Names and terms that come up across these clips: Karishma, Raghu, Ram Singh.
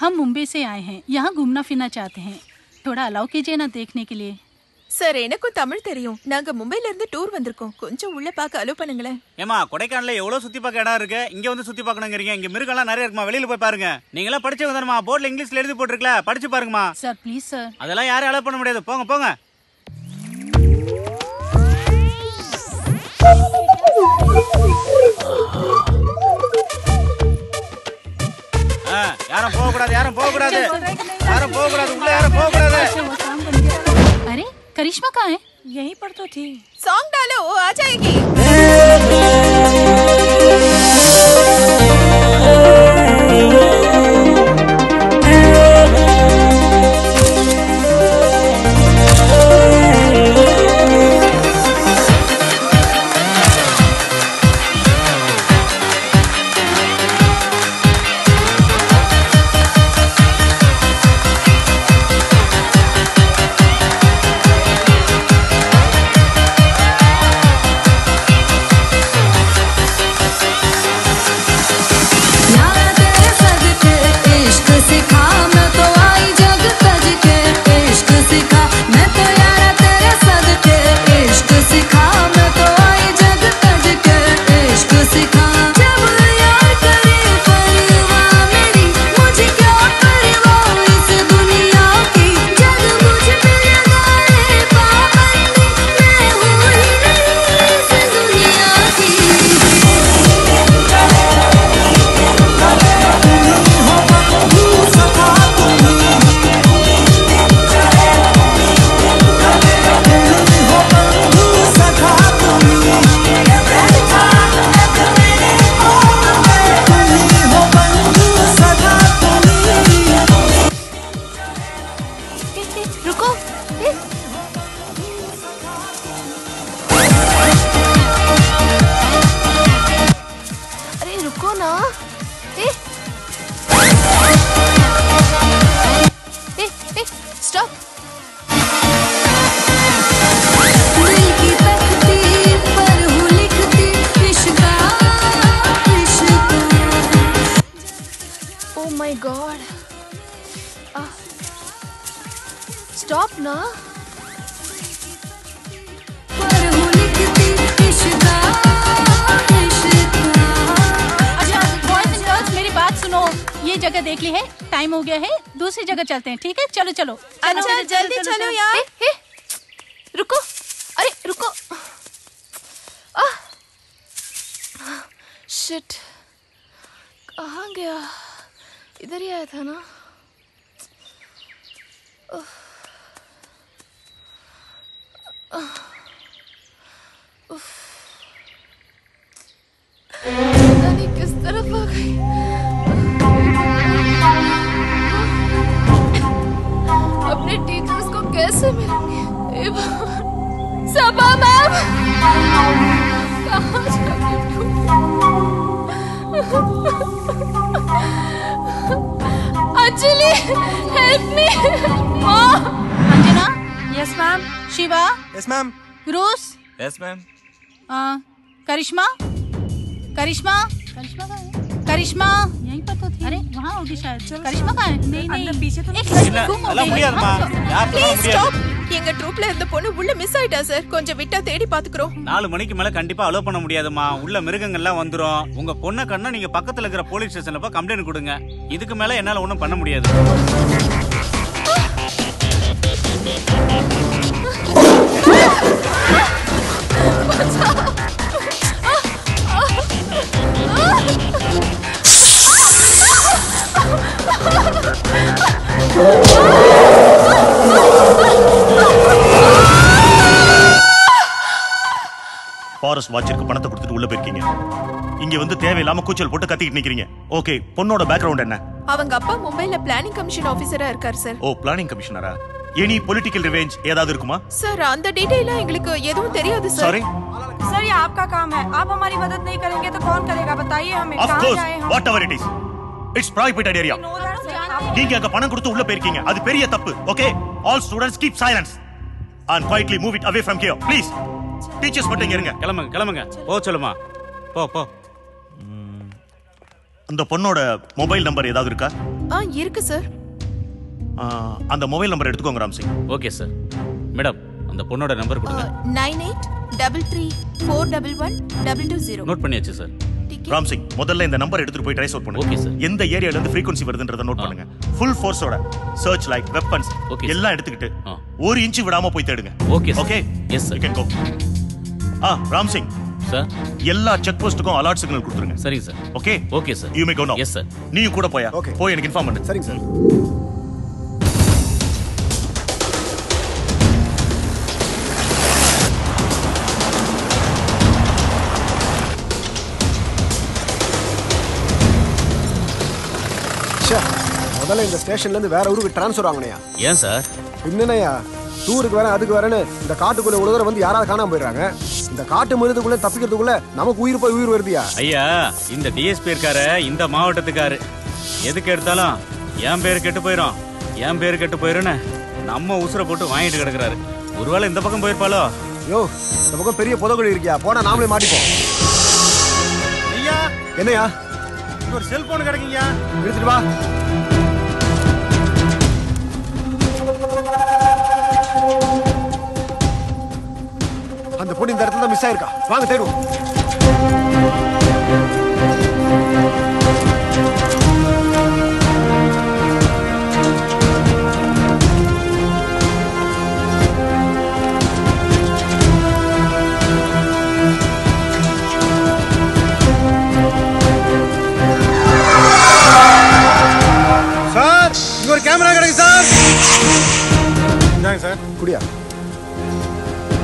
हम मुंबई से आए हैं, यहाँ घूमना फिरना चाहते हैं। थोड़ा अलाउ कीजिए ना देखने के लिए। सर எனக்கும் தமிழ் தெரியும், நாங்க மும்பைல இருந்து டூர் வந்திருக்கோம், கொஞ்சம் உள்ள பார்க்க அலோ பண்ணுங்களே। ஏமா கொடைக்கானல்ல எவ்வளவு சுத்தி பார்க்க இடம் இருக்கு, இங்க வந்து சுத்தி பார்க்கணும்ங்கறீங்க? இங்க மிருகலாம் நிறைய இருக்குமா, வெளியில போய் பாருங்க। நீங்களா படிச்சவங்க தானமா, போர்ட்ல இங்கிலீஷ்ல எழுதி போட்டுருக்கல, படிச்சு பாருங்கமா। சார் ப்ளீஸ் சார், அதெல்லாம் யாரும் அலோ பண்ண முடியாது, போங்க போங்க। யாரும் போக கூடாது, யாரும் போக கூடாது, யாரும் போக கூடாது, உள்ள யாரும் போக கூடாது। अरे करिश्मा कहाँ है? यहीं पर तो थी। सॉन्ग डालो वो आ जाएगी। चलते हैं, ठीक है? चलो चलो, अच्छा जल्दी चलो यार। ए, ए, रुको, अरे रुको। शिट, कहाँ गया? इधर ही आया था ना। पता नहीं किस तरफ आ गई। अपने टीचर्स को कैसे मिलेंगे? सबा मैम कहाँ जाके ढूंढूं? Anjali help me. Anjana. Yes ma'am. Shiva. Yes ma'am. Bruce. Yes ma'am. Karishma. Karishma Karishma कहाँ है? करिश्मा यहीं पर तो थी। अरे वहाँ होगी शायद। करिश्मा कहाँ है? नहीं नहीं, पीछे तो नहीं। Please stop. எங்க ட்ரூப்ல இருந்த பொண்ணு உள்ள மிஸ் ஆயிட்டா சார். கொஞ்சம் விட்டா தேடி பாத்துக்கிறோம். 4 மணிக்கு மேல கண்டிப்பா அலோ பண்ண முடியாதுமா. உள்ள மிருகங்கள்லாம் வந்துரும். உங்க பொண்ண கண்ணா நீங்க பக்கத்துல இருக்கிற போலீஸ் ஸ்டேஷன்ல போய் கம்ப்ளைண்ட் கொடுங்க. இதுக்கு மேல என்னால ஒண்ணும் பண்ண முடியாது. ஃபாரஸ்ட் வாட்சருக்கு பணத்தை கொடுத்துட்டு உள்ள போயிருக்கீங்க. இங்க வந்து தேவையில்லாம கூச்சல் போட்டு கத்திட்டு நிக்கிறீங்க. ஓகே, பொண்ணோட பேக்ரவுண்ட் என்ன? அவங்க அப்பா மும்பைல பிளானிங் கமிஷன் ஆபீசரா இருக்கார் சார். ஓ, பிளானிங் கமிஷனரா? எனி பொலிட்டிக்கல் ரிவெஞ்ச் ஏதாவது இருக்குமா சார்? அந்த டீடைலா எங்களுக்கு எதுவும் தெரியாது சார். சாரி சார், ये आपका काम है. आप हमारी मदद नहीं करेंगे तो कौन करेगा? बताइए हमें कहां जाएं हम. Whatever it is, it's private area. நீங்க அங்க பணம் கொடுத்து உள்ள போயிருக்கீங்க, அது பெரிய தப்பு. Okay, all students keep silence and quietly move it away from here please. Teachers மட்டும் இருங்க. கிளம்புங்க கிளம்புங்க. போ சொல்லுமா. போ போ. அந்த பொண்ணோட மொபைல் நம்பர் ஏதாவது இருக்கா? ஆ, இருக்கு சார். அந்த மொபைல் நம்பர் எடுத்துக்கோங்க Ram Singh. Okay sir. Madam, அந்த பொண்ணோட நம்பர் கொடுங்க. 9833411120. நோட் பண்ணியாச்சு சார். ராம் சிங், முதல்ல இந்த நம்பர் எடுத்துட்டு போய் ட்ரேஸ் அவுட் பண்ணுங்க. Okay sir. எந்த ஏரியால இருந்து frequency வருதுன்றத நோட் பண்ணுங்க. ஃபுல் ஃபோர்ஸோட சர்ச் லைக் வெப்பன்ஸ் எல்லாம் எடுத்துக்கிட்டு 1 இன்ச் விடாம போய் தேடுங்க. Okay okay. Yes sir, you can go. ஆ ராம் சிங் சார், எல்லா செக் போஸ்டுக்கும் அலர்ட் சிக்னல் கொடுத்துருங்க. சரிங்க sir. Okay okay sir. You may go now. Yes sir. நீ கூட போயா போய் எனக்கு இன்ஃபார்ம் பண்ணு. சரிங்க சார். முதல்ல இந்த ஸ்டேஷன்ல இருந்து வேற ஊருக்கு டிரான்ஸ்ஃபர் ஆகணையா? ஏன் சார்? என்னையா டூருக்கு வரேன் அதுக்கு வரேன்னு இந்த காட்டுக்குள்ள உழுதுற வந்து யாராவது காணாம போயிடுறாங்க. இந்த காட்டு மிருகத்துக்குள்ள தப்பிக்கிறதுக்குள்ள நமக்கு உயிர் போய் உயிர் வருதியா? ஐயா, இந்த டிஎஸ்பி இருக்காரு, இந்த மாவட்டத்துக்காரு, எதுக்கு எடுத்தாலும் என் பேர் கெட்டு போயிடும் என் பேர் கெட்டு போயிடும்னு நம்ம உசுரை போட்டு வாங்கிட்டு கிடக்குறாரு. ஒருவேளை இந்த பக்கம் போயிருப்பாளோ? யோ, இந்த பக்கம் பெரிய புதகுழி இருக்கியா, போனா நாமளே மாட்டிப்போம். ஐயா என்னையா, ஒரு செல்போன் கிடைக்குங்கயா, எடுத்துட்டு வா. அந்த பொண்ணு இந்த இடத்துல தான் மிஸ் ஆயிருக்கா, வாங்க தேடுவோம். சார், இங்க ஒரு கேமரா கிடைக்கு சார். இந்தாங்க சார். குடியா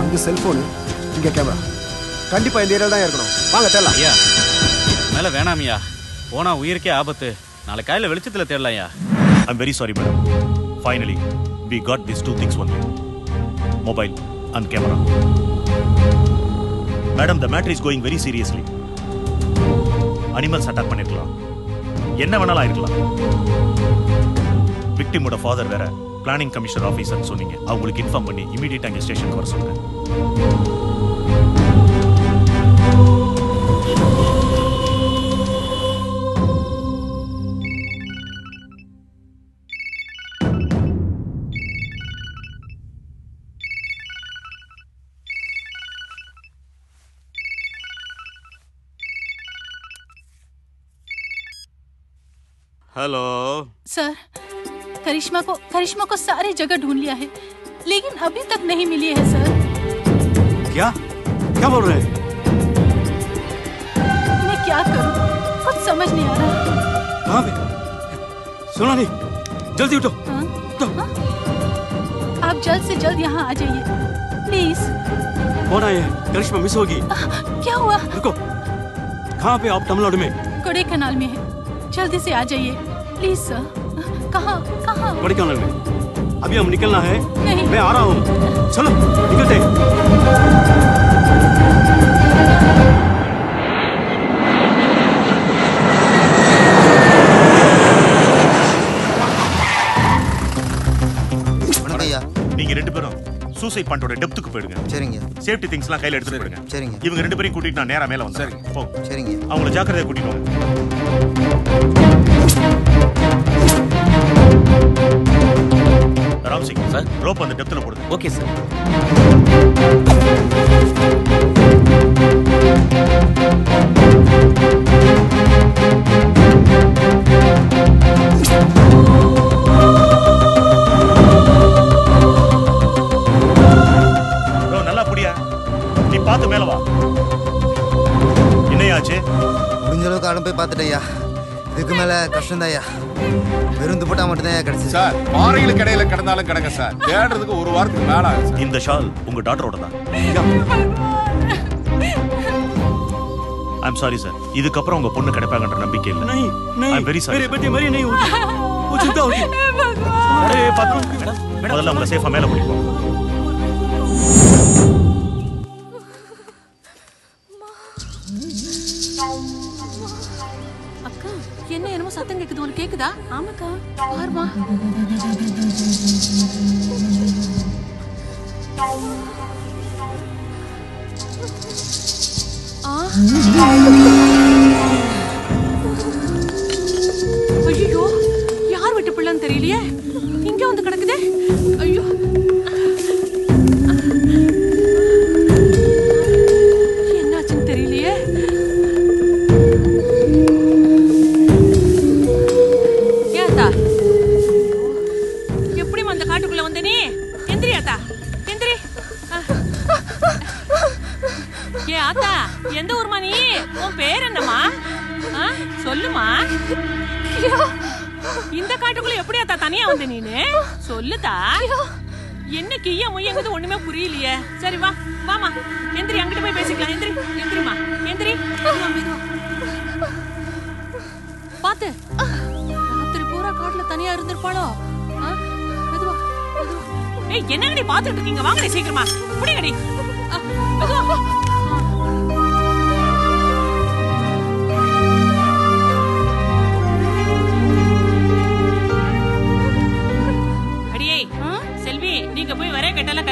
அங்க செல்போனு, இங்க கேமரா. கண்டிப்பா இந்த ஏரியால தான் இருக்கணும். வாங்க தேடலாம். ஐயா மேல வேணாமியா, போனா உயிருக்கே ஆபத்து. நாளை காலையில வெளிச்சத்துல தேடலாம்யா. I am very sorry madam. Finally we got these two things only, mobile and camera. Madam, the matter is going very seriously. Animals attack பண்ணிருக்கலாம், என்ன வேணாலும் ஆயிருக்கலாம். விக்டிமோட ஃபாதர் வேற பிளானிங் கமிஷனர் ஆஃபீஸர்னு சொன்னீங்க. அவங்களுக்கு இன்ஃபார்ம் பண்ணி இமீடியட்டா அங்கே ஸ்டேஷனுக்கு வர சொல்லுங்க. हेलो सर, करिश्मा को सारी जगह ढूंढ लिया है, लेकिन अभी तक नहीं मिली है सर. क्या क्या बोल रहे हैं? मैं क्या करूं, कुछ समझ नहीं आ रहा. हाँ बेटा, सुनो नहीं, जल्दी उठो. हाँ? तो? हाँ? आप जल्द से जल्द यहाँ आ जाइए प्लीज. कौन आए हैं? करिश्मा मिस होगी. क्या हुआ? रुको, कहाँ पे आप? तमिलनाडु में कोडेकनाल में है. जल्दी से आ जाइए प्लीज सर. कहाँ कहाँ? कोडेकनाल में. अभी हम निकलना है. नहीं, मैं आ रहा हूँ. चलो निकलते हैं. சூசைட் பாயிண்டோட டெப்த்துக்கு போயிடுங்க. சரிங்க. சேஃப்டி திங்ஸ்லாம் கையில எடுத்துட்டு போடுங்க. சரிங்க. இவங்க ரெண்டு பேரையும் கூட்டிட்டு நான் நேரா மேல வந்தேன். சரிங்க. போ. சரிங்க. அவங்கள ஜாக்கிரதையா கூட்டிட்டு வாங்க. Ram Singh, sir. Rope on the depth. Okay, sir. Bro, nalla pudiya. Ni paathu mela va. Innayaache. Mudinjalo kaadam poi paathuteya. Idhukku mela kashtam thaya. Sir, morning is a sir. Theatre is a in the shawl, your daughter. I'm sorry, sir. This is a I'm very sorry.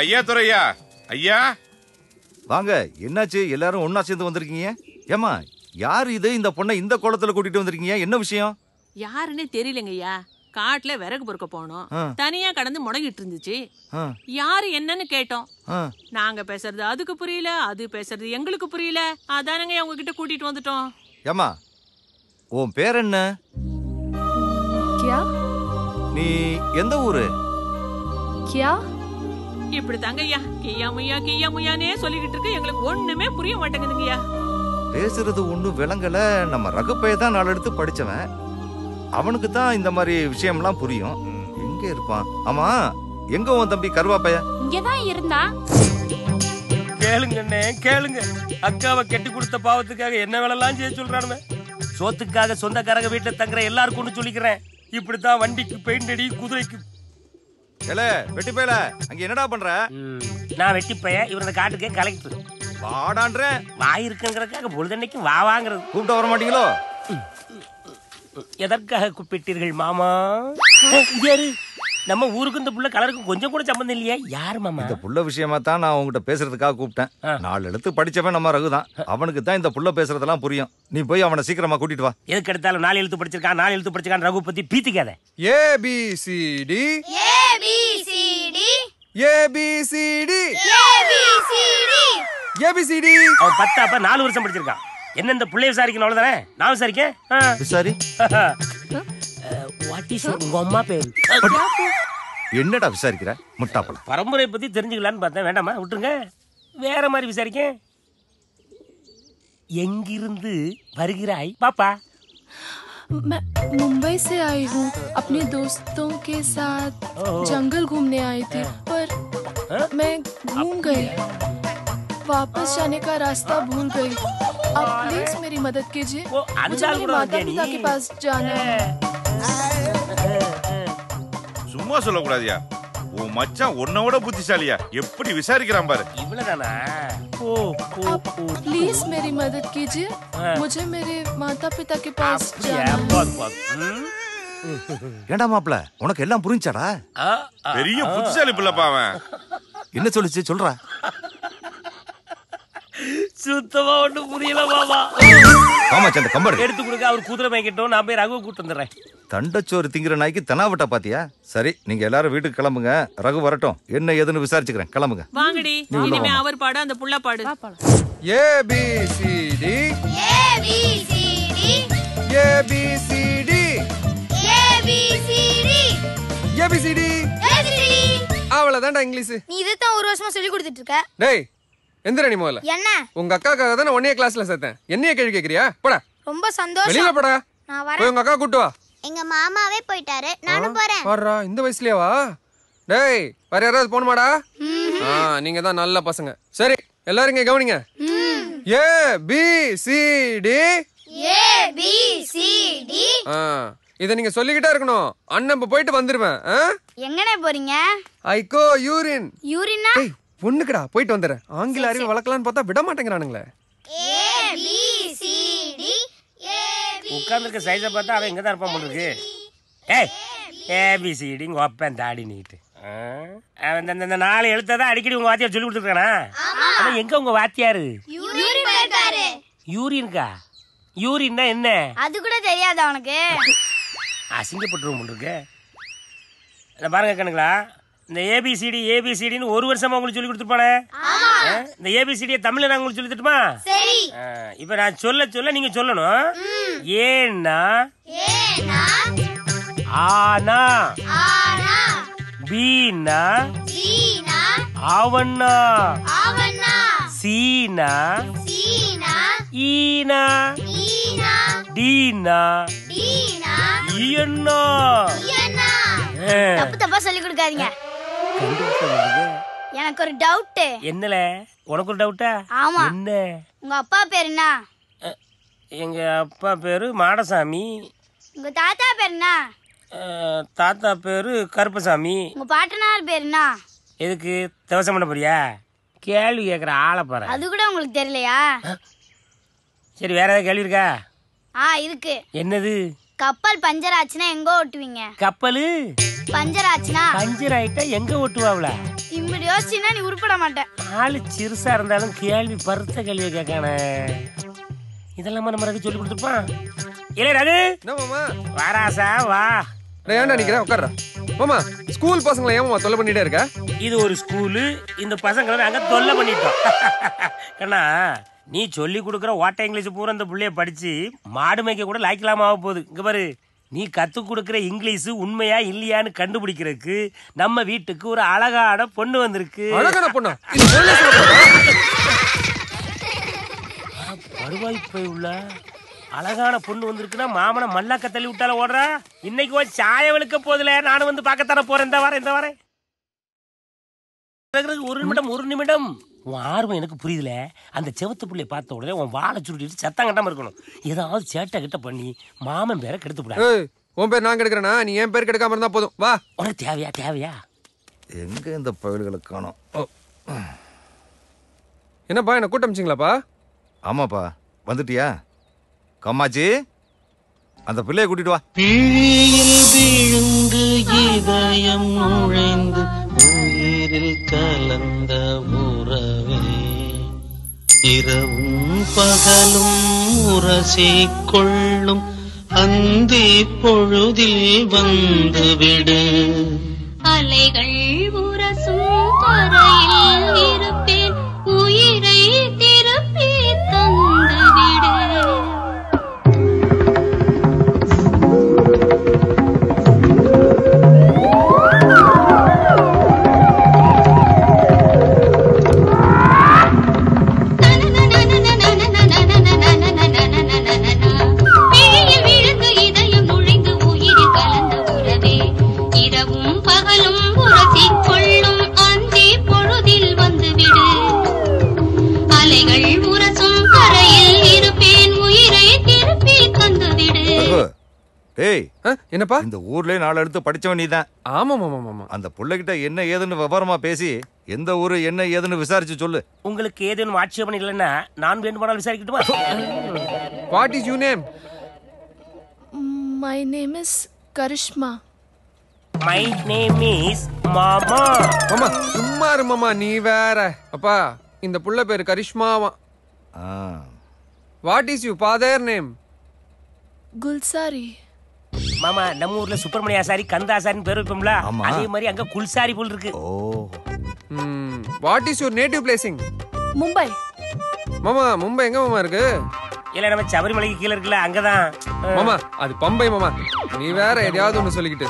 ஐயா துரையா ஐயா வாங்க என்னாச்சு எல்லாரும் ஒண்ணா சேர்ந்து வந்திருக்கீங்க ஏமா யார் இது இந்த பொண்ணை இந்த கோலத்துல கூட்டிட்டு வந்திருக்கீங்க என்ன விஷயம் யாருன்னே தெரியலங்க ஐயா காட்ல விறகு பொறுக்க போனோம் தனியா கடந்து முடங்கிட்டு இருந்துச்சு யாரு என்னன்னு கேட்டோம் நாங்க பேசறது அதுக்கு புரியல அது பேசறது எங்களுக்கு புரியல அதானங்க அவங்க கிட்ட கூட்டிட்டு வந்துட்டோம் ஏமா உன் பேர் என்ன கியா நீ எந்த ஊரு கியா இப்படி தாங்கய்யா கியாமுயா கியாமுயானே சொல்லிக்கிட்டு இருக்கு உங்களுக்கு ஒண்ணுமே புரிய மாட்டேங்குதுங்கய்யா பேசுறது ஒண்ணு விளங்கல நம்ம ரகுபே தான் நாள எடுத்து படிச்சவன் அவனுக்கு தான் இந்த மாதிரி விஷயம்லாம் புரியும் எங்க இருப்பான் ஆமா எங்க உன் தம்பி கருவாப்பைய இங்க தான் இருந்தா கேளுங்கண்ணே கேளுங்க அக்காவை கெட்டி கொடுத்த பாவத்துக்காக என்ன வேலைலாம் செய்ய சொல்றானே சோத்துக்காக சொந்தக்காரங்க வீட்ல தங்கற எல்லாருக்கும் சொல்லிக்கிறேன் இப்படி தான் வண்டிக்கு பெயிண்ட் அடி குதிரைக்கு ஏலே வெட்டி பையல அங்க என்னடா பண்ற நான் வெட்டி பைய இவரது காட்டுக்கு கலெக்டர் வாடான்ற வாய் இருக்குங்கறதுக்காக பொழுதன்னைக்கு வா வாங்குறது கூப்பிட்டு வர மாட்டீங்களோ எதற்காக கூப்பிட்டீர்கள் மாமா யாரு நம்ம ஊருக்கு இந்த புள்ள கலருக்கு கொஞ்சம் கூட சம்பந்தம் இல்லையா யார் மாமா இந்த புள்ள விஷயமா தான் நான் உன்கிட்ட பேசுறதுக்காக கூப்பிட்டேன் நாளை எடுத்து படிச்சவன் நம்ம ரகு தான் அவனுக்கு தான் இந்த புள்ள பேசுறதெல்லாம் புரியும் நீ போய் அவனை சீக்கிரமா கூட்டிட்டு வா எதுக்கு எடுத்தாலும் நாளை எழுத்து படிச்சிருக்கான் நாளை எழுத்து படிச்சிருக்கான் ரகு பத்தி பீத்திக்காத A B C D ABCD ABCD ABCD அவன் 10 அப்ப 4 வருஷம் படிச்சிருக்கான் என்ன இந்த புள்ளை விசாரிக்கணும் அவ்வளவுதானே நான் விசாரிக்கேன் விசாரி வாட் இஸ் உங்க அம்மா பேர் என்னடா விசாரிக்கிற முட்டாப்பள பரம்பரை பத்தி தெரிஞ்சுக்கலாம்னு பார்த்தேன் வேண்டாமா விட்டுருங்க வேற மாதிரி விசாரிக்கேன் எங்கிருந்து வருகிறாய் பாப்பா मैं मुंबई से आई हूँ अपने दोस्तों के साथ जंगल घूमने आई थी पर मैं घूम गई वापस जाने का रास्ता भूल गई। आप प्लीज मेरी मदद कीजिए, मुझे मेरे माता-पिता के पास जाना है। सुम्मा सोलो करा दिया। वो मच्छा उड़ना वड़ा बुद्धिशालिया। ये पुरी विचारी के रामबर। ये बोला था ना। आप प्लीज मेरी मदद कीजिए, मुझे मेरे माता-पिता के पास जाना है। ஏண்டா மாப்ள உனக்கு எல்லாம் புரிஞ்சடா பெரிய புத்திசாலி புள்ள பாவன் என்ன சொல்லுச்சு சொல்றா சுத்தமா ஒண்ணு புரியல மாமா மாமா சந்த கம்பர் எடுத்து கொடுங்க அவர் கூதுற மேய்க்கட்டும் நான் போய் ரகு கூட்டி வந்தறேன் தண்டச்சோறு திங்கற நாய்க்கு தனாவட்ட பாத்தியா சரி நீங்க எல்லாரும் வீட்டுக்கு கிளம்புங்க ரகு வரட்டும் என்ன ஏதுன்னு விசாரிச்சுக்கிறேன் கிளம்புங்க வாங்கடி இனிமே அவர் பாடு அந்த புள்ள பாடு A B C D A B C D A B C D A B C D A B C D அவளதான்டா இங்கிலீஷ் நீ இதத்த ஒரு வருஷமா சொல்லி கொடுத்துட்டு இருக்க டேய் எந்திரா நீ முதல்ல என்ன உங்க அக்காக்காக தான 1A கிளாஸ்ல சேர்த்தேன் என்னைய கேள்வி கேக்குறியா போடா ரொம்ப சந்தோஷம் வெளியில போடா நான் வரேன் போய் உங்க அக்கா கூட்டி வா எங்க மாமாவே போயிட்டாரு நானும் போறேன் வரடா இந்த வயசுலயே வா டேய் வேற யாராவது போன் மாடா நீங்க தான் நல்ல பசங்க சரி எல்லாரும் இங்க கவனிங்க A B C D A B C D இத நீங்க சொல்லிக்கிட்டே இருக்கணும் அண்ணன் போய்ட்டு வந்துருவேன் எங்கனே போறீங்க ஐகோ யூரின் யூரினா டேய் பொண்ணுக்குடா போய்ட்டு வந்தறேன் ஆங்கில அறிவு வளக்கலாம்னு பார்த்தா விட மாட்டேங்கறானுங்களே A B C D A B உட்கார்ந்திருக்க சைஸை பார்த்தா அவன் எங்க தான் இருப்பான் போலிருக்கு ஏய் ஏ பி சி டி ங்க ஓபன் தாடி நீட்டு அவன் அந்த நாலு எழுத்தை தான் அடிக்கடி உங்க வாத்தியார் சொல்லி கொடுத்துட்டானா ஆமா எங்க உங்க வாத்தியார் யூரின் பேர்க்காரு யூரின்கா யூரின்னா என்ன அது கூட தெரியாதா உனக்கு அசிங்கப்பட்டுரும் போட்டுருக்கு இல்லை பாருங்க கண்ணுங்களா இந்த ஏபிசிடி ஏபிசிடின்னு ஒரு வருஷமா உங்களுக்கு சொல்லி கொடுத்துருப்பானே இந்த ஏபிசிடியை தமிழில் நான் உங்களுக்கு சொல்லி தட்டுமா இப்போ நான் சொல்ல சொல்ல நீங்கள் சொல்லணும் ஏன்னா ஆனா பீனா அவண்ணா சீனா ஈனா டீனா ஈயண்ணா ஈயண்ணா தப்பு தப்பா சொல்லி கொடுக்காதீங்க எனக்கு ஒரு டவுட் என்னல உனக்கு ஒரு டவுட்டா ஆமா என்ன உங்க அப்பா பேர் என்ன எங்க அப்பா பேரு மாடசாமி உங்க தாத்தா பேர் என்ன தாத்தா பேரு கருப்பசாமி உங்க பாட்டனார் பேர் என்ன எதுக்கு தவசம் பண்ண போறியா கேள்வி கேக்குற ஆளை பாரு அது கூட உங்களுக்கு தெரியலையா சரி வேற ஏதாவது கேள்வி இருக்கா இருக்கு என்னது கப்பல் பஞ்சர் ஆச்சுனா எங்க ஓட்டுவீங்க கப்பலு பஞ்சர் ஆச்சுனா பஞ்சர் ஆயிட்டா எங்க ஓட்டுவாவல இப்படி யோசிச்சினா நீ உருப்பட மாட்டே ஆளு சிறுசா இருந்தாலும் கேள்வி பருத்த கேள்வி கேக்கானே இதெல்லாம் நம்ம ரகு சொல்லி கொடுத்துப்பான் இல்ல ரகு என்ன மாமா வாராசா வா டேய் ஏன்டா நிக்கிற உட்கார்றா மாமா ஸ்கூல் பசங்கள ஏன் மாமா தொல்லை பண்ணிட்டே இருக்க இது ஒரு ஸ்கூல் இந்த பசங்கள நாங்க தொல்லை பண்ணிட்டோம் கண்ணா நீ சொல்லி கொடுக்குற வாட்டை இங்கிலீஷ் பூரா இந்த புள்ளைய படிச்சு மாடு மேய்க்க கூட லாய்க்கலாம ஆக போகுது இங்க பாரு நீ கற்றுக் கொடுக்குற இங்கிலீஷ் உண்மையா இல்லையான்னு கண்டுபிடிக்கிறதுக்கு நம்ம வீட்டுக்கு ஒரு அழகான பொண்ணு வந்திருக்கு பருவாய்ப்பை உள்ள அழகான பொண்ணு வந்திருக்குன்னா மாமனை மல்லாக்க தள்ளி விட்டால ஓடுறா இன்னைக்கு சாயம் விழுக்க போதில்ல நானும் வந்து பார்க்கத்தானே போறேன் இந்த வாரேன் ஒரு நிமிடம் உன் ஆர்வம் எனக்கு புரியுதுல அந்த செவத்து பிள்ளைய பார்த்த உடனே உன் வாழை சுருட்டிட்டு சத்தம் கட்டாம இருக்கணும் ஏதாவது சேட்டை கிட்ட பண்ணி மாமன் பேரை கெடுத்து விடாது உன் பேர் நான் கெடுக்கிறேனா நீ என் பேர் கெடுக்காம இருந்தா போதும் வா உனக்கு தேவையா எங்க இந்த பயில்களை காணோம் என்னப்பா என்ன கூட்டமிச்சிங்களாப்பா ஆமாப்பா வந்துட்டியா கம்மாச்சி அந்த பிள்ளைய கூட்டிட்டு வா பிழையில் விழுந்து இதயம் நுழைந்து உயிரில் கலந்த உறவே இரவும் பகலும் உரசி கொள்ளும் அந்தி பொழுதில் வந்துவிடு அலைகள் உரசும் கரையில் இருப்பேன் உயிரை திருப்பி தந்துவிடு பகலும் புரசிக் கொள் Hey, enappa? In the oorle naal eduthu padichavan needhaan. Aama. And the pullakitta enna edunu vivarama pesi, endha ooru enna edunu visarichu sollu. Ungalku edunu vaatchiyam illana naan vendumaal visarikkituma? What is your name? My name is Karishma. My name is Mama. Mama, summa iru mama nee vera. Appa, indha pulla per Karishma. What is your father name? Gulsari. மாமா நம்ம ஊர்ல சுப்பிரமணிய ஆசாரி கந்த ஆசாரின்னு பேர் வைப்போம்ல அதே மாதிரி அங்க குல்சாரி போல் இருக்கு oh what is your native placing Mumbai மாமா மும்பை எங்க மாமா இருக்கு இல்ல நம்ம சபரிமலைக்கு கீழ இருக்குல அங்க தான் மாமா அது பம்பை மாமா நீ வேற எதையாவது ஒன்னு சொல்லிக்கிட்டு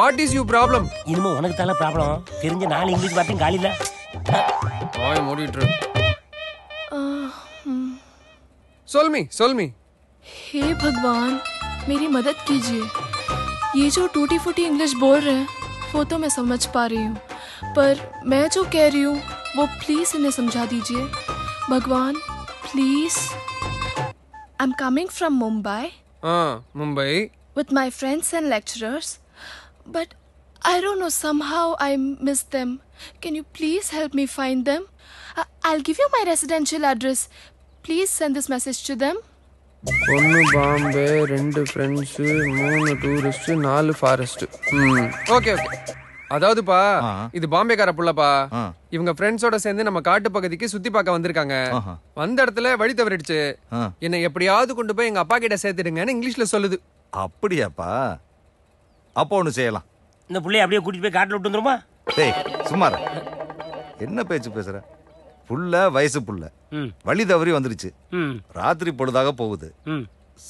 வாட் இஸ் யுவர் ப்ராப்ளம் இன்னும் உனக்கு தான ப்ராப்ளம் தெரிஞ்ச நான் இங்கிலீஷ் வார்த்தையும் காலில ஓய் மோடிட்ரு சொல் மீ हे भगवान मेरी मदद कीजिए ये जो टूटी फूटी इंग्लिश बोल रहे हैं वो तो मैं समझ पा रही हूँ पर मैं जो कह रही हूँ वो प्लीज इन्हें समझा दीजिए भगवान please I am coming from Mumbai with my friends and lecturers but I don't know somehow I miss them can you please help me find them I will give you my residential address please send this message to them 1 Bombay 2 friends 3 tourist 4 forest okay அதாவதுப்பா இது பாம்பே கார புள்ளப்பா இவங்க फ्रेंड्सோட சேர்ந்து நம்ம காட்டு பகுதிக்கு சுத்தி பார்க்க வந்திருக்காங்க வந்த இடத்துல வழி தவறிடுச்சு என்ன எப்படியாவது கொண்டு போய் எங்க அப்பா கிட்ட சேர்த்துடுங்கன்னு இங்கிலீஷ்ல சொல்லுது அப்படியாப்பா அப்ப ஒன்னு செய்யலாம் இந்த புள்ளைய அப்படியே கூட்டிட்டு போய் காட்டுல விட்டு வந்துருமா டேய் சும்மா என்ன பேச்சு பேசுற புள்ள வயசு புள்ள வழி தவறி வந்துருச்சு ராத்திரி பொழுதாக போகுது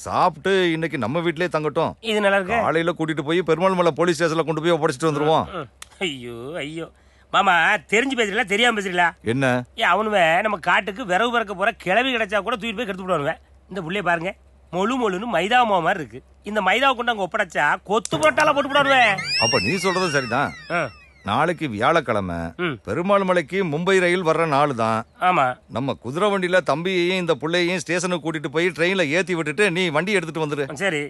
சாப்பிட்டு இன்னைக்கு நம்ம வீட்லயே தங்கட்டும் இது நல்லா இருக்கு காலையில கூட்டிட்டு போய் பெருமாள் மலை போலீஸ் ஸ்டேஷன்ல கொண்டு போய் ஒப்படைச்சிட்டு வந்துருவோம் ஐயோ மாமா தெரிஞ்சு பேசுறீங்களா தெரியாம பேசுறீங்களா என்ன அவனுவே நம்ம காட்டுக்கு விறகு பறக்க போற கிளவி கிடைச்சா கூட தூக்கி போய் கெடுத்து விடுவானுங்க இந்த புள்ளைய பாருங்க மொழு மொழுன்னு மைதா மாமா இருக்கு இந்த மைதாவை கொண்டு அங்க ஒப்படைச்சா கொத்து புரோட்டால போட்டு விடுவானுவே அப்ப நீ சொல்றது சரிதான் நாளைக்கு வியாழக்கிழமை பெருமாள் மலைக்கு மும்பை ரயில் வர்ற நாள் தான் நம்ம குதிரை வண்டியில தம்பியையும் இந்த பிள்ளையையும் ஸ்டேஷனுக்கு கூட்டிட்டு போய் ட்ரெயின்ல ஏத்தி விட்டுட்டு நீ வண்டி எடுத்துட்டு வந்துரு சரி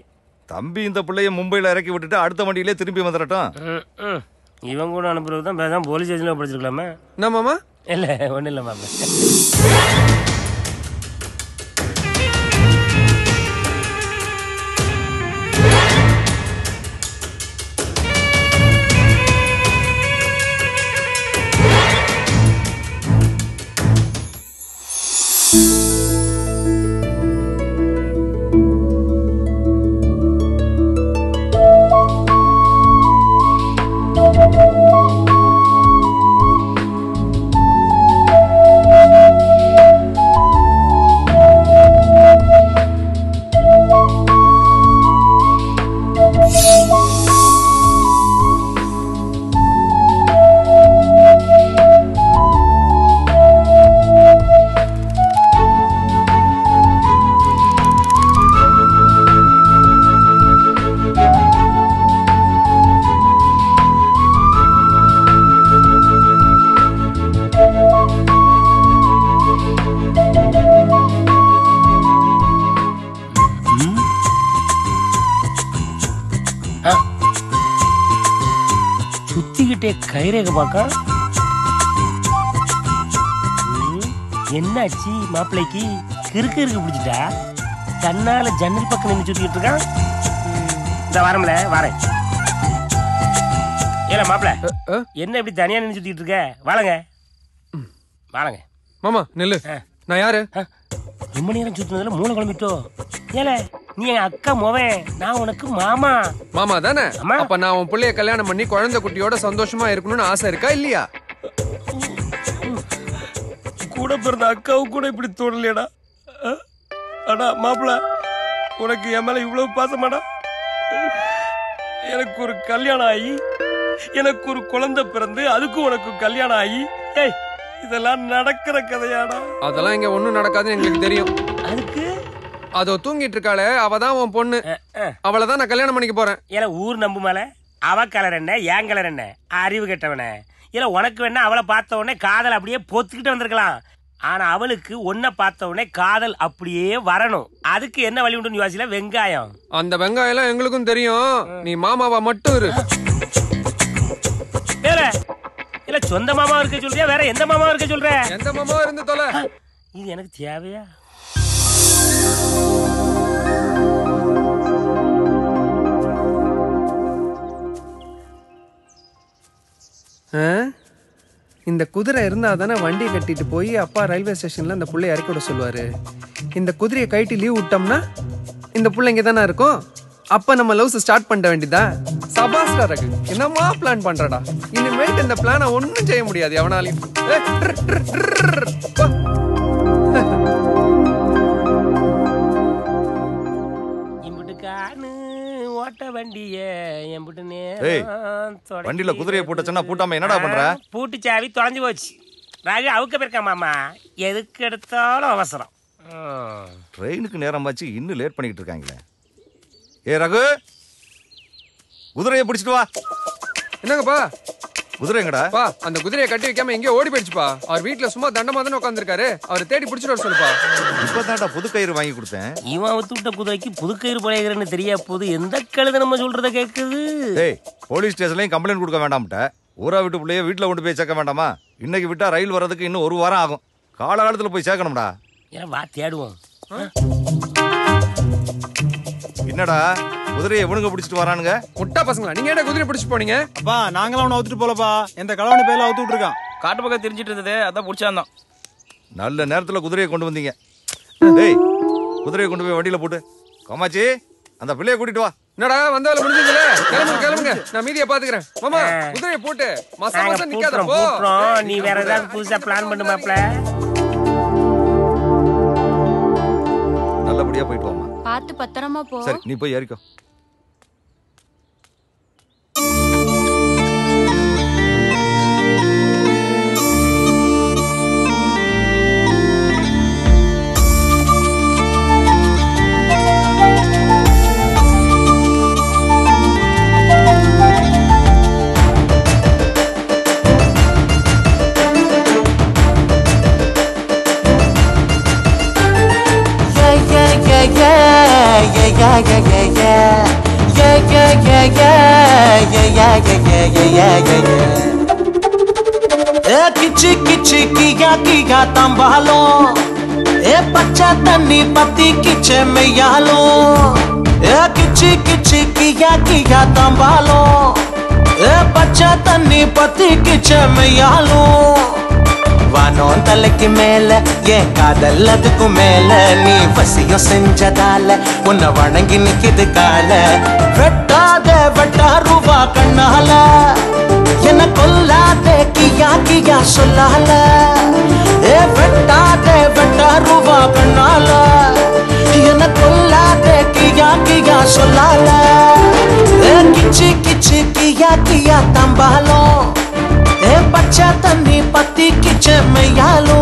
தம்பி இந்த பிள்ளைய மும்பைல இறக்கி விட்டுட்டு அடுத்த வண்டியிலே திரும்பி வந்துடட்டும் இவங்க கூட அனுப்புறதுதான் பேசாம போலீஸ் ஸ்டேஷன்ல படிச்சிருக்கலாமா என்ன மாமா இல்ல ஒண்ணு இல்ல மாமா என்னாச்சு மாப்பிள்ளைக்கு கிறுக்கு இருக்கு பிடிச்சிட்டா தன்னால ஜன்னல் பக்கம் நின்று சுத்திட்டு இருக்கான் இந்த வாரம்ல வாரேன் ஏல மாப்பிள்ள என்ன இப்படி தனியா நின்று சுத்திட்டு இருக்க வாழங்க வாழங்க மாமா நெல்லு நான் யாரு ரொம்ப நேரம் சுத்தினதுல மூளை குழம்பிட்டோ ஏல நீ என் அக்கா மோவன் நான் உனக்கு மாமா மாமா தானே அப்ப நான் உன் பிள்ளைய கல்யாணம் பண்ணி குழந்தை குட்டியோட சந்தோஷமா இருக்கணும்னு ஆசை இருக்கா இல்லையா கூட பிறந்த அக்காவும் கூட இப்படி தோணலையடா அடா மாப்பிள உனக்கு என் மேல இவ்வளவு பாசமாடா எனக்கு ஒரு கல்யாணம் ஆகி எனக்கு ஒரு குழந்தை பிறந்து அதுக்கும் உனக்கு கல்யாணம் ஆகி இதெல்லாம் நடக்கிற கதையாடா அதெல்லாம் இங்க ஒண்ணும் நடக்காதுன்னு எங்களுக்கு தெரியும் அதுக்கு அதோ தூங்கிட்டு இருக்காளே அவதான் உன் பொண்ணு அவளதான் நான் கல்யாணம் பண்ணிக்க போறேன் ஏல ஊர் நம்புமால அவ கலர் என்ன ஏன் கலர் என்ன அறிவு கெட்டவன ஏல உனக்கு வேணா அவளை பார்த்த உடனே காதல் அப்படியே பொத்துக்கிட்டு வந்திருக்கலாம் ஆனா அவளுக்கு ஒன்ன பார்த்த உடனே காதல் அப்படியே வரணும். அதுக்கு என்ன வழி உண்டு யோசிக்கல? வெங்காயம். அந்த வெங்காயம் எல்லாம் எங்களுக்கும் தெரியும். நீ மாமாவா மட்டும் இரு. இல்ல சொந்த மாமாவா இருக்க சொல்றியா? வேற எந்த மாமாவா இருக்க சொல்ற? எந்த மாமாவா இருந்து தொலை. இது எனக்கு தேவையா? இந்த குதிரை இருந்தால் தானே வண்டியை கட்டிட்டு போய் அப்பா ரயில்வே ஸ்டேஷனில் அந்த பிள்ளைய இறக்கி விட சொல்லுவார். இந்த குதிரையை கைட்டி லீவ் விட்டோம்னா இந்த பிள்ளைங்க தானே இருக்கும். அப்போ நம்ம லவ்ஸை ஸ்டார்ட் பண்ண வேண்டியதா? சபாஸ்டா ரகு என்னம்மா பிளான் பண்ணுறடா? இனிமேட்டு இந்த பிளானை ஒன்றும் செய்ய முடியாது எவனாலையும். வண்டியில குதிரையை போட்டா பூட்டாம என்னடா பண்ற? பூட்டு சாவி தொலைஞ்சு போச்சு ராஜா, அவுக்க போயிருக்கா மாமா. எதுக்கு எடுத்தாலும் அவசரம். ட்ரெயினுக்கு நேரம் ஆச்சு, இன்னும் லேட் பண்ணிட்டு இருக்காங்களே. ஏ ரகு, குதிரையை பிடிச்சிட்டு வா. என்னங்கப்பா குதிரைங்கடா? பா அந்த குதிரையை கட்டி வைக்காம எங்கேயோ ஓடி போயிடுச்சுப்பா. அவர் வீட்டுல சும்மா தண்டமா தானே உட்காந்துருக்காரு. அவரை தேடி பிடிச்சிட்டு சொல்லுப்பா. இப்பதான்டா புது கயிறு வாங்கி கொடுத்தேன். இவன் வித்துட்ட குதிரைக்கு புது கயிறு போடுகிறேன்னு தெரியா போது எந்த கழுத நம்ம சொல்றத கேக்குது. டேய், போலீஸ் ஸ்டேஷன்லயும் கம்ப்ளைண்ட் கொடுக்க வேண்டாம்ட்ட. ஊரா விட்டு பிள்ளைய வீட்டுல கொண்டு போய் சேர்க்க வேண்டாமா? இன்னைக்கு விட்டா ரயில் வர்றதுக்கு இன்னும் ஒரு வாரம் ஆகும். காலகாலத்துல போய் சேர்க்கணும்டா. ஏன் வா தேடுவோம். என்னடா குதிரையை எவனுங்க பிடிச்சிட்டு வரானுங்க? முட்டா பசங்களா நீங்க? என்ன குதிரை பிடிச்சி போனீங்க? அப்பா நாங்களாம் அவனை அவுத்துட்டு போலப்பா. எந்த கலவனி பேர்ல அவுத்துட்டு இருக்கான். காட்டு பக்கம் தெரிஞ்சிட்டு இருந்தது, அதான் பிடிச்சாந்தான். நல்ல நேரத்துல குதிரையை கொண்டு வந்தீங்க. டேய், குதிரையை கொண்டு போய் வண்டியில போட்டு காமாச்சி அந்த பிள்ளைய கூட்டிட்டு வா. என்னடா வந்தால முடிஞ்சதுல கிளம்புங்க கிளம்புங்க, நான் மீதியை பாத்துக்கிறேன். மாமா குதிரையை போட்டு மசா மசா நிக்காத போ. நீ வேற ஏதாவது புதுசா பிளான் பண்ணு மாப்ள. நல்லபடியா போயிட்டு வாமா. பாத்து பத்திரமா போ. சரி நீ போய் ஏறிக்கோ. तंबालो ए बच्चा तनी पति किचे में यालो ए किची किची किया तंबालो ए बच्चा तनी पति किचे में यालो वानो तल की मेल ये कादल लदकु मेल नी फसियो संजदाल उन वणंगी निकिद काल वट्टा दे वट्टा रुवा कन्नाल ये न कुल्ला दे किया सुलाल ए वट्टा दे वट्टा रुवा कन्नाल ये न कुल्ला दे किया सुलाल ए किची किची किया तंबालो ए बच्चा तनी पति किचे में यालो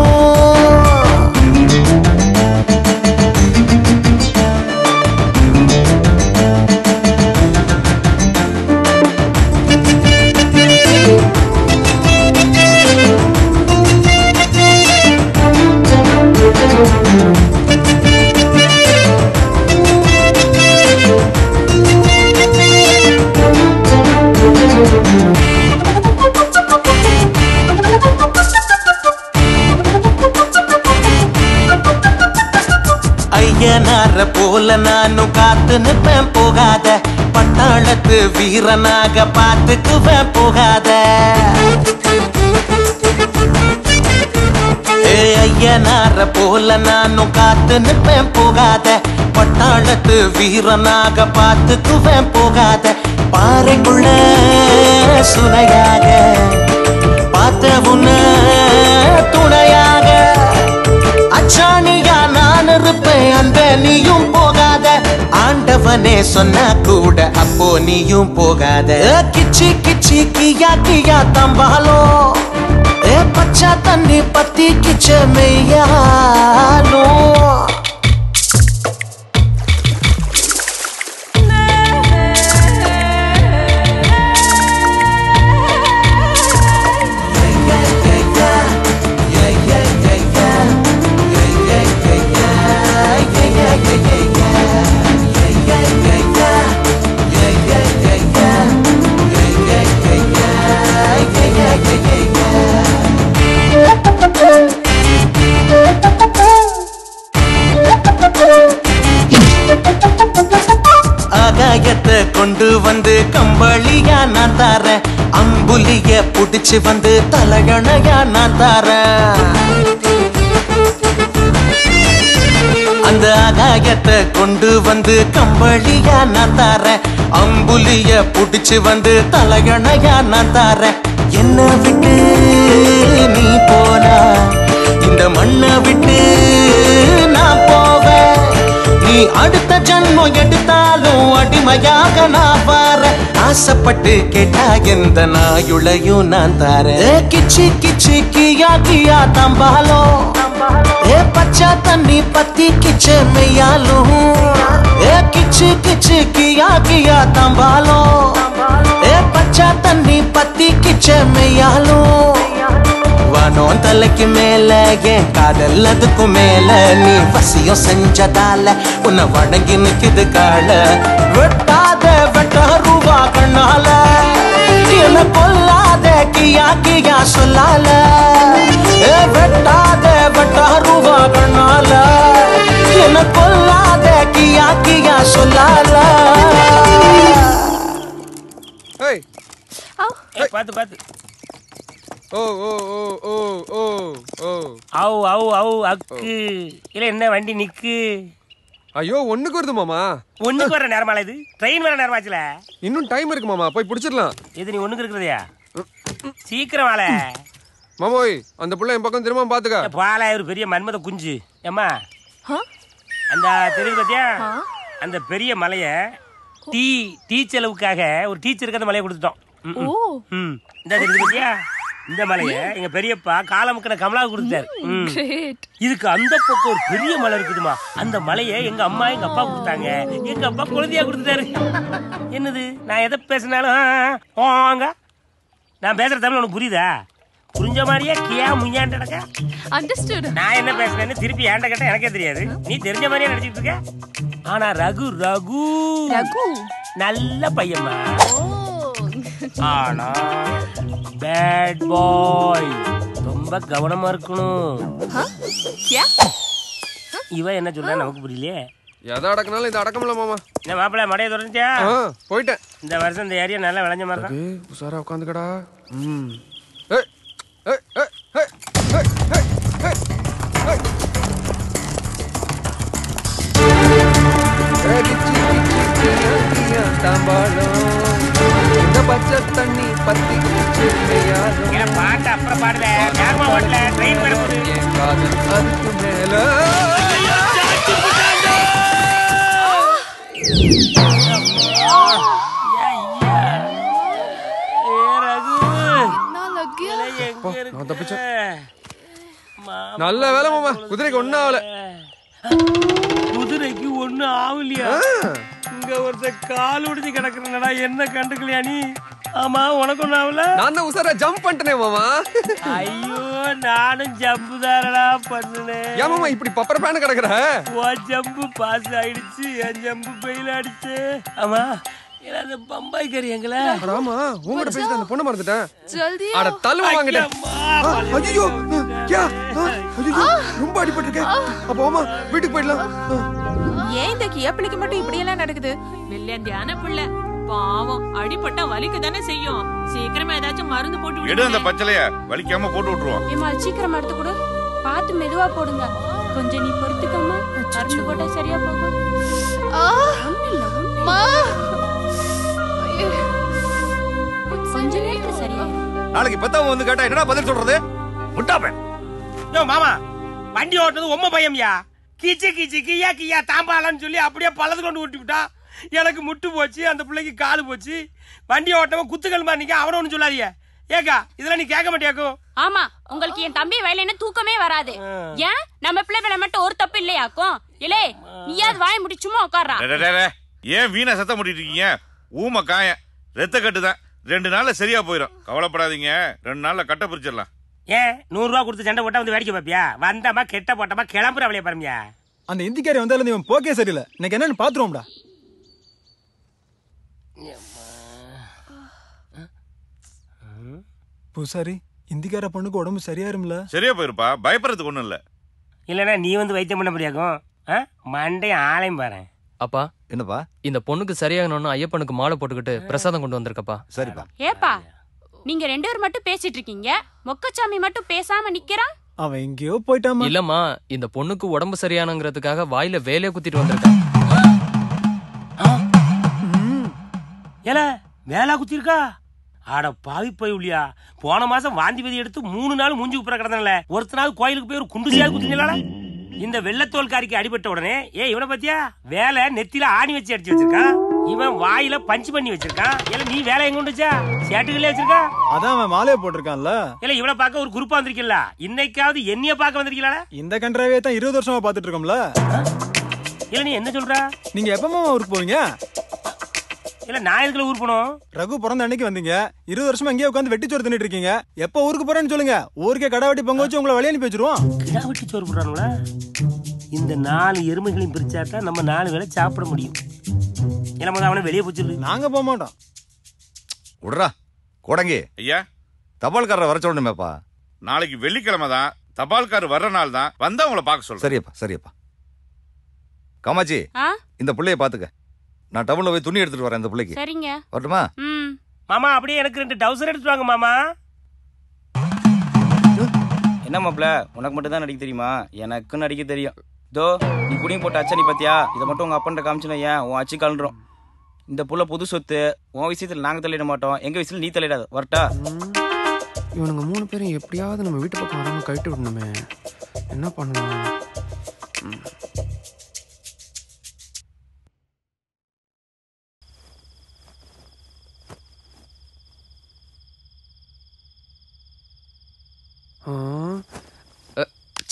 நானு காத்துன்னு பேன் போகாத பட்டாளத்து வீரனாக பார்த்துக்கு வேன் போகாத ஐயனார போல நானு காத்துன்னு பேன் போகாத பட்டாளத்து வீரனாக பார்த்துக்கு வேன் போகாத பாறைக்குள்ள சுனையாக பார்த்த உன்ன துணையாக அச்சாணியா நான் இருப்பேன் அந்த நீயும் போகாத ஆண்டவனே சொன்ன கூட அப்போ நீயும் போகாத கிச்சி கிச்சி கியா தம்பாலோ ஏ பச்சா தண்ணி பத்தி கிச்ச மெய்யாலோ கொண்டு வந்து கம்பளியா நான் தார அம்புலிய புடிச்சு வந்து தலகணையா நான் தார அந்த ஆகாயத்தை கொண்டு வந்து கம்பளியா நான் தார அம்புலிய புடிச்சு வந்து தலகணையா நான் தார என்ன விட்டு நீ போனா இந்த மண்ணை விட்டு நான் போவேன் நீ அடுத்த ஜன்மம் எடுத்தாலும் அடிமையாக நான் பாரு ஆசைப்பட்டு கேட்டா எந்த நாயுளையும் நான் தாரு கிச்சி கிச்சி கியா கியா தம்பாலோ ஏ பச்சா தண்ணி பத்தி கிச்சே மெய்யாலும் ஏ கிச்சி கிச்சி கியா கியா தம்பாலோ ஏ பச்சா தண்ணி பத்தி கிச்சே மெய்யாலும் வானோன் தலைக்கு மேல ஏன் காதல் அதுக்கும் மேல நீ வசியம் செஞ்சதால உன்னை வணங்கி நிற்குது கால வெட்டாத வெட்டருவா கண்ணால என்ன கொல்லாத கியா கியா சொல்லால வெட்டாத வெட்டருவா கண்ணால என்ன கொல்லாத கியா கியா சொல்லால பாத்து பாத்து என்ன வண்டி நிக்கு ஐயோ ஒண்ணுக்கு வருது மாமா ஒண்ணுக்கு வர நேரமா இது ட்ரெயின் வர நேரமாச்சுல இன்னும் டைம் இருக்கு மாமா போய் பிடிச்சிடலாம் இது நீ ஒண்ணுக்கு இருக்கிறதையா சீக்கிரம் வாழ மாமோய் அந்த புள்ள என் பக்கம் திரும்ப பாத்துக்க பாலா ஒரு பெரிய மன்மத குஞ்சு ஏமா அந்த தெரியுது பாத்தியா அந்த பெரிய மலைய டீ டீ செலவுக்காக ஒரு டீச்சருக்கு அந்த மலையை கொடுத்துட்டோம் இந்த தெரியுது பாத்தியா இந்த மலைய எங்க பெரியப்பா காலமுக்கன கமலா கொடுத்தாரு இதுக்கு அந்த பக்கம் ஒரு பெரிய மலை இருக்குதுமா அந்த மலைய எங்க அம்மா எங்க அப்பா கொடுத்தாங்க எங்க அப்பா குழந்தையா கொடுத்துட்டாரு என்னது நான் எதை பேசினாலும் நான் பேசுற தமிழ் உனக்கு புரியுதா புரிஞ்ச மாதிரியே கியா முய்யாண்டடக்க அண்டர்ஸ்டாண்ட் நான் என்ன பேசுறேன்னு திருப்பி ஏண்ட கேட்டா எனக்கே தெரியாது நீ தெரிஞ்ச மாதிரியே நினைச்சிட்டு இருக்க ஆனா ரகு ரகு ரகு நல்ல பையன்மா ஆனா பேட் பாய் ரொம்ப கவனமா இருக்கணும் இவன் என்ன சொல்ற நமக்கு புரியலையே எதை அடக்கினாலும் இது அடக்கம்ல மாமா இந்த மாப்பிள்ள மடையை தொடர்ந்துச்சா போயிட்டேன் இந்த வருஷம் இந்த ஏரியா நல்லா விளைஞ்ச மாதிரி தான் உஷாரா உட்காந்துக்கடா பச்சை தண்ணி பத்தி பாட்டு அப்புறம் பாடல அதுக்கு மேல நல்ல வேலை மாமா குதிரைக்கு ஒண்ணு ஆகல குதிரைக்கு ஒண்ணு ஆகலையா இங்க ஒருத்த கால் உடிஞ்சு கிடக்குறா என்ன கண்டுக்கலையா நீ ஆமா உனக்கு ஒண்ணு ஆகல நான் தான் உசாரா ஜம்ப் பண்ணிட்டேன் மாமா ஐயோ நானும் ஜம்பு தாரடா பண்ணுனேன் ஏன் மாமா இப்படி பப்பர் பேன் கிடக்குற உன் ஜம்பு பாஸ் ஆயிடுச்சு என் ஜம்பு பெயில் ஆயிடுச்சு ஆமா இத பம்பாய் கறி எங்கள ஆமா உங்கட பேசிட்டு அந்த பொண்ணு மறந்துட்டேன் ஜல்தி அட தள்ளு வாங்கிட்ட ஐயோ क्या ஐயோ ரொம்ப அடிபட்டிருக்கே அப்ப மாமா வீட்டுக்கு போய்டலாம் ஏன் இந்த கியப்பனுக்கு மட்டும் இப்படி எல்லாம் நடக்குது வில்லியான புள்ள பாவம் அடிபட்டா வலிக்கு தானே செய்யும் சீக்கிரமா ஏதாச்சும் மருந்து போட்டு விடு அந்த பச்சளைய வலிக்காம போட்டு விட்டுறோம் ஏமா சீக்கிரமா எடுத்து கொடு பாத்து மெதுவா போடுங்க கொஞ்சம் நீ பொறுத்துக்கம்மா மருந்து போட்டா சரியா போகும் ஆ அம்மா நாளைக்கு பத்தவங்க வந்து கேட்டா என்னடா பதில் சொல்றது முட்டாப்பேன் யோ மாமா வண்டி ஓட்டுறது உம்ம பயம்யா கீச்சு கீச்சு கியா கியா தாம்பாலன்னு சொல்லி அப்படியே பழது கொண்டு ஊட்டிவிட்டா எனக்கு முட்டு போச்சு அந்த பிள்ளைக்கு காலு போச்சு வண்டி ஓட்டவன் குத்துக்கள் மாதிரி நிக்க அவன ஒண்ணு சொல்லாதிய ஏக்கா இதெல்லாம் நீ கேட்க மாட்டியாக்கும் ஆமா உங்களுக்கு என் தம்பி வயலின தூக்கமே வராது ஏன் நம்ம பிள்ளை மேல மட்டும் ஒரு தப்பு இல்லையாக்கும் இலே நீயாவது வாய் முடிச்சுமா உட்கார்றா ஏன் வீணா சத்தம் போட்டுட்டு இருக்கீங்க ஊமை காயம் ரத்த கட்டுதான் ரெண்டு நாள்ல சரியா போயிடும் கவலைப்படாதீங்க ரெண்டு நாள்ல கட்ட பிரிச்சிடலாம் ஏன் 100 ரூபா கொடுத்து சண்டை போட்டா வந்து வேடிக்கை பாப்பியா வந்தமா கெட்ட போட்டமா கிளம்புற அவளைய பாருமியா அந்த இந்திக்காரி வந்தாலும் இவன் போக்கே சரியில்லை இன்னைக்கு என்னன்னு பாத்துருவோம்டா பூசாரி இந்திக்கார பொண்ணுக்கு உடம்பு சரியாயிரும்ல சரியா போயிருப்பா பயப்படுறதுக்கு ஒண்ணும் இல்ல இல்லன்னா நீ வந்து வைத்தியம் பண்ண முடியாக்கும் மண்டையும் ஆளையும் பாரு அப்பா என்னப்பா இந்த பொண்ணுக்கு சரியாகணும்னு ஐயப்பனுக்கு மாலை போட்டுக்கிட்டு பிரசாதம் கொண்டு வந்திருக்கப்பா. சரிப்பா. ஏப்பா நீங்க ரெண்டு பேர் மட்டும் பேசிட்டு இருக்கீங்க, மொக்கச்சாமி மட்டும் பேசாம நிக்கிறான். அவன் எங்கேயோ போயிட்டாமா? இல்லம்மா, இந்த பொண்ணுக்கு உடம்பு சரியானங்கிறதுக்காக வாயில வேலைய குத்திட்டு வந்திருக்கான். ஏல வேலை குத்திருக்கா? ஆட பாவி போயுலியா, போன மாசம் வாந்தி விதி எடுத்து 3 நாள் மூஞ்சி குப்புற கிடந்தனல, ஒருத்த நாள் கோயிலுக்கு போய் ஒரு குண்டு சேர் குத்திங்களா? இந்த வெள்ளத்தோல்காரிக்கு அடிபட்ட உடனே ஏ இவனை பத்தியா வேலை நெத்தில ஆணி வச்சு அடிச்சு வச்சிருக்கான், இவன் வாயில பஞ்சு பண்ணி வச்சிருக்கான். ஏல நீ வேலை எங்க உண்டுச்சா? சேட்டுகளே வச்சிருக்கா, அதான் அவன் மாலையை போட்டிருக்கான்ல. ஏல இவனை பார்க்க ஒரு குரூப்பா வந்திருக்கீங்களா? இன்னைக்காவது என்னைய பார்க்க வந்திருக்கீங்களா? இந்த கண்டராவே தான் 20 வருஷமா பாத்துட்டு இருக்கோம்ல. ஏல நீ என்ன சொல்ற? நீங்க எப்பமா ஊருக்கு போவீங்க? இல்ல நான் எதுக்குள்ள ஊர் போனோம்? ரகு பிறந்த அன்னைக்கு வந்தீங்க, 20 வருஷமா இங்கே உட்காந்து வெட்டி சோறு தின்னுட்டு இருக்கீங்க, எப்ப ஊருக்கு போறேன்னு சொல்லுங்க, ஊருக்கே கடை வெட்டி பொங்க வச்சு உங்களை வெளியே அனுப்பி வச்சிருவோம். கடை வெட்டி சோறு போடுறாங்களா? இந்த 4 எருமைகளையும் பிரிச்சாதான் நம்ம 4 வேளை சாப்பிட முடியும். ஏன்னா அவனை வெளியே போச்சு. நாங்க போக மாட்டோம். விடுறா கோடங்கி ஐயா, தபால்காரரை வர சொல்லணுமேப்பா. நாளைக்கு வெள்ளிக்கிழமை தான், தபால்காரர் வர்ற நாள் தான், வந்தா உங்களை பார்க்க சொல்றேன். சரியப்பா சரியப்பா. காமாச்சி இந்த பிள்ளைய பாத்துக்க, நான் டவுன்ல போய் துணி எடுத்துட்டு வரேன் இந்த பிள்ளைக்கு. சரிங்க. வரட்டுமா? ம். மாமா அப்படியே எனக்கு 2 டவுசர் எடுத்து வாங்க மாமா. என்ன மாப்ள உனக்கு மட்டும் தான் நடிக்க தெரியுமா? எனக்கும் நடிக்க தெரியும். தோ நீ குடியும் போட்ட அச்சனி பத்தியா, இதை மட்டும் உங்க அப்பன்ட்ட காமிச்சுனா ஏன் உன் அச்சு கலன்றோம். இந்த புள்ள புது சொத்து, உன் விஷயத்துல நாங்க தலையிட மாட்டோம், எங்க விஷயத்துல நீ தலையிடாத. வரட்டா? இவனுங்க 3 பேரும் எப்படியாவது நம்ம வீட்டு பக்கம் வராம கழட்டி விடணுமே, என்ன பண்ணலாம்?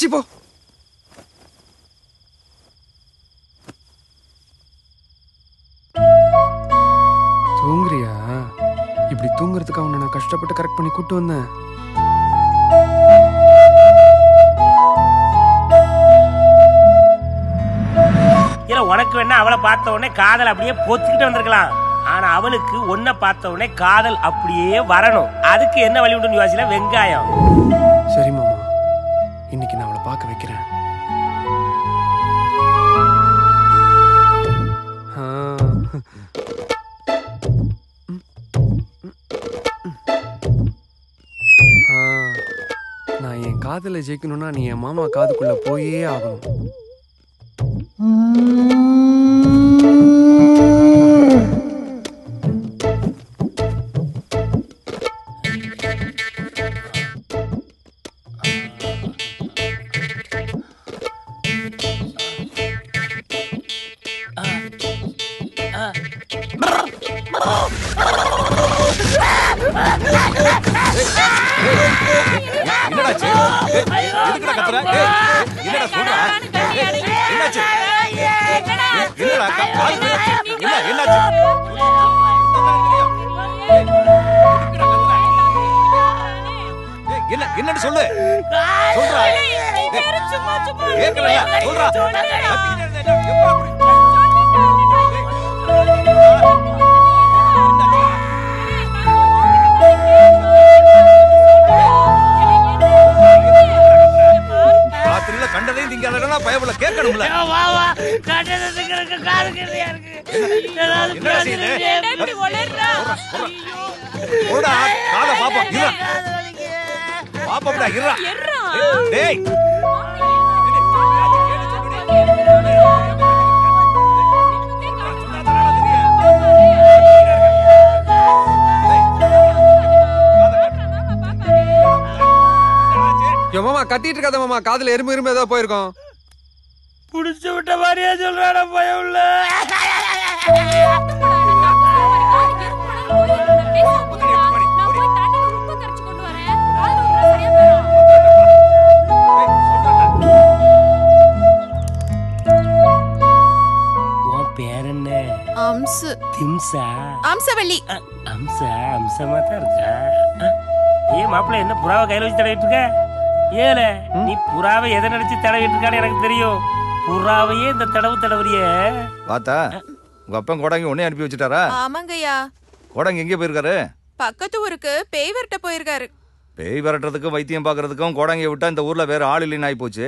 சிப்போ தூங்குறியா? இப்படி தூங்குறதுக்கு அவனை நான் கஷ்டப்பட்டு கரெக்ட் பண்ணி கூட்டு வந்தேன். உனக்கு வேணா அவளை பார்த்த உடனே காதல் அப்படியே போத்துக்கிட்டு வந்திருக்கலாம், ஆனா அவளுக்கு ஒன்ன பார்த்த உடனே காதல் அப்படியே வரணும். அதுக்கு என்ன வழி உண்டு? யோசில வெங்காயம். சரி மாமா, இன்னைக்கு நான் அவளை பார்க்க வைக்கிறேன். நான் என் காதல ஜெயிக்கணும்னா நீ என் மாமா காதுக்குள்ள போயே ஆகணும். கட்டிட்டு இருக்காத மாமா, காதுல எறும்பு எறும்பு ஏதாவது போயிருக்கோம். புடிச்சு விட்ட மாதிரியா சொல்றான பயம் இல்ல. உன் பேர் என்ன? அம்சு. திம்சா? அம்சவள்ளி. அம்சா அம்சமா தான் இருக்கா? ஏ மாப்பிள்ள என்ன புறாவை கையில வச்சு தடவிட்டு இருக்க? ஏல நீ புறாவை எதை நினைச்சு தடவிட்டு இருக்கான்னு எனக்கு தெரியும். புறாவையே இந்த தடவு தடவுறிய பாத்தா உங்க அப்பன் கோடங்கி உடனே அனுப்பி வச்சுட்டாரா? ஆமாங்கய்யா. கோடங்கி எங்க போயிருக்காரு? பக்கத்து ஊருக்கு பேய் விரட்ட போயிருக்காரு. பேய் விரட்டுறதுக்கும் வைத்தியம் பாக்குறதுக்கும் கோடங்கியை விட்டா இந்த ஊர்ல வேற ஆள் இல்லைன்னு ஆகி போச்சு.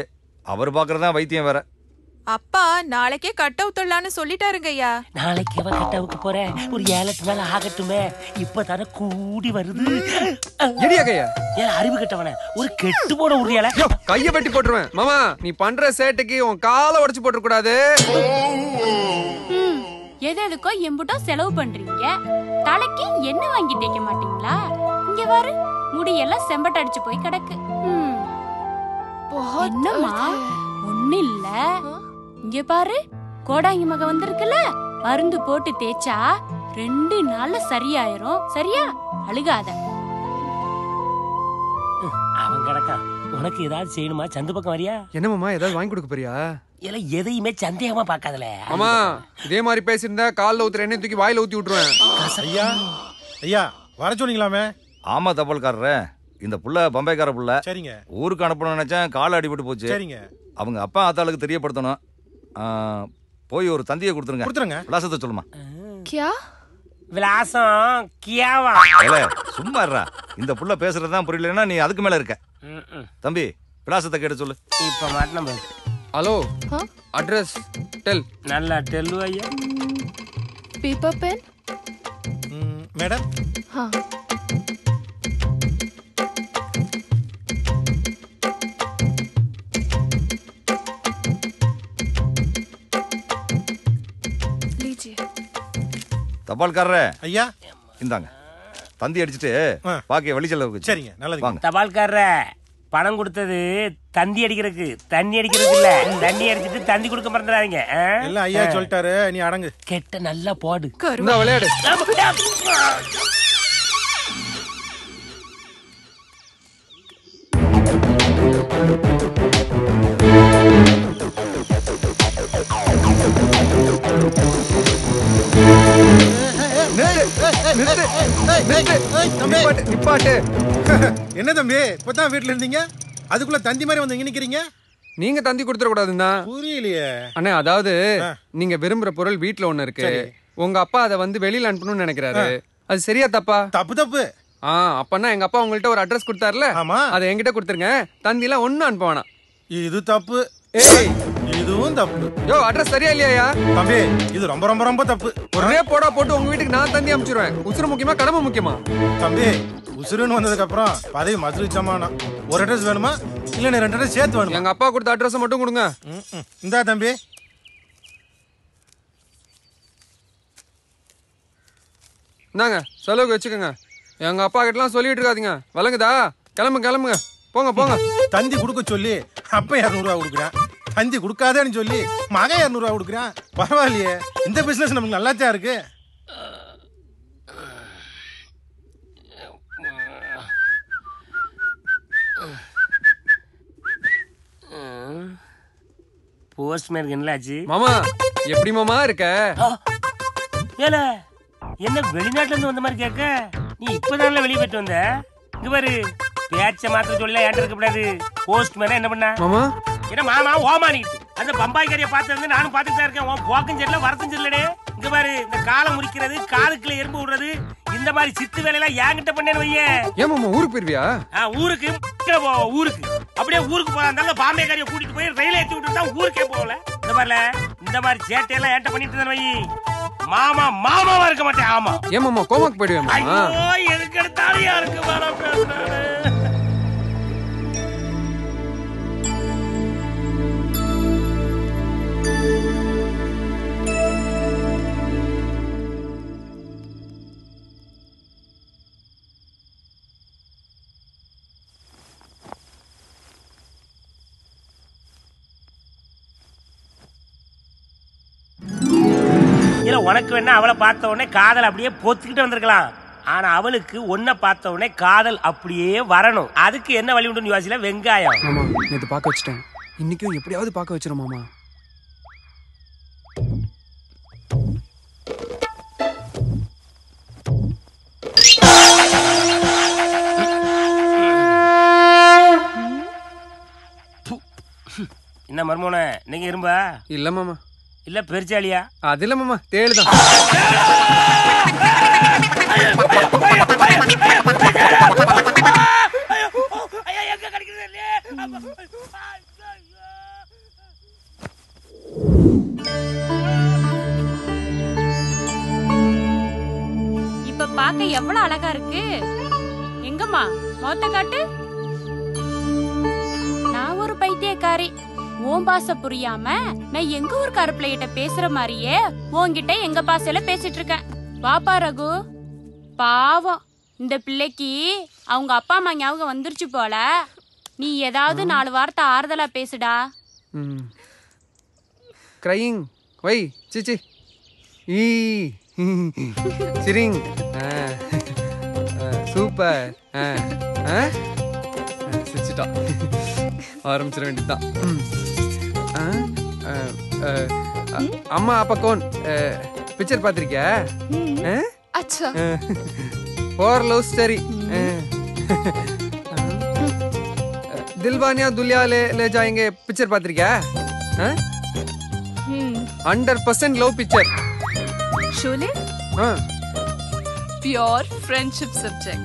அவர் பாக்குறதான் வைத்தியம் வேற. அப்பா நாளைக்கே கட் அவுட் பண்ணலாம்னு சொல்லிட்டாருங்கய்யா. நாளைக்கு எவன் கட் அவுட்க்கு போறேன்? ஒரு 7-8 நாள் ஆகட்டுமே. இப்பதான கூடி வருது. எடியாகையா. ஏ அறிவு கட்டவனே. ஒரு கெட்டு போற உரியல. கைய வெட்டி போடுறேன். மாமா நீ பண்ற சேட்டுக்கு உன் காலை உடைச்சு போட்டுற கூடாது. எதுக்கோ எம்புட்டோ செலவு பண்றீங்க. தலைக்கு என்ன வாங்கி தேக்க மாட்டீங்களா? இங்க பாரு. முடியெல்லாம் செம்பட்ட அடிச்சு போய் கிடக்கு. என்னம்மா? ஒண்ணு இல்ல. இங்க பாரு, கோடாங்கி மக வந்திருக்குல, மருந்து போட்டு தேய்ச்சா 2 நாள்ல சரியாயிரும். சரியா? அழுகாத. அவங்கடக்கா உனக்கு ஏதாவது செய்யணுமா? சந்து பக்கம் வரியா? என்னமாமா ஏதாவது வாங்கி கொடுக்க போறியா? இல்ல எதையுமே சந்தேகமா பாக்காதல. அம்மா இதே மாதிரி பேசிருந்தா கால்ல ஊத்துற எண்ணெய் தூக்கி வாயில ஊத்தி விட்டுருவேன். ஐயா ஐயா வர சொன்னீங்களாமே? ஆமா தபால்காரரே, இந்த புள்ள பம்பைக்கார புள்ள. சரிங்க. ஊருக்கு அனுப்பணும்னு நினைச்சேன், கால் அடிபட்டு போச்சு. சரிங்க. அவங்க அப்பா ஆத்தாளுக்கு தெரியப்படுத்தணும். போய் ஒரு தந்தியை கொடுத்துருங்க. கொடுத்துருங்க. விலாசத்தை சொல்லுமா. கியா விலாசம் கியாவா? சும்மாறா, இந்த புள்ள பேசுறதுதான் புரியலன்னா நீ அதுக்கு மேல இருக்க. தம்பி விலாசத்தை கேட்டு சொல்லு. இப்ப மாட்டலாம். Hello address tell. நல்லா டெல்லு ஐயா. Paper pen madam. ஹா தபால்காரரே. ஐயா இந்தாங்க, தந்தி அடிச்சுட்டு பாக்கிய வழி செலவுக்கு. சரிங்க, நல்லது. தபால்காரரே, பணம் கொடுத்தது தந்தி அடிக்கிறதுக்கு, தண்ணி அடிக்கிறதுக்கு இல்ல. தண்ணி அடிச்சிட்டு தந்தி கொடுக்க மறந்துடாதீங்க. எல்லாம் ஐயா சொல்லிட்டாரு, நீ அடங்கு. கெட்ட நல்லா போடு, விளையாடு. என்ன தம்பி இப்பதான் வீட்டுல இருந்தீங்க, அதுக்குள்ள தந்தி மாதிரி வந்து நிக்கிறீங்க? நீங்க தந்தி கொடுத்துட கூடாதுன்னா புரியலையே அண்ணே. அதாவது நீங்க விரும்புற பொருள் வீட்டுல ஒண்ணு இருக்கு, உங்க அப்பா அதை வந்து வெளியில அனுப்பணும்னு நினைக்கிறாரு. அது சரியா தப்பா? தப்பு தப்பு. அப்பன்னா எங்க அப்பா உங்கள்கிட்ட ஒரு அட்ரஸ் கொடுத்தாருல, அதை என்கிட்ட கொடுத்துருங்க. தந்தி எல்லாம் ஒண்ணு அனுப்ப வேணாம். இது தப்பு. ஏய் இதுவும் தப்பு. யோ அட்ரஸ் சரியா இல்லையா தம்பி? இது ரொம்ப ரொம்ப ரொம்ப தப்பு. ஒரே போடா போட்டு உங்க வீட்டுக்கு நான் தந்தி அனுப்பிச்சிருவேன். உசுறு முக்கியமா கடமை முக்கியமா தம்பி? உசுறுன்னு வந்ததுக்கு அப்புறம் பதவி மதுரிச்சமான ஒரு அட்ரஸ் வேணுமா இல்ல 2 அட்ரஸ் சேர்த்து வேணும்? எங்க அப்பா கொடுத்த அட்ரஸ் மட்டும் கொடுங்க. இந்தா தம்பி. நாங்க செலவுக்கு வச்சுக்கோங்க. எங்க அப்பா கிட்ட எல்லாம் சொல்லிட்டு இருக்காதீங்க, வழங்குதா? கிளம்பு கிளம்புங்க, போங்க போங்க. தந்தி கொடுக்க சொல்லி அப்ப 200 ரூபா கொடுக்குறேன், தந்தி கொடுக்காதேன்னு சொல்லி மகன் 200 ரூபா கொடுக்குறேன். பரவாயில்லையே, இந்த பிசினஸ் நமக்கு நல்லா தான் இருக்கு. போஸ்ட்மேன் என்னாச்சு மாமா? எப்படி மாமா இருக்க? ஏல என்ன வெளிநாட்டுல இருந்து வந்த மாதிரி கேட்க? நீ இப்பதான் வெளியே போயிட்டு வந்த. இங்க பாரு, பேச்ச மாத்திர சொல்லல ஏன் இருக்க கூடாது. போஸ்ட்மேன் என்ன பண்ணா மாமா? என்ன மாமா ஓமானிட்டு அந்த பம்பாய்க்காரிய பார்த்து நானும் பார்த்துட்டு இருக்கேன். உன் போக்கம் செல்ல வரத்தும் செல்லடே. இங்க பாரு, இந்த காலை முடிக்கிறது, காலுக்குள்ள எறும்பு விடுறது, இந்த மாதிரி சித்து வேலையெல்லாம் என்கிட்ட பண்ணேன்னு வையேன். ஏமா ஊருக்கு போயிருவியா? ஊருக்கு ஊருக்கு அப்படியே ஊருக்கு போறா இருந்தாலும் பாம்பேக்காரிய கூட்டிட்டு போய் ரயில ஏற்றி விட்டு தான் ஊருக்கே போகல. இந்த மாதிரில இந்த மாதிரி சேட்டையெல்லாம் ஏன்ட்ட பண்ணிட்டு இருந்தேன் வையி, மாமா மாமாவா இருக்க மாட்டேன். ஆமா ஏமாமா கோமாக்கு போயிடுவேன். எதுக்கு எடுத்தாலும் யாருக்கு மாமா? உனக்கு வேணா அவளை பார்த்த உடனே காதல் அப்படியே பொத்துக்கிட்டு வந்திருக்கலாம், ஆனா அவளுக்கு ஒன்ன பார்த்த உடனே காதல் அப்படியே வரணும். அதுக்கு என்ன வழி உண்டு யோசில? வெங்காயம் நேத்து பார்க்க வச்சிட்டேன், இன்னைக்கும் எப்படியாவது பார்க்க வச்சிரும் மாமா. என்ன மர்மோன நீங்க இரும்பா? இல்ல மாமா. இல்ல பெருச்சாலியா? அது இல்ல மாமா, தேடுதான். இருக்கு. எங்கம்மா மொத்த காட்டு. நான் ஒரு பைத்தியக்காரி. உன் பாச புரியாம நான் எங்க ஒரு கருப்பிள்ளைகிட்ட பேசுற மாதிரியே உன்கிட்ட எங்க பாசையில பேசிட்டு இருக்கேன். பாப்பா ரகு, பாவம் இந்த பிள்ளைக்கு அவங்க அப்பா அம்மா ஞாபகம் வந்துருச்சு போல. நீ ஏதாவது நாலு வார்த்தை ஆறுதலா பேசுடா. கிரையிங் வை சிச்சி ஈ சிரிங் சூப்பர் சிச்சிட்டா ஆரம்பிச்சிட வேண்டியதுதான். அம்மா அப்பா கோன் பிக்சர் பார்த்திருக்கியா? அச்சா போர் லவ் ஸ்டோரி दिलवानिया दुलिया ले ले जाएंगे पिक्चर पात्रिका हाँ 100% लव पिक्चर शोले हाँ pure friendship subject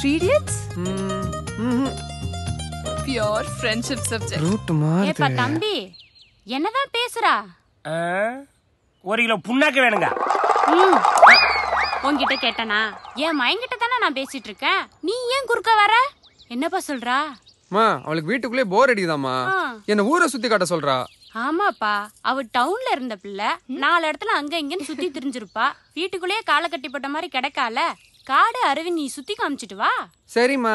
Three Idiots pure friendship subject रूट मार ये पतंबी ये ना तो पेशरा वो रीलो पुन्ना के बनेगा உன்கிட்ட கேட்டனா என் மயங்கிட்ட தானே நான் பேசிட்டு இருக்கேன். நீ ஏன் குறுக்க வர? என்னப்பா சொல்றா? அம்மா அவளுக்கு வீட்டுக்குள்ளே போர் அடிக்குதாம்மா. என்ன ஊரை சுத்தி காட்ட சொல்றா? ஆமாப்பா, அவ டவுன்ல இருந்த பிள்ளை நாலு இடத்துல அங்க இங்கன்னு சுத்தி திரிஞ்சிருப்பா. வீட்டுக்குள்ளேயே காலை கட்டிப்பட்ட மாதிரி கிடைக்கால. காடு அருவி நீ சுத்தி காமிச்சிட்டு வா. சரிம்மா.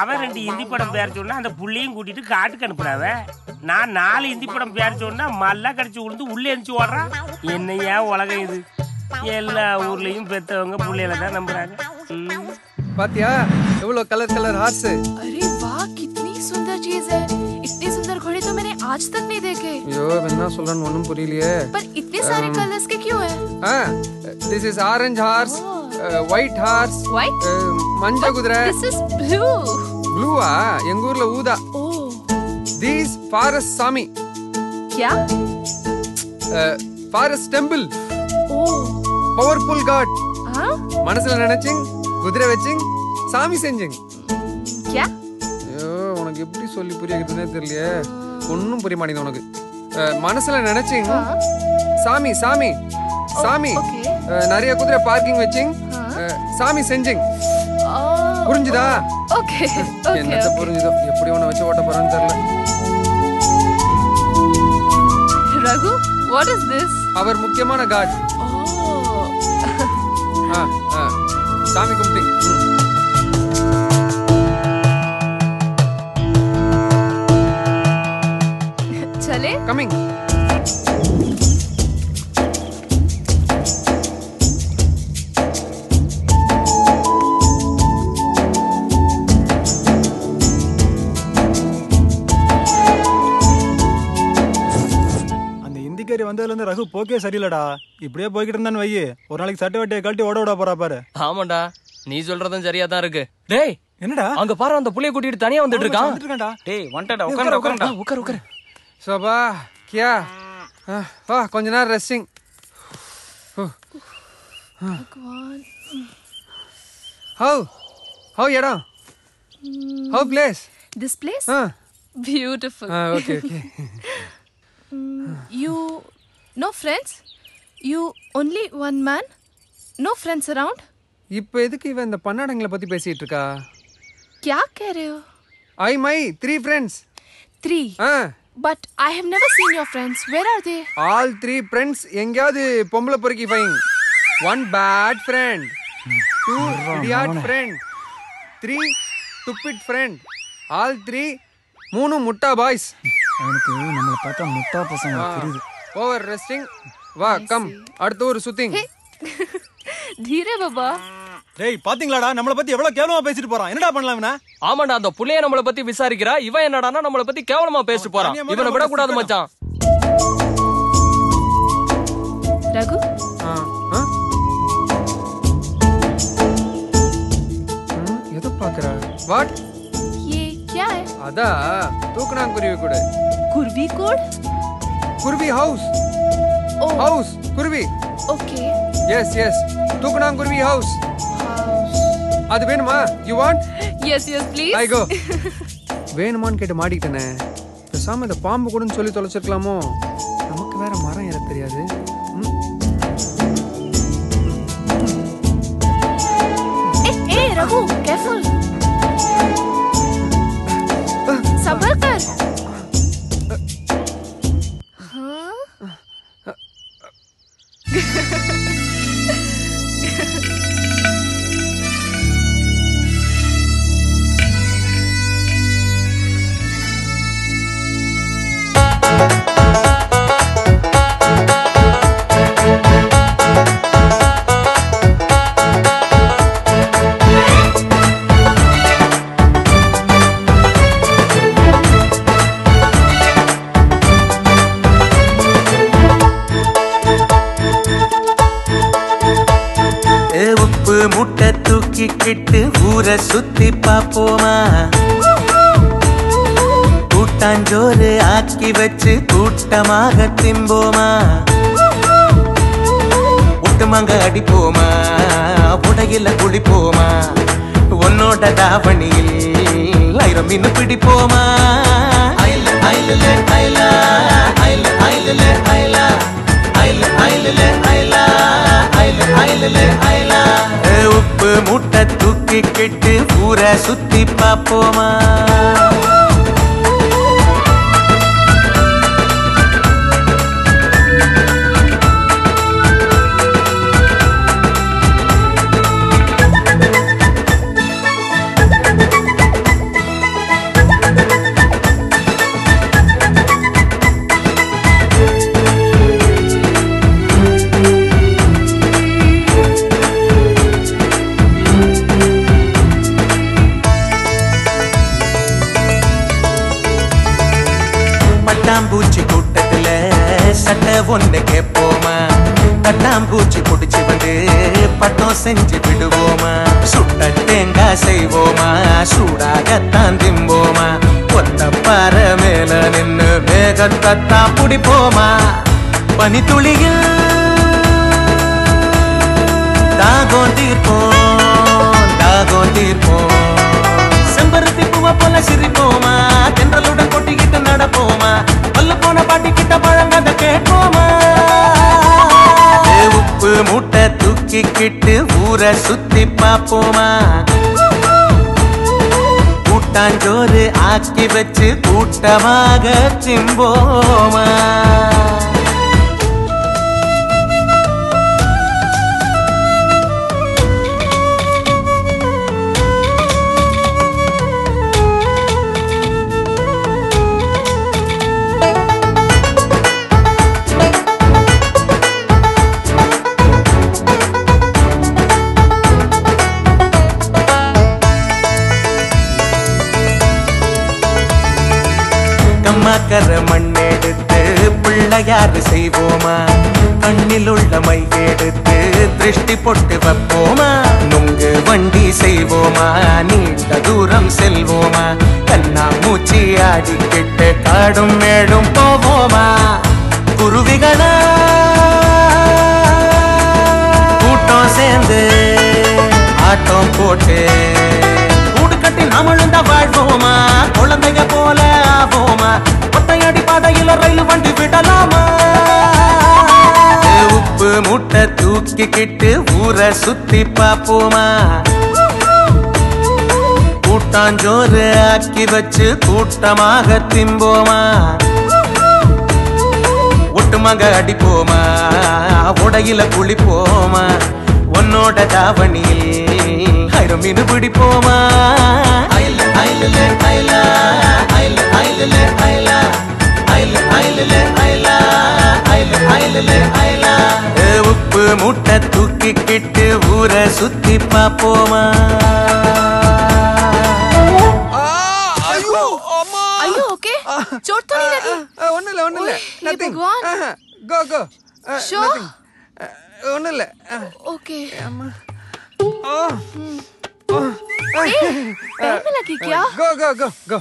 அவன் ரெண்டு ஹிந்தி படம் பேர் சொன்னா அந்த புள்ளையும் கூட்டிட்டு காட்டுக்கு அனுப்புறாவ. நான் நாலு ஹிந்தி படம் பேர் சொன்னா மல்லா கடிச்சு விழுந்து உள்ளே எழுந்து ஓடுறான். என்னையா உலகம் இது? எல்லா ஊர்லயும் பெத்தவங்க புள்ளையில தான் நம்புறாங்க. பாத்தியா எவ்வளவு கலர் கலர் ஹார்ஸ். அரே வா, कितनी सुंदर चीज है. इतने सुंदर घोड़े तो मैंने आज तक नहीं देखे. यो बन्ना सोलन वनम पूरी लिए. पर इतने सारे कलर्स के क्यों है? हां, this is orange horse, white horse, white मंजा குதிரை. This is blue. ब्लू आ எங்கூர்ல ஊதா. ओ दिस फॉरेस्ट सामी. क्या? Forest temple. Oh powerful god. हां, மனசுல நினைச்சிங் குதிரை வெச்சிங் சாமி செஞ்சிங். क्या? உனக்கு எப்படி சொல்லி புரியுதுன்னே தெரியலையே. ஒன்னும் புரிய மாட்டேங்குது உனக்கு. மனசுல நினைச்சிங் சாமி சாமி சாமி நிறைய குதிரை பார்க்கிங் வெச்சிங் சாமி செஞ்சிங். புரிஞ்சுதா? Okay okay. என்னது புரிஞ்சுதோ? எப்படி உன வெச்சு ஓட்ட போறன்னு தெரியல. Raghu, what is this? அவர் முக்கியமான காட். ஓ ஆ ஆ சாமி கும்பிடு. Coming. அந்த இந்திக்காரி வந்ததுல இருந்து ரகு போக்கே சரியில்லடா. இப்படியே போய்கிட்டு இருந்தான்னு வை, ஒரு நாளைக்கு சட்டை வட்டியை கழட்டி ஓட ஓட போறா பாரு. ஆமாண்டா, நீ சொல்றதும் சரியா தான் இருக்கு. டேய் என்னடா அங்க பாரு, அந்த புள்ளைய கூட்டிட்டு தனியா வந்துட்டு இருக்கான். டேய் வந்துடடா, உட்காருடா உட்காருடா உட்காரு உட்காரு. சபா கியா வா, கொஞ்ச நேரம் ரெஸ்டிங். ஹவ் இடம்? How place? This place beautiful. Okay okay. You no friends? You only one man? No friends around? இப்போ எதுக்கு இவன் இந்த பன்னாடங்களை பத்தி பேசிட்டு இருக்கா? क्या कह रहे हो? I my three friends. Three? But I have never seen your friends. Where are they? All three friends engadu pombla poriki flying. One bad friend, two idiot friend, three stupid friend. All three moonu mutta boys. Avanukku nammala paatha mutta pasanga theriyudhu. Over resting. Va come adutha oru shooting. Dheera baba. டேய் பாத்தீங்களாடா, நம்மள பத்தி எவ்வளவு கேவலமா பேசிட்டு போறான். என்னடா பண்ணலாம் இவனா? ஆமாடா, அந்த புள்ளைய நம்மள பத்தி விசாரிக்கிறா. இவன் என்னடானா நம்மள பத்தி கேவலமா பேசிட்டு போறான். இவனை விட கூடாது மச்சான். ரகு எது பாக்குற? வாட் ஏ क्या है? அதா தூக்குறான் குருவி கூட. குருவி கோட்? குருவி house. Oh. House, Kurvi. Okay. Yes, yes. Tukunam Kurvi house. House. Adu venuma? You want? Yes, yes, please. I go. Venuma nu kettu maadittane. Pesama indha paambu kodunu solli tolachirkalamo. Namakku vera maram era theriyadu. Hey, Raghu, careful. Sabar kar. கிட்டு ஊரை சுத்தி பாப்போமா கூட்டாஞ்சோறு ஆக்கி வச்சு கூட்டமாக திம்போமா ஒட்டுமாங்க அடிப்போமா புடையில குளிப்போமா உன்னோட தாவணியில் ஆயிரம் மீன் பிடிப்போமா உப்பு முட்டை தூக்கி கிட்டு ஊரை சுத்தி பாப்போமா பூச்சி கூட்டத்துல சட்ட ஒண்ணு கேட்போமா கண்ணாம்பூச்சி குடிச்சு வந்து பட்டம் செஞ்சு விடுவோமா சுட்ட தேங்காய் செய்வோமா சூடாகத்தான் திம்போமா கொத்த பாற மேல நின்று வேகத்தான் பிடிப்போமா பனி துளியில் தாகம் தீர்ப்போம் செம்பருத்தி பூவை போல சிரிப்போமா தென்றலுடன் கொட்டிக்கிட்டு நடப்போமா உப்பு மூட்டை தூக்கிக்கிட்டு ஊரை சுத்தி பாப்போமா கூட்டாஞ்சோறு ஆக்கி வச்சு கூட்டமாக திம்போமா கர மண்ணெடுத்து பிள்ளையாறு செய்வோமா கண்ணில் உள்ள மை எடுத்து திருஷ்டி போட்டு வைப்போமா நுங்கு வண்டி செய்வோமா நீண்ட தூரம் செல்வோமா கண்ணா மூச்சி ஆடிக்கிட்டு காடும் மேடும் போவோமா குருவிகளா கூட்டம் சேர்ந்து ஆட்டம் போட்டு கூடு கட்டி நாம் எழுந்தா வாழ்வோமா குழந்தைய போல ஆவோமா ஒட்டையடி பாதையில ரயில் வண்டி விடலாமா உப்பு மூட்டை தூக்கிக்கிட்டு ஊரை சுத்தி பாப்போமா கூட்டாஞ்சோறு ஆக்கி வச்சு கூட்டமாக திம்போமா ஒட்டுமாக அடிப்போமா உடையில குளிப்போமா உன்னோட தாவணியில் ஆயிரம் மீன் பிடிப்போமா உப்பு மூட்டை தூக்கிக்கிட்டு ஊரை சுத்தி பாப்போமா ஒண்ணுல ஓகே क्या गो गो गो गो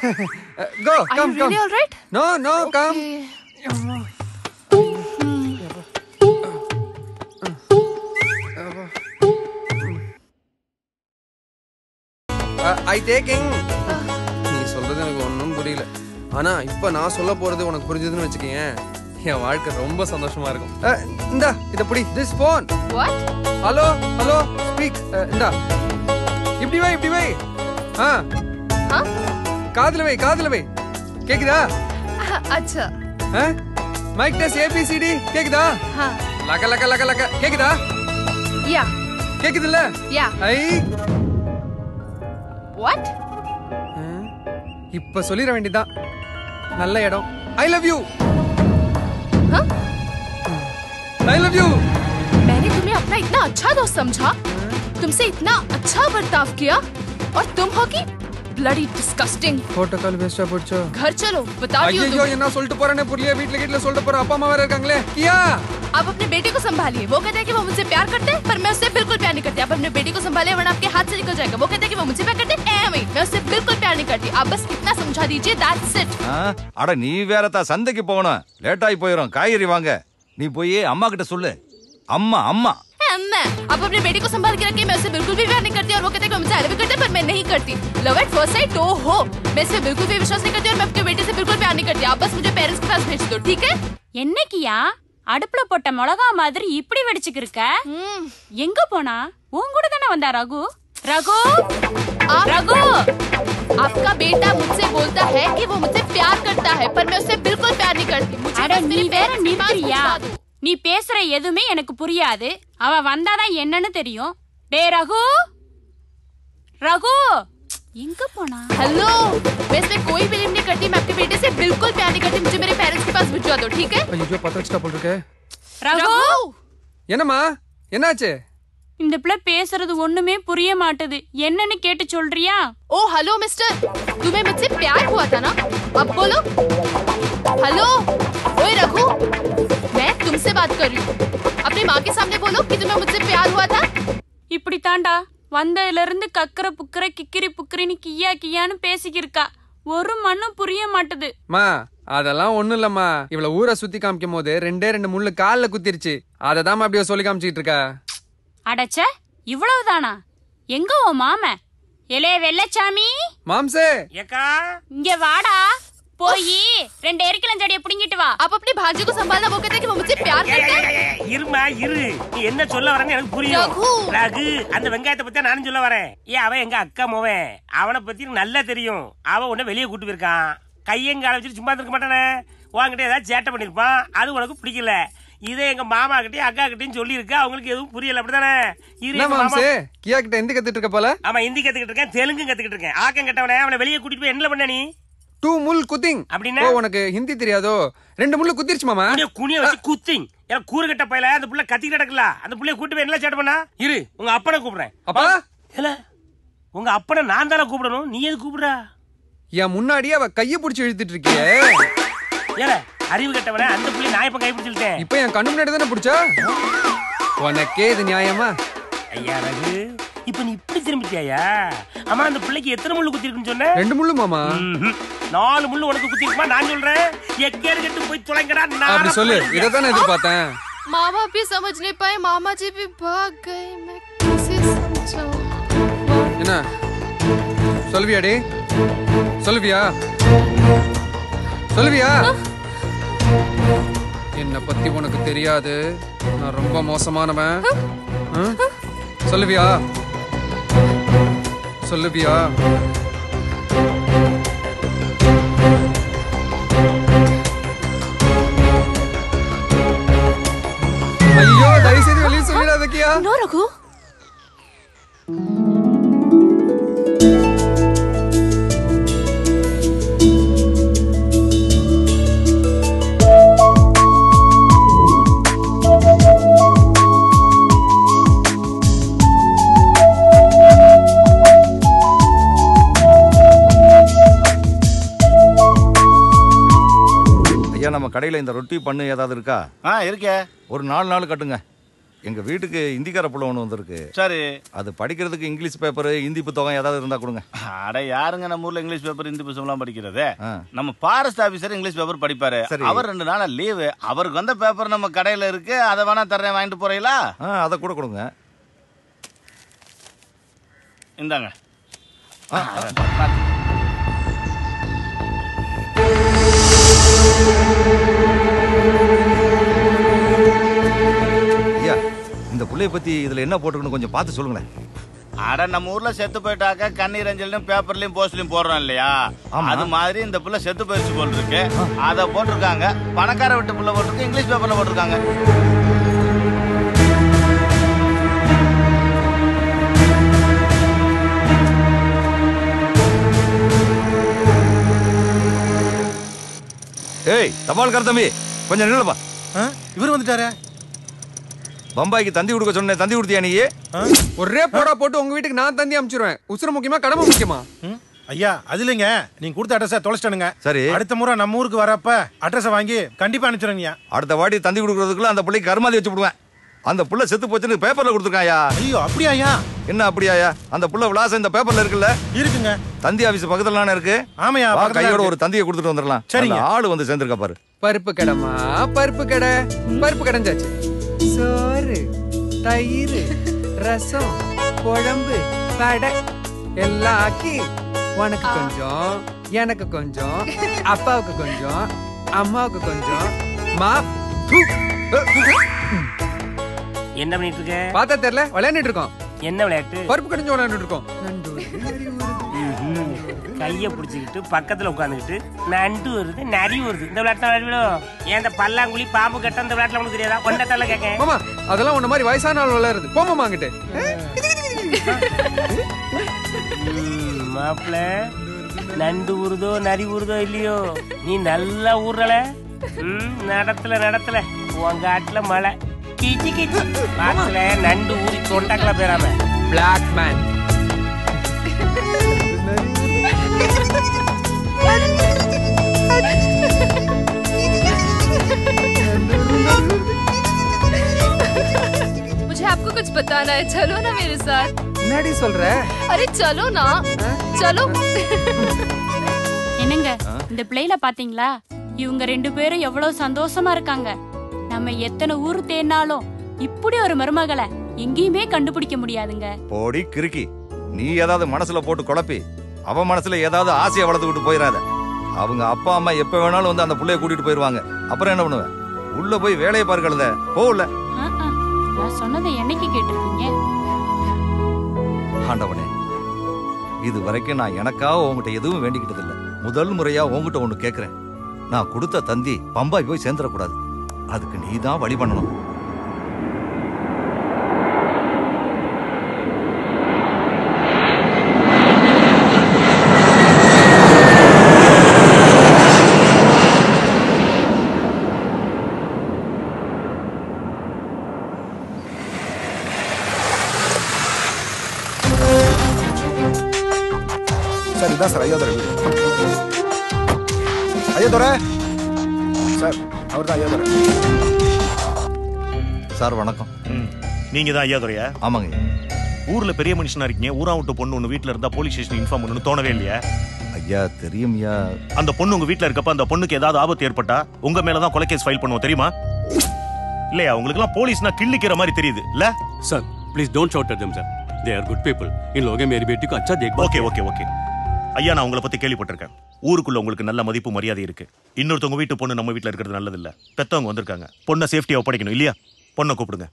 Go, come, come. Are you really all right? No, no, okay. Come. I taking. நீ சொல்றது எனக்கு ஒண்ணும் புரியல. ஆனா இப்போ நான் சொல்ல போறது உனக்கு புரிஞ்சதுன்னு வெச்சுக்கங்க. என் வாழ்க்கை ரொம்ப சந்தோஷமா இருக்கும். இந்தா இத புடி. This phone. What? Hello, hello. Speak. இந்தா. இப்படி வை, இப்படி வை. ஆ. ஆ? காதுல வை, காதுல வை. கேக்குதா? அச்சா. ஹ? மைக் டெஸ்ட் ABCD கேக்குதா? ஹ. லக லக லக லக. கேக்குதா? யா. கேக்குதுல? யா. ஐ What? இப்ப சொல்லிர வேண்டியதான். நல்ல இடம். I love you. Huh? I love you. मैंने तुम्हें अपना इतना अच्छा दोस्त समझा, तुमसे इतना अच्छा बर्ताव किया, और तुम हो कि bloody disgusting. फोटो कॉल वेस्टा पुरचा. घर चलो, बता दियो तुम. अरे ये ना सोल्ट पराने पुरलिया बीट लेके इतने सोल्ट पर आपा मावरे कंगले किया. आप अपने बेटे को संभालिए. वो कहता है कि वो मुझसे प्यार करते हैं, पर मैं उससे बिल्कुल प्यार नहीं करती. आप अपने बेटे को संभालिए वरना आपके हाथ से निकल जाएगा. वो कहता है कि वो मुझसे प्यार करते हैं, मैं उससे बिल्कुल प्यार नहीं करती. आप बस इतना समझा दीजिए, दैट्स इट. अरे நீ வேறதா சந்தைக்கு போறோம், லேட் ஆயி போயிரோம், காய்கறி வாங்க. நீ போய் அம்மா கிட்ட சொல்லு. அம்மா அம்மா அம்மா, आप अपने बेटे को संभाल के रखिए. मैं उससे बिल्कुल भी प्यार नहीं करती और वो कहता है कि वो मुझसे लव करते हैं, पर मैं नहीं करती. लव एट फर्स्ट साइट तो हो. मैं इससे बिल्कुल भी विश्वास नहीं करती और मैं अपने बेटे से बिल्कुल प्यार नहीं करती. आप बस मुझे पेरेंट्स के पास भेज दो, ठीक है? என்ன किया அடுப்புல போட்ட மிளகா மாதிரி இப்படி வெடிச்சுக்கு இருக்க? எங்க போனா? உன் கூட தான வந்தா ரகு? ரகு! ரகு! आपका बेटा मुझसे बोलता है कि वो मुझसे प्यार करता है, पर मैं उससे बिल्कुल प्यार नहीं करती. मुझे अरे मेरी प्यार नहीं किया. நீ பேசுற எதுமே எனக்கு புரியாது. அவ வந்தாதான் என்னன்னு தெரியும். டேய் ரகு! ரகு! எங்க போனா? हेलो, मैं इसमें कोई बिलीव नहीं करती. मैं अपने बेटे से बिल्कुल प्यार नहीं करती. मुझे मेरे पेरेंट्स के पास भिजवा दो, ठीक है? ये जो पतच का बोल रहा है रघु, என்னம்மா என்னாச்சு? இந்த பிள்ளை பேசுறது ஒண்ணுமே புரிய மாட்டது. என்னன்னு கேட்டு சொல்றியா? ओ हेलो मिस्टर, तुम्हें मुझसे प्यार हुआ था ना? अब बोलो. हेलो, ओए रघु, मैं तुमसे बात कर रही हूं. अपनी मां के सामने बोलो कि तुम्हें मुझसे प्यार हुआ था. இப்படி தாண்டா வந்ததுல இருந்து கக்கற புக்கற கிக்கிரி புக்கரினி கியா கியான்னு பேசிக்கிருக்கா. ஒரு மண்ணு புரிய மாட்டது. மா அதெல்லாம் ஒண்ணும் இல்லம்மா. இவள ஊரே சுத்தி காமிக்கும்போது ரெண்டே ரெண்டு முள்ளு கால்ல குத்திருச்சு. அததாம்மா அப்படியே சொல்லி காமிச்சிட்டு இருக்கா. அடச்சே, இவ்வளவுதானா? எங்க ஓ மாமா? எலே வெள்ளச்சாமி மாம்சே ஏக்கா இங்க வாடா. போய் ரெண்டு எரிக்கலஞ்சடியை புடிங்கிட்டு வா. அப்ப அப்படியே பாஜிக்கு சம்பாள போகதே कि वो मुझसे प्यार करता है. இருமா இரு, நீ என்ன சொல்ல வரேன்னு எனக்கு புரியும். ரகு, அந்த வெங்காயத்தை பத்தி நானும் சொல்ல வரேன். ஏ அவன் எங்க அக்கா மவன், அவனை பத்தி நல்லா தெரியும். அவன் உன்னை வெளிய கூட்டி விற்கான். கையங்கால வச்சிட்டு சும்மா இருக்க மாட்டானே. வாங்கிட்ட ஏதாவது சேட்டை பண்ணிருப்பான், அது உனக்கு பிடிக்கல. இதே எங்க மாமா கிட்டே அக்கா கிட்டே சொல்லி இருக்க, அவங்களுக்கு எதுவும் புரியல, அப்படிதானே? இரு மாமா, கியா கிட்ட ஹிந்தி கத்துக்கிட்டு இருக்க போல. ஆமா ஹிந்தி கத்துக்கிட்டு இருக்கேன், தெலுங்கு கத்துக்கிட்டு இருக்கேன். ஆக்கம் கட்டவனே, அவனை வெளிய கூட்டிட்டு போய் என்ன பண்ண நீ? டூ முள் குத்திங். அப்படினா ஓ உனக்கு ஹிந்தி தெரியாதோ? ரெண்டு முள் குத்திருச்சு மாமா. நீ குனிய வச்சு குத்திங். ஏற கூறுகட்ட பையல, அந்த புள்ள கத்தி கிடக்கல. அந்த புள்ளைய கூட்டி போய் என்ன சேட்ட பண்ணா? இரு உங்க அப்பனை கூப்பிடுறேன். அப்பா ஏல உங்க அப்பனை நான் தான கூப்பிடணும், நீ எது கூப்பிடுற? ஏன் முன்னாடி அவ கைய பிடிச்சு இழுத்திட்டு இருக்கியே. ஏல அறிவு கட்டவனே, அந்த புள்ளி நான் இப்ப கைப்பிடிச்சிட்டேன். இப்போ என் கண்ணு முன்னாடி தான பிடிச்சா? உனக்கே இது நியாயமா? ஐயா ரகு, இப்போ நீ இப்படி திரும்பிட்டியா? அம்மா அந்த புள்ளைக்கு எத்தனை முள்ளு குத்தி இருக்குன்னு சொன்னே? ரெண்டு முள்ளு மாமா. 4 முள்ளு உனக்கு குத்தி இருக்குமா? நான் சொல்றேன், எக்கேர் கெட்டு போய் துளைங்கடா. நான் அப்படி சொல்லு, இத தான எதிர்பார்த்தேன். மாமா भी समझ नहीं पाए, मामा जी भी भाग गए. मैं कैसे समझाऊं? என்ன சொல்வியாடி? சொல்வியா சொல்வியா, என்ன பத்தி உனக்கு தெரியாது, நான் ரொம்ப மோசமானவன். சொல்லுவியா சொல்லுவியா? ஐயோ தயவு செய்து வெளியே சொல்லிடாதக்கியா. நோ ரகு, நம்ம கடையில இந்த ரொட்டி பண்ணு ஏதாவது இருக்கா? ஆ இருக்கே. ஒரு 4 நாள் கட்டுங்க. எங்க வீட்டுக்கு இந்திக்கார புள்ள ஒன்னு வந்திருக்கு. சரி, அது படிக்கிறதுக்கு இங்கிலீஷ் பேப்பர், ஹிந்தி புத்தகம் ஏதாவது இருந்தா கொடுங்க. அட யாருங்க நம்ம ஊர்ல இங்கிலீஷ் பேப்பர், ஹிந்தி புத்தகம்லாம் படிக்கிறதே? நம்ம ஃபாரஸ்ட் ஆபீசர் இங்கிலீஷ் பேப்பர் படிப்பாரு. அவர் 2 நாள் லீவு, அவருக்கு வந்த பேப்பர் நம்ம கடையில இருக்கு, அதை வேணா தரேன், வாங்கிட்டு போறீங்களா? அதை கூட கொடுங்க. இந்தாங்க. ஐயா, இந்த புள்ளைய பத்தி இதுல என்ன போட்டுக்கணும் கொஞ்சம் பார்த்து சொல்லுங்களேன். அட நம்ம ஊர்ல செத்து போயிட்டாக்க கண்ணீர் அஞ்சலியும் பேப்பர்லயும் போஸ்ட்லயும் போடுறோம் இல்லையா, அது மாதிரி இந்த புள்ள செத்து போயிடுச்சு போல் இருக்கு, அதை போட்டிருக்காங்க. பணக்கார வீட்டு புள்ள போட்டிருக்கு, இங்கிலீஷ் பேப்பர்ல போட்டிருக்காங்க. ஏய் தபால்கார தம்பி, கொஞ்சம் நில்லுப்பா. இவர் வந்துட்டாரே. பம்பாய்க்கு தந்தி கொடுக்க சொன்னேன், தந்தி கொடுத்தியா நீ? ஒரே போடா போட்டு உங்க வீட்டுக்கு நான் தந்தி அனுப்பிச்சிடுவேன். உசுறு முக்கியமா கடமை முக்கியமா? ஐயா அது இல்லைங்க, நீங்க கொடுத்த அட்ரஸை தொலைச்சிட்டானுங்க. சரி, அடுத்த முறை நம்ம ஊருக்கு வரப்ப அட்ரஸை வாங்கி கண்டிப்பா அனுப்பிச்சிடுறேங்க. அடுத்த வாட்டி தந்தி கொடுக்கறதுக்குள்ள அந்த பிள்ளைக்கு கருமாதி வச்சு விடுவேன். அந்த புள்ள செத்து போச்சுன்னு பேப்பர்ல கொடுத்துருக்காயா? ஐயோ அப்படியாயா? என்ன அப்படியாயா? அந்த புள்ள விலாசம் இந்த பேப்பர்ல இருக்குல்ல? இருக்குங்க. தந்தி ஆபீஸ் பக்கத்துல தானே இருக்கு. ஆமாயா, கையோட ஒரு தந்தியை கொடுத்துட்டு வந்துடலாம். சரி, ஆளு வந்து சேர்ந்துருக்கா பாரு. பருப்பு கடமா, பருப்பு கடை, பருப்பு கடைஞ்சாச்சு. சோறு, தயிர், ரசம், குழம்பு, வடை எல்லாம் ஆக்கி உனக்கு கொஞ்சம், எனக்கு கொஞ்சம், அப்பாவுக்கு கொஞ்சம், அம்மாவுக்கு கொஞ்சம். மா என்ன பண்ணிட்டு இருக்க? பாத்தா தெரியல, விளையாண்டுட்டு இருக்கோம். என்ன விளையாட்டு? பருப்பு கடைஞ்சு விளையாண்டுட்டு இருக்கோம். கைய புடிச்சுக்கிட்டு பக்கத்துல உட்காந்துக்கிட்டு நண்டு வருது, நரி வருது, இந்த விளையாட்டு விளையாடும். ஏன் பல்லாங்குழி, பாம்பு கட்ட, இந்த விளையாட்டுல உனக்கு தெரியாதா? ஒன்றத்தால கேட்க மாமா, அதெல்லாம் ஒண்ணு மாதிரி வயசான ஆள் விளையாடுது. போமாமா அங்கிட்டு மாப்பிள. நண்டு ஊறுதோ நரி ஊறுதோ இல்லையோ, நீ நல்லா ஊர்றல. நடத்துல நடத்துல உங்க ஆட்டுல மழை கீச்சி கீச்சி பாத்துல நண்டு ஊறி கொண்டாக்கல பேராம பிளாக் மேன். मुझे आपको कुछ बताना है, चलो ना मेरे साथ. नडी बोल रहा है. अरे चलो ना, चलो. என்னங்க இந்த பிளேல பாத்தீங்களா? இவங்க 2 பேரும் எவ்வளவு சந்தோஷமா இருக்காங்க. நம்ம எத்தனை ஊரு தேடினாலும் இப்படி ஒரு மருமகளை எங்கேயுமே கண்டுபிடிக்க முடியாதுங்க. போடி கிறுக்கி, நீ ஏதாவது மனசுல போட்டு குழப்பி அவன் மனசுல ஏதாவது ஆசையை வளர்த்துக்கிட்டு போயிடாத. அவங்க அப்பா அம்மா எப்ப வேணாலும் வந்து அந்த பிள்ளைய கூட்டிட்டு போயிருவாங்க. அப்புறம் என்ன பண்ணுவேன்? உள்ள போய் வேலையை பார்க்கல போல. நான் சொன்னதை என்னைக்கு கேட்டிருக்கீங்க? ஆண்டவனே, இது வரைக்கும் நான் எனக்காக உங்ககிட்ட எதுவும் வேண்டிக்கிட்டது இல்லை. முதல் முறையா உங்ககிட்ட ஒண்ணு கேட்கிறேன். நான் கொடுத்த தந்தி பம்பாய் போய் சேர்ந்துடக்கூடாது. அதுக்கு நீதான் வழி பண்ணணும். சார் இதான் சார் ஐயா தரவு. ஐயா தர சார், அவர் தான் ஐயா துறை சார். வணக்கம். நீங்க தான் ஐயா துறையா? ஆமாங்க. ஊர்ல பெரிய மனுஷனா இருக்கீங்க, ஊரா விட்டு பொண்ணு ஒன்று வீட்டில் இருந்தா போலீஸ் ஸ்டேஷன் இன்ஃபார்ம் பண்ணணும்னு தோணவே இல்லையா? ஐயா தெரியும் ஐயா, அந்த பொண்ணு உங்க வீட்டில் இருக்கப்ப அந்த பொண்ணுக்கு ஏதாவது ஆபத்து ஏற்பட்டா உங்க மேலதான் கொலை கேஸ் ஃபைல் பண்ணுவோம் தெரியுமா இல்லையா? உங்களுக்கு எல்லாம் போலீஸ்னா கிள்ளிக்கிற மாதிரி தெரியுது இல்ல sir? Please don't shout at them sir, they are good people. இன் லோகே மேரி பேட்டிக்கு அச்சா தேக். ஓகே ஓகே ஓகே ஐயா, நான் உங்களை பத்தி கேள்விப்பட்டிருக்கேன். ஊருக்குள்ள உங்களுக்கு நல்ல மதிப்பு மரியாதை இருக்கு. இன்னொருத்தவங்க வீட்டு பொண்ணு நம்ம வீட்டில் இருக்கிறது நல்லதில்லை. பெத்தவங்க வந்திருக்காங்க, பொண்ணை சேஃப்டியாக ஒப்படைக்கணும் இல்லையா? பொண்ணை கூப்பிடுங்க.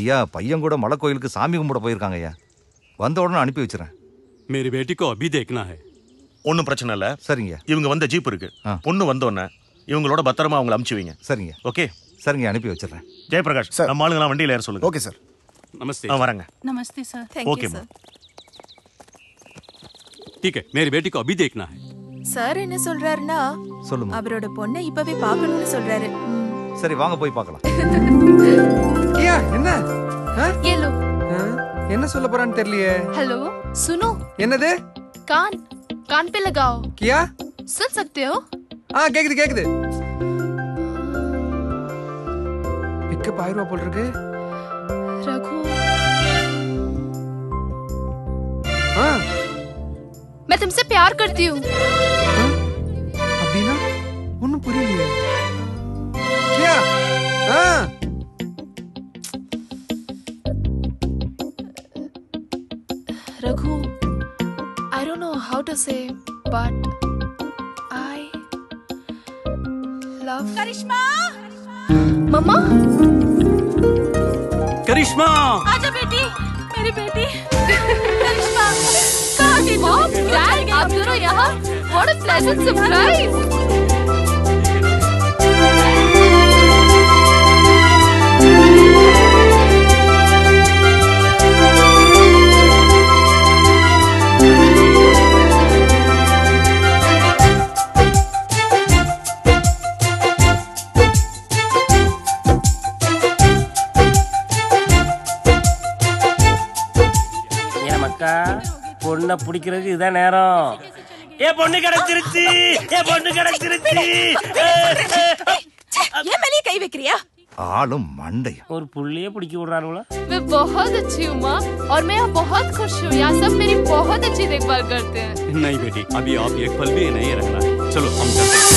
ஐயா பையன் கூட மலை கோயிலுக்கு சாமி கும்பிட போயிருக்காங்க ஐயா, வந்த உடனே அனுப்பி வச்சுறேன். மேரி பேட்டிக்கோ அபி தேக்னா ஹை. ஒன்றும் பிரச்சனை இல்லை. சரிங்க. இவங்க வந்த ஜீப் இருக்கு, பொண்ணு வந்தோடனே இவங்களோட பத்திரமா அவங்களை அனுப்பிச்சு வைங்க. சரிங்க. ஓகே. சரிங்க, அனுப்பி வச்சிடறேன். ஜெயபிரகாஷ் சார், நம்ம ஆளுங்களாம் வண்டியில் ஏற சொல்லுங்க. Okay sir. நமஸ்தே. வரேங்க. நமஸ்தே சார். Okay sir. ठीक है, मेरी बेटी को अभी देखना है। सर என்ன சொல்றாருன்னா சொல்லுங்க, அவரோட பொண்ணை இப்பவே பார்க்கணும்னு சொல்றாரு. சரி வாங்க போய் பார்க்கலாம். ஐயா என்ன? ஹலோ. என்ன சொல்ல போறான்னு தெரியலையே. हेलो सुनो. என்னது? कान कान पे लगाओ. क्या? सुन सकते हो? हां கேக்குது கேக்குது. பிக்கப் ஆயிரோ போல இருக்கு. तुमसे प्यार करती हूँ। अबीना, उन्होंने पूरी लिया क्या? हाँ। Raghu, I don't know how to say, but I love Karishma. Mama, Karishma. आजा बेटी, मेरी बेटी. Karishma, कहाँ थी तुम? Mom, Dad, आप दोनों यहाँ? What a pleasant surprise! பொண்ண பிடிக்கிறது இதான் நேரம். ஏ பொண்ணு கிடைச்சிருச்சு, ஏ பொண்ணு கிடைச்சிருச்சு. ஏ மேலே கை வைக்கறியா? ஆளும் மண்டை. ஒரு புள்ளையே பிடிக்கி விடுறானுங்களா? मैं बहुत अच्छी हूं मां और मैं बहुत खुश हूं। यहां सब मेरी बहुत अच्छी देखभाल करते हैं। नहीं बेटी, अभी आप एक पल भी नहीं रहना। चलो हम चलते हैं।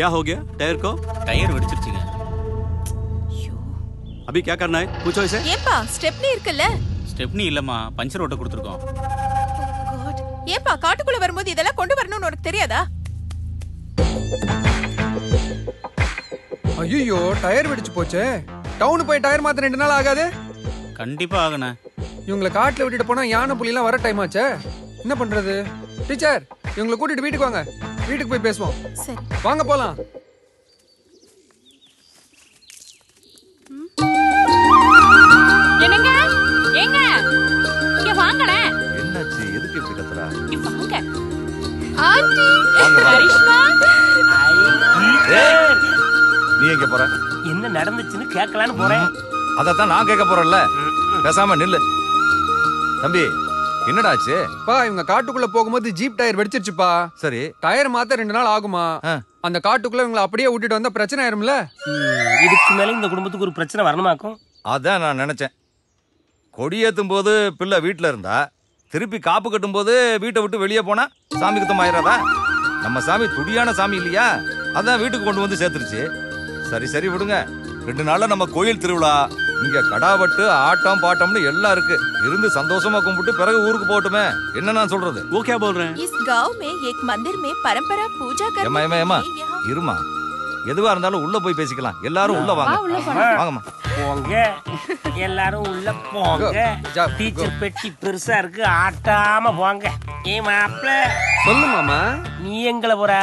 क्या हो गया टायर को? टायर वेडिचिरुचींगा। अभी क्या करना है? पूछो इसे। येपा स्टेपनी இருக்குல? ஸ்டெப்னி இல்லம்மா, பஞ்சர் ஓட்ட கொடுத்துறோம்। Oh God. ஏப்பா காட்டுக்குள்ள வரும்போது இதெல்லாம் கொண்டு வரணும்னு உங்களுக்கு தெரியாதா? ஐயோ டயர் வெடிச்சு போச்சே. டவுன் போய் டயர் மாத்த 2 நாள் ஆகாது? கண்டிப்பா ஆகணும். இவங்களை காட்டுல விட்டுட்டு போனா யானை புலிலாம் வர டைம் ஆச்சே. என்ன பண்றது? டீச்சர் இவங்களை கூட்டிட்டு வீட்டுக்கு வாங்க. வீட்டுக்கு போய் பேசுவோம். சரி வாங்க போலாம். என்னங்க? ஏங்க? இங்க வாங்கடா. என்னாச்சு? எதுக்கு இப்படி கத்துறா? இங்க வாங்க. ஆண்டி கரிஷ்மா நீ எங்க போற? என்ன நடந்துச்சுன்னு கேட்கலான்னு போறேன். அதான் நான் கேட்க போறேன்ல. பேசாம நில்லு. தம்பி என்னடாச்சு? பா இவங்க காட்டுக்குள்ள போகும்போது ஜீப் டயர் வெடிச்சிருச்சுப்பா. சரி டயர் மாத்த 2 நாள் ஆகுமா? அந்த காட்டுக்குள்ள இவங்களை அப்படியே விட்டுட்டு வந்தா பிரச்சனை ஆயிரும்ல. இதுக்கு மேல இந்த குடும்பத்துக்கு ஒரு பிரச்சனை வரணுமாக்கும். அதான் நான் நினைச்சேன். கொடியேத்தும் போது பிள்ளை வீட்டுல இருந்தா, திருப்பி காப்பு கட்டும் போது வீட்டை விட்டு வெளியே போனா சாமி குத்தம் ஆயிராதா? நம்ம சாமி துடியான சாமி இல்லையா, அதான் வீட்டுக்கு கொண்டு வந்து சேர்த்துருச்சு. சரி சரி விடுங்க. 2 நாள்ல நம்ம கோயில் திருவிழா, இங்க கடாவட்டு ஆட்டம் பாட்டம்னு எல்லாம் இருக்கு. இருந்து சந்தோஷமா கும்பிட்டு பிறகு ஊருக்கு போட்டுமே. என்ன நான் சொல்றது? ஓகே போடுறேன். इस गांव में एक मंदिर में परंपरा पूजा कर ஏமா இருமா. எதுவா இருந்தாலும் உள்ள போய் பேசிக்கலாம். எல்லாரும் உள்ள வாங்க. வாங்கம்மா போங்க. எல்லாரும் உள்ள போங்க. டீச்சர் பெட்டி பெருசா இருக்கு, ஆட்டாம போங்க. ஏமா அப்பள சொல்லு மாமா. நீ எங்கல போறா?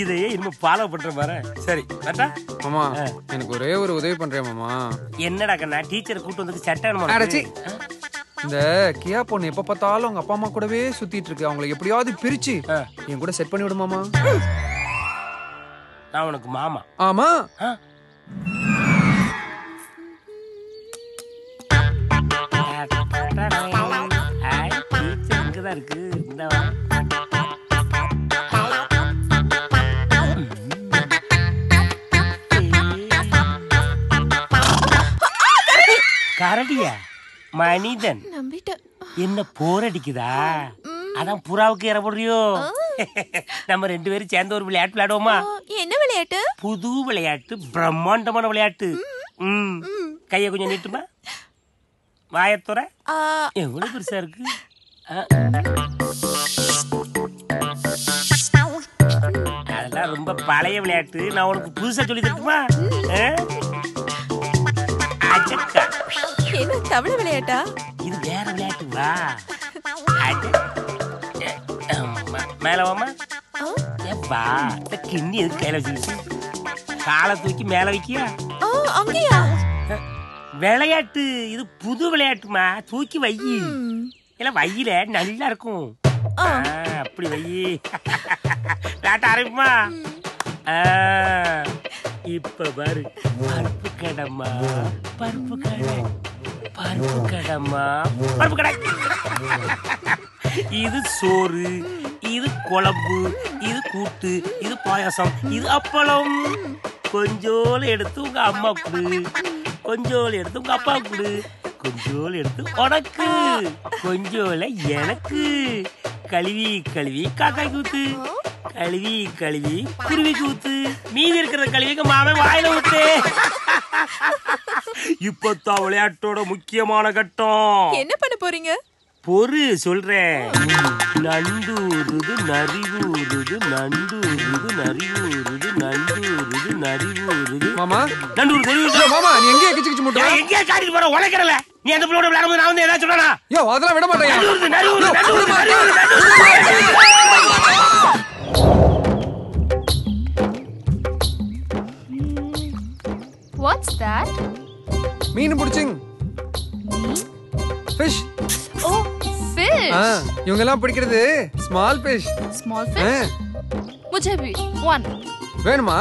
இதையே இன்னும் ஃபாலோ பண்ற பாரு. சரி மாட்டா மாமா, எனக்கு ஒரே ஒரு உதவி பண்றேன் மாமா. என்னடா கண்ணா? டீச்சர் கூட்டி வந்து சட்டானமா அடச்சி. இந்த கியா பொண்ணு எப்ப பார்த்தாலும் அவங்க அப்பா அம்மா கூடவே சுத்திட்டு இருக்கு. அவங்களை எப்படியாவது பிரிச்சு என் கூட செட் பண்ணி விடு மாமா. நான் உனக்கு மாமா? ஆமா. இங்கதான் இருக்கு. இந்த கரடியா மனிதன் என்ன போரடிக்குதா? அதான் புறாவுக்கு ஏற போடுறியோ? நம்ம 2 பேரும் சேர்ந்து ஒரு விளையாட்டு விளையாடுவோமா? என்ன விளையாட்டு? புது விளையாட்டு, பிரம்மாண்டமான விளையாட்டு. கைய கொஞ்சம் நீட்டுமா, வாயத்துற. எவ்வளவு பெருசா இருக்கு. அதெல்லாம் ரொம்ப பழைய விளையாட்டு. நான் உனக்கு புதுசா சொல்லி தரட்டுமா? என்ன தவளை விளையாட்டா? இது வேற விளையாட்டு. வா மேல வாமா. ஏப்பா இந்த கிண்ணி எதுக்கு கையில வச்சு? காலை தூக்கி மேல வைக்கியா? அங்கயா விளையாட்டு? இது புது விளையாட்டுமா. தூக்கி வை. இல்ல வையில நல்லா இருக்கும். அப்படி வை. விளையாட்ட ஆரம்பிமா. இப்ப பாரு. பருப்பு கடமா பருப்பு கடை பருப்பு கடமா பருப்பு கடை. இது சோறு, இது குழம்பு, இது கூட்டு, இது பாயாசம், இது அப்பளம். கொஞ்சோல எடுத்து உங்க அம்மா கொடு, கொஞ்சோல எடுத்து உங்க அப்பா கொடு, கொஞ்சோல எடுத்து உனக்கு, கொஞ்சோல எனக்கு. கழுவி கழுவி காக்காய் கூத்து, கழுவி கழுவி குருவி கூத்து, மீதி இருக்கிற கழுவிக்கு மாமே வாயில ஊத்து. இப்பதான் விளையாட்டோட முக்கியமான கட்டம். என்ன பண்ண போறீங்க? பொறு சொல்றேன். நண்டூருது நரிவுருது நண்டூருது நரிவுருது நண்டூருது நரிவுருது. மாமா நண்டூர் தெரியுது. மாமா நீ எங்கேயே கிச்சு முட்டா? எங்கேயே காரிட்டு போற? உழைக்கிறல நீ. அந்த பிள்ளையோட விளையாடும்போது நான் வந்து ஏதாவது சொல்றேனா? யோ அதெல்லாம் விட மாட்டேன். நண்டூருது நரிவுருது நண்டூருது நரிவுருது. What's that? Mean பிடிச்சிங். Fish. Oh, fish. இவங்க எல்லாம் பிடிக்கிறது small fish. Small fish? मुझे भी one. வேணுமா?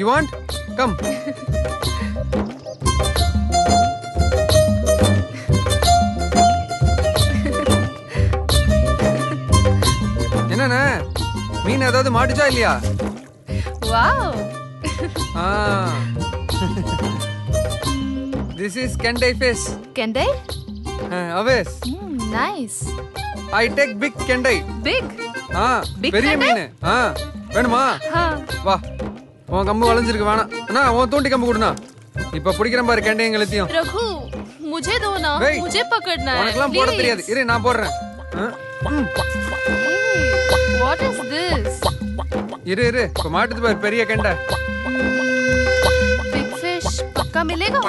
You want? Come. என்னண்ணா மீன் ஏதாவது மாட்டுச்சா இல்லையா? Wow. This is Kendai face. Kendai? Aves. Nice. I take big Kendai. Big? Big very Kendai? Venuma? Vah. Uan kambu valanjirukku vana. Na, uan thoondi kambu kuduna. Ipa pudikkiran paaru Kendai engalethiyum. Raghu, mujhe do na. Mujhe pakadna hai. Unakku poda theriyadhu. Iru na podren. What is this? Iru. Ipa maatudhu paaru periya Kendai. Big fish pakka milega?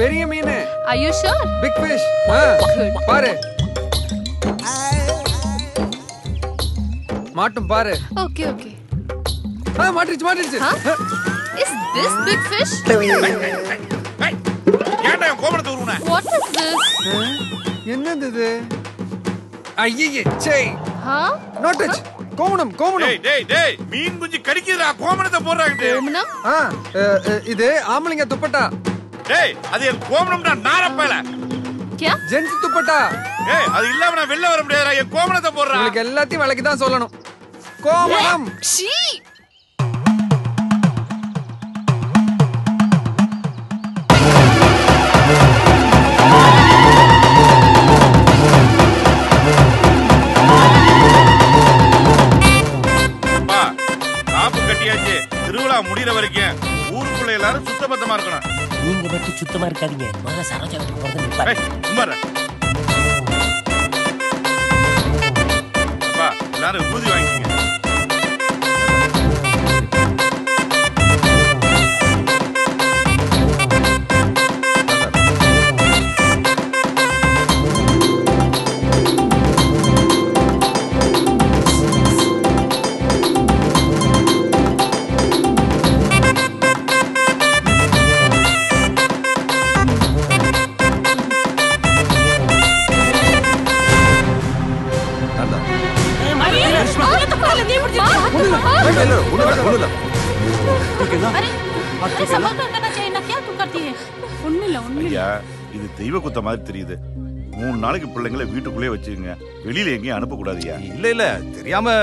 Periya meen. Are you sure? Big fish. Good. Paaru. Maatum paaru. Okay, okay. மாட்டிருச்சு Is this big fish? ஏன்டா கோபணத்து ஊறுனா? What is this? என்னது இது? ஐயே சே. Not it. கோவணம் கோவணம். டேய் மீன் குஞ்சு கடிக்குதுடா கோவணத்தை போடுறாங்க. கோவணம்? இது ஆம்பளைங்க துப்பட்டா. டேய் அது கோவணம்டா நாரப்பைல. क्या? ஜென்ஸ் துப்பட்டா. டேய் அது இல்லாம நான் வெல்ல வர முடியலடா இந்த கோவணத்தை போடுறாங்க. உங்களுக்கு எல்லாத்தையும் வலக்கி தான் சொல்லணும். கோவணம். சீ முடிற வரைக்கும் ஊருக்குள்ள எல்லாரும் சுத்தபத்தமா இருக்கணும். நீங்க மட்டும் சுத்தமா இருக்காதீங்க. மகா சரோஜாக்கு போறது நிப்பாரு. சும்மாடா. அப்பா, எல்லாரும் ஊதி வாங்கிங்க. தெய்வ குத்த மாதிரி தெரியுது. 3 நாளைக்கு பிள்ளைங்களை வீட்டுக்குள்ளே வச்சிருங்க. வெளியில எங்கேயும் அனுப்ப கூடாதுயா. இல்ல தெரியாம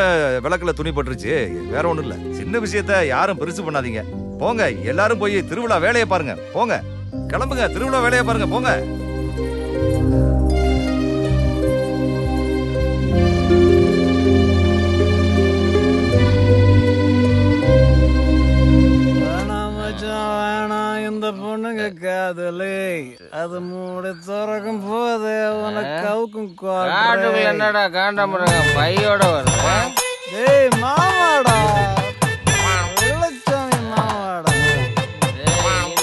விளக்குல துணி போட்டுருச்சு. வேற ஒண்ணும் இல்ல. சின்ன விஷயத்தை யாரும் பெருசு பண்ணாதீங்க. போங்க எல்லாரும் போய் திருவிழா வேலையை பாருங்க. போங்க கிளம்புங்க திருவிழா வேலையை பாருங்க. போங்க பொண்ணுங்க காதலே அது மூட துறக்கும் போது கவுக்கும் என்னடா காண்டாமடா பையோட வருவேன். ஏய் மாமாடா வெள்ளச்சாமி மாமாடா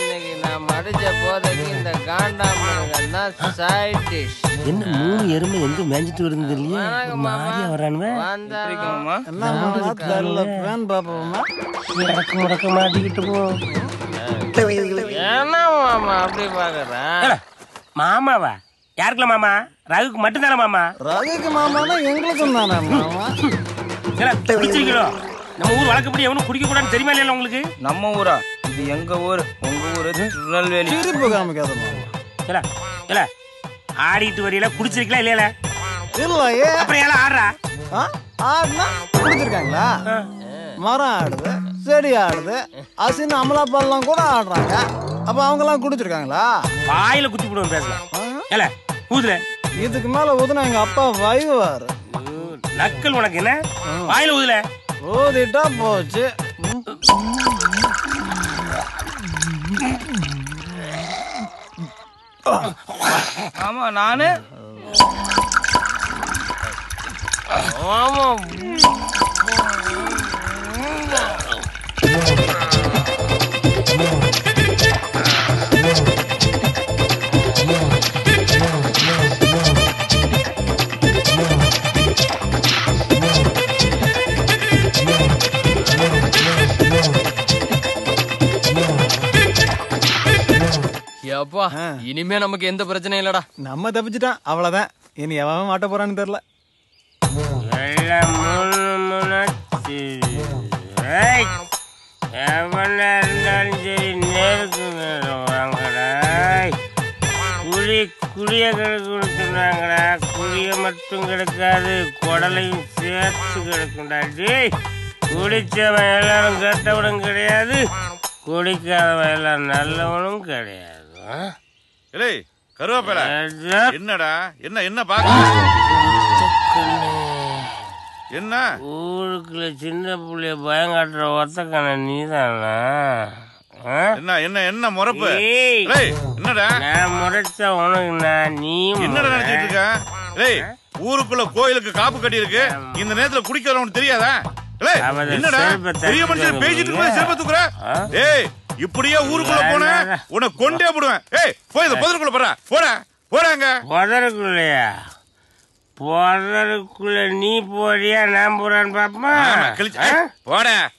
இன்னைக்கு நான் அடிச்ச போதைக்கு இந்த காண்டாமடா சைட் டிஷ் என்ன மூணு எருமை எங்க மேஞ்சிட்டு வருது இல்லையா மாரியா வரானுவே வந்திருக்கோமா எல்லாம் தெரியல ஃபேன் பாப்போமா முடக்கு முடக்கு மாட்டிக்கிட்டு போ மாமாவா யாருக்குல மாமா ரகுக்கு மட்டும் தானே மாமா ரகுக்கு மாமானா எங்களுக்கும் தானே மாமா பிடிச்சிருக்கோம் நம்ம ஊர் வழக்கப்படி எவனும் குடிக்க கூடாதுன்னு தெரியுமா இல்லையா உங்களுக்கு நம்ம ஊரா இது எங்க ஊர் உங்க ஊரு திருநெல்வேலி திருப்பு காமிக்காத மாமா இல்ல ஆடிட்டு வரையில குடிச்சிருக்கலாம் இல்லையா இல்லையே அப்புறம் ஏல ஆடுறா ஆடுனா குடிச்சிருக்காங்களா மரம் ஆடுது செடி ஆடுது அசின் அமலா பால்லாம் கூட ஆடுறாங்க அப்ப அவங்க எல்லாம் குடிச்சிருக்காங்களா வாயில குத்தி போடுவோம் பேசலாம் ஊதுல இதுக்கு மேல ஊதுனா எங்க அப்பா வயவாரு நக்கல் உனக்கு என்ன வாயில ஊதுல ஊதிட்டா போச்சு ஆமா நானு ஆமா எப்பா இனிமே நமக்கு எந்த பிரச்சனை இல்லடா நம்ம தப்பிச்சிட்டான் அவ்வளவுதான் இனி எவன் மாட்ட போறான்னு தெரியல எவ்வளோ இருந்தாலும் சரி நேருக்கு நேரம் வாங்கடா குழி குழிய கிடக்குறாங்கடா குழிய மட்டும் கிடக்காது குடலையும் சேர்த்து கிடக்குண்டாச்சு குடிச்சவன் எல்லாரும் கேட்டவனும் கிடையாது குடிக்காதவெல்லாம் நல்லவனும் கிடையாது. இல்லை கருவாப்பேல என்னடா என்ன என்ன பார்க்க என்ன ஊருக்குள்ள சின்ன பிள்ளைய பயங்காட்டுற ஒத்தக்கான நீ தானா? என்ன என்ன என்ன முறைப்பு என்னடா நான் முறைச்சா உனக்கு நான் நீ என்னடா நினைச்சிட்டு இருக்க? ஊருக்குள்ள கோயிலுக்கு காப்பு கட்டி இருக்கு, இந்த நேரத்துல குடிக்கிறவனு தெரியாதா? என்னடா பெரிய மனுஷன் பேசிட்டு இருக்கு செல்ப தூக்குற. ஏய் இப்படியே ஊருக்குள்ள போன உன கொண்டே போடுவேன். ஏய் போய் இந்த பதருக்குள்ள போற போடா போறாங்க பதருக்குள்ளயா போதற்குள்ள நீ போறியா நான் போறான்னு பாப்பா போட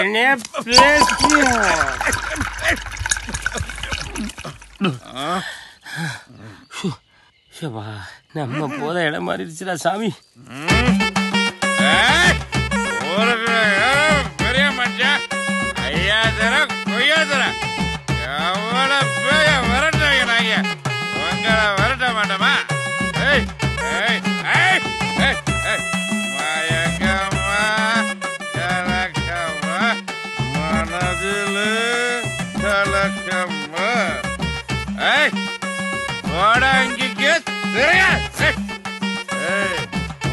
என்ன பேசிய சிவா நம்ம போத இடம் மாறிடுச்சுடா சாமி. பெரிய மச்சான் ஐயா தர கொய்யா தர எவ்வளோ பேய விரட்டாங்க நாங்க உங்களை விரட்ட மாட்டோமா? ஏய்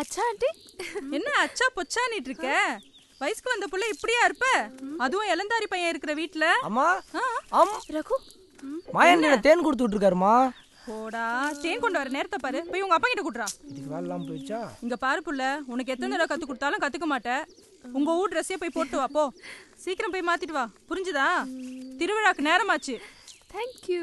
அச்சா ஆண்டி என்ன அச்சா பொச்சானிட்டு இருக்க? வயசுக்கு வந்த புள்ள இப்படியா இருப்ப? அதுவும் இளந்தாரி பையன் இருக்கிற வீட்டுல தேன் கொடுத்துட்டு இருக்காருமா. போடா தேன் கொண்டு வர நேரத்தை பாரு, போய் உங்க அப்பா கிட்ட கூட்டுறா. போயிடுச்சா இங்க பாரு புள்ள, உனக்கு எத்தனை தடவை கத்து கொடுத்தாலும் கத்துக்க மாட்டேன். உங்க ஊர் ட்ரெஸ்ஸே போய் போட்டு வா, போ சீக்கிரம் போய் மாத்திட்டு வா, புரிஞ்சுதா? திருவிழாக்கு நேரமாச்சு. தேங்க்யூ.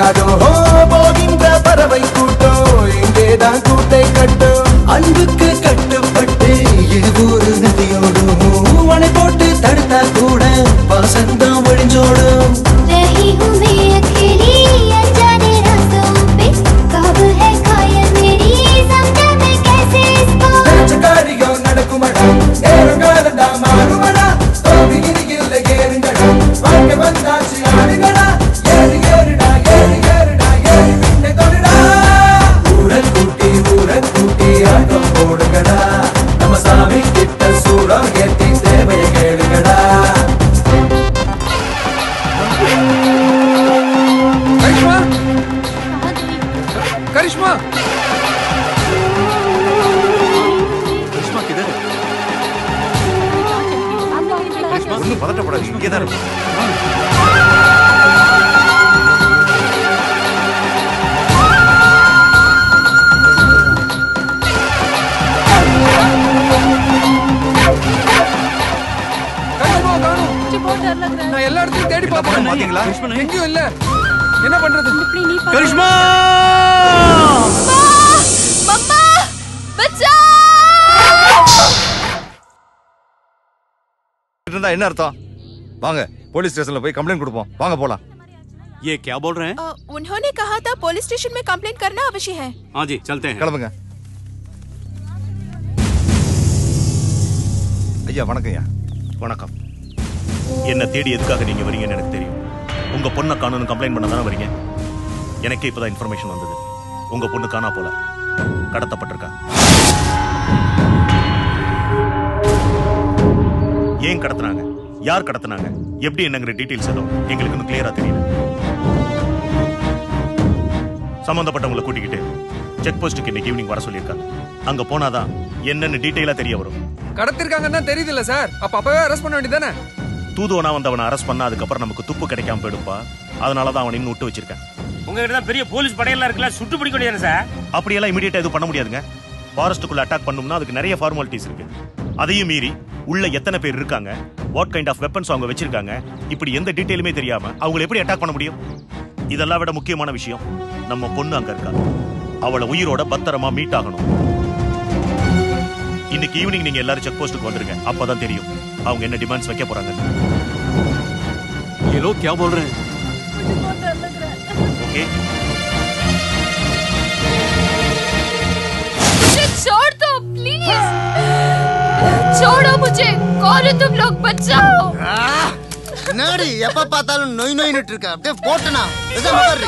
விளையாடோ போகின்ற பறவை கூட்டோ எங்கேதான் கூட்டை கட்டோ அன்புக்கு கட்டுப்பட்டு எழுபூரு நதியோடும் மனை போட்டு தடுத்தா கூட வசந்தம் ஒழிஞ்சோடும் என்ன அர்த்தம்? வாங்க போலீஸ் ஸ்டேஷன்ல போய் கம்ப்ளைண்ட் கொடுப்போம். வாங்க போலாம். ये क्या बोल रहे हैं? उन्होंने कहा था पुलिस स्टेशन में कंप्लेंट करना आवश्यक है। हां जी, चलते हैं। கிளம்புங்க. ஐயா வணக்கம். ஐயா வணக்கம். என்ன தேடி எதுக்காக நீங்க வரீங்கன்னு எனக்கு தெரியும். உங்க பொண்ண காணோன்னு கம்ப்ளைண்ட் பண்ண தான வரீங்க. எனக்கு இப்பதான் இன்ஃபர்மேஷன் வந்தது. உங்க பொண்ணு காணா போல கடத்தப்பட்டிருக்கா. ஏன் கடத்துனாங்க, யார் கடத்துனாங்க, எப்படி என்னங்கிற டீடைல்ஸ் எதுவும் எங்களுக்கு இன்னும் கிளியரா தெரியல. சம்பந்தப்பட்டவங்களை கூட்டிக்கிட்டு செக் போஸ்ட்டுக்கு இன்னைக்கு ஈவினிங் வர சொல்லியிருக்காங்க. அங்க போனாதான் என்னன்னு டீடைலா தெரிய வரும். கடத்திருக்காங்கன்னா தெரியுது இல்ல சார், அப்பவே அரெஸ்ட் பண்ண வேண்டியதானே. தூதுவனா வந்தவனை அரெஸ்ட் பண்ணா அதுக்கப்புறம் நமக்கு துப்பு கிடைக்காம போயிடுப்பா. அதனாலதான் அவனை இன்னும் விட்டு வச்சிருக்கேன். உங்ககிட்ட பெரிய போலீஸ் படையெல்லாம் இருக்குல்ல, சுட்டு பிடிக்க முடியாது சார். அப்படியெல்லாம் இமீடியட்டா எதுவும் பண்ண முடியாதுங்க. ஃபாரஸ்ட்டுக்குள்ள அட்டாக் பண்ணோம்னா அதுக்கு நிறைய ஃபார்மாலிட்டிஸ் இருக்கு. அதையும் மீறி உள்ள எத்தனை பேர் இருக்காங்க, வாட் கைண்ட் ஆஃப் வெப்பன்ஸ் அவங்க வச்சிருக்காங்க, இப்படி எந்த டீடைலுமே தெரியாம அவங்களை எப்படி அட்டாக் பண்ண முடியும்? இதெல்லாம் விட முக்கியமான விஷயம், நம்ம பொண்ணு அங்க இருக்கா. அவளை உயிரோட பத்திரமா மீட் ஆகணும். இன்னைக்கு ஈவினிங் நீங்க எல்லாரும் செக் போஸ்ட்டுக்கு வந்துருங்க. அப்பதான் தெரியும் அவங்க என்ன டிமாண்ட்ஸ் வைக்க போறாங்க. ஏதோ क्या बोल रहे हैं? ओके छोड़ दो प्लीज, छोड़ो मुझे, कौन तुम लोग, बचाओ। नड़ी எப்ப பார்த்தாலும் நோய் நோயிட்டு இருக்க, அப்படியே போட்டனா இத மாறி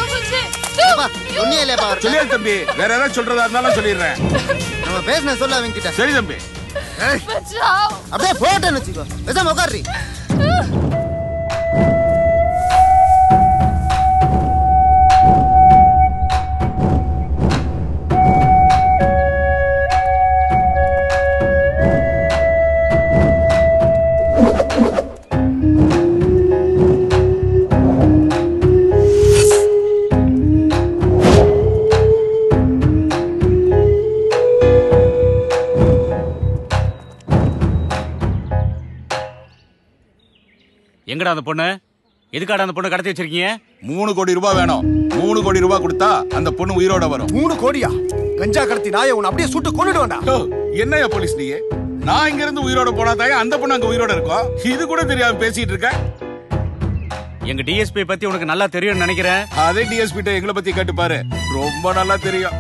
அப்பா ஒண்ணியலே பாரு. சொல்லியே தம்பி, வேற யாரா சொல்றதா இருந்தாலும் சொல்லிடுறேன். நம்ம பேசنا சொல்ல வேண்டியதா. சரி தம்பி, बचाओ, அப்படியே போட்டனா சிவா இத மாறி. எங்கடா அந்த பொண்ணு? எதுக்காடா அந்த பொண்ணை கடத்தி வச்சிருக்கீங்க? 3 கோடி ரூபாய் வேணும். 3 கோடி ரூபாய் கொடுத்தா அந்த பொண்ணு உயிரோட வரும். 3 கோடியா? கஞ்சா கடத்தி நாயை உன்னை அப்படியே சுட்டு கொன்னுடுவான்டா. என்னையா போலீஸ் நீ? நான் இங்க இருந்து உயிரோட போனா தாயே அந்த பொண்ணு அங்க உயிரோட இருக்கும். இது கூட தெரியாம பேசிட்டு இருக்க. எங்க டிஎஸ்பி பத்தி உனக்கு நல்லா தெரியும்னு நினைக்கிறேன். அதே டிஎஸ்பி கிட்ட எங்களை பத்தி கேட்டு பாரு, ரொம்ப நல்லா தெரியும்.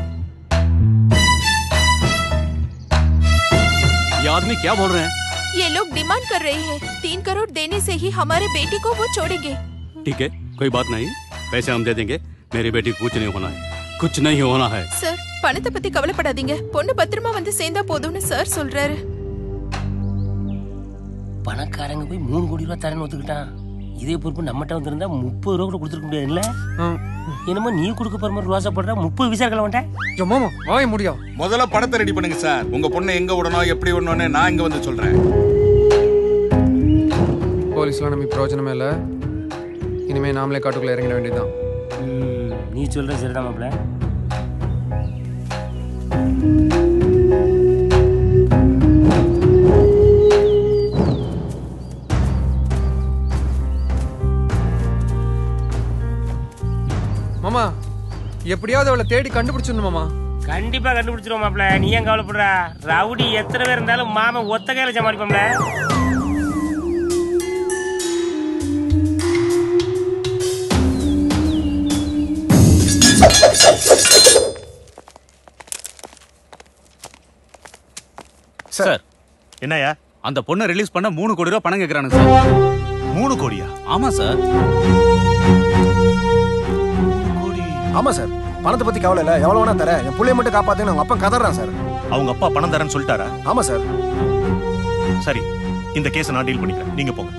யாருமே क्या बोल रहे हैं? ये लोग डिमांड कर रहे हैं 3 करोड़ देने से ही हमारे बेटी को वो छोड़ेंगे। ठीक है, कोई बात नहीं, पैसे हम दे देंगे। मेरी बेटी को कुछ नहीं होना है, कुछ नहीं होना है। सर பணத்தை பத்தி கவலைப்படாதீங்க, பொண்ணு பத்திரமா வந்து சேர்ந்தா போதும்னு சார் சொல்றாரு. பணக்காரங்க போய் 3 கோடி ரூபாய் தரேன்னு ஒத்துக்கிட்டான். இதே பொறுப்பு நம்மட்ட வந்திருந்தா 30 ரூபாய் கூட கொடுத்துருக்க முடியாதுல்ல. என்னமோ நீ கொடுக்க போற மாதிரி ரோசா பண்ற 30 விசாரிக்கலாம் வேண்டாம். மாமா வாய முடியும். முதல்ல பணத்தை ரெடி பண்ணுங்க சார். உங்க பொண்ணை எங்க விடணும், எப்படி விடணும்னு நான் இங்க வந்து சொல்றேன். போலீஸ்லாம் நம்ம பிரயோஜனமே இல்லை. இனிமேல் நாமளே காட்டுக்குள்ளே இறங்கிட வேண்டியதுதான். நீ சொல்கிற சரிதான் மாப்பிள்ள. மாமா எப்படியாவது அவளை தேடி கண்டுபிடிச்சிடணுமாமா. கண்டிப்பா கண்டுபிடிச்சிருவோம் மாப்ள, நீ ஏன் கவலைப்படுற? ரவுடி எத்தனை பேர் இருந்தாலும் மாமா ஒத்த கையில சமாளிப்போம்ல. சார் என்னயா, அந்த பொண்ணை ரிலீஸ் பண்ண 3 கோடி ரூபாய் பணம் கேட்கறானுங்க சார். 3 கோடியா? ஆமா சார். ஆமா சார், பணத்தை பத்தி கவலை இல்ல, எவ்வளவு வேணா தரேன், என் பிள்ளைய மட்டும் காப்பாத்துன்னு அவங்க அப்பா கதறான் சார். அவங்க அப்பா பணம் தரேன்னு சொல்லிட்டாரா? ஆமா சார். சரி, இந்த கேஸை நான் டீல் பண்ணிக்கிறேன், நீங்க போங்க.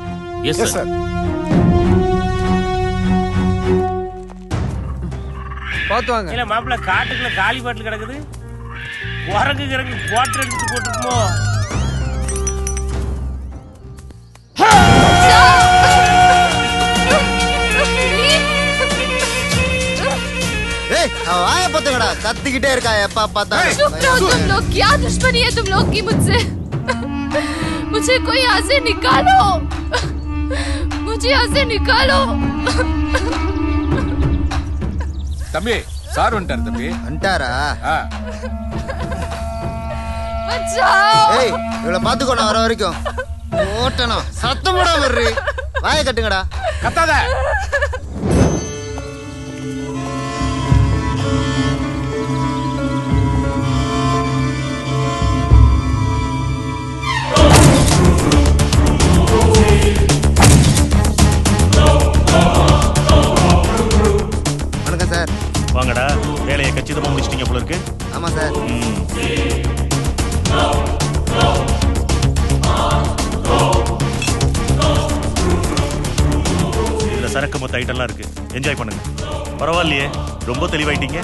Yes sir. பார்த்து வாங்க. இல்ல மாப்பிள்ள, காட்டுக்குள்ள காலி பாட்டில் கிடக்குது, உரங்கு கிறங்கு வாட்டர் எடுத்து போட்டுருக்குமோ. आया पतंगड़ा कत्ती की टेर का है पापा तार। तुम लोग क्या दुश्मनी है तुम लोग की मुझसे? मुझे कोई यहाँ से निकालो, मुझे यहाँ से निकालो। तम्बी सार अंटर, तम्बी अंटरा। हाँ बचाओ। ए ये लोग बात को ना वारा वारी क्यों? ओटना ना सातों बड़ा मर रही। आया कटिंगड़ा कत्ता था। வாங்கடா, வேலையை கச்சிதமா முடிச்சிட்டீங்க போல இருக்கு. ஆமா சார். இதுல சரக்கு மொத்த ஐட்டம்லாம் இருக்கு, என்ஜாய் பண்ணுங்க. பரவாயில்லையே, ரொம்ப தெளிவாயிட்டீங்க.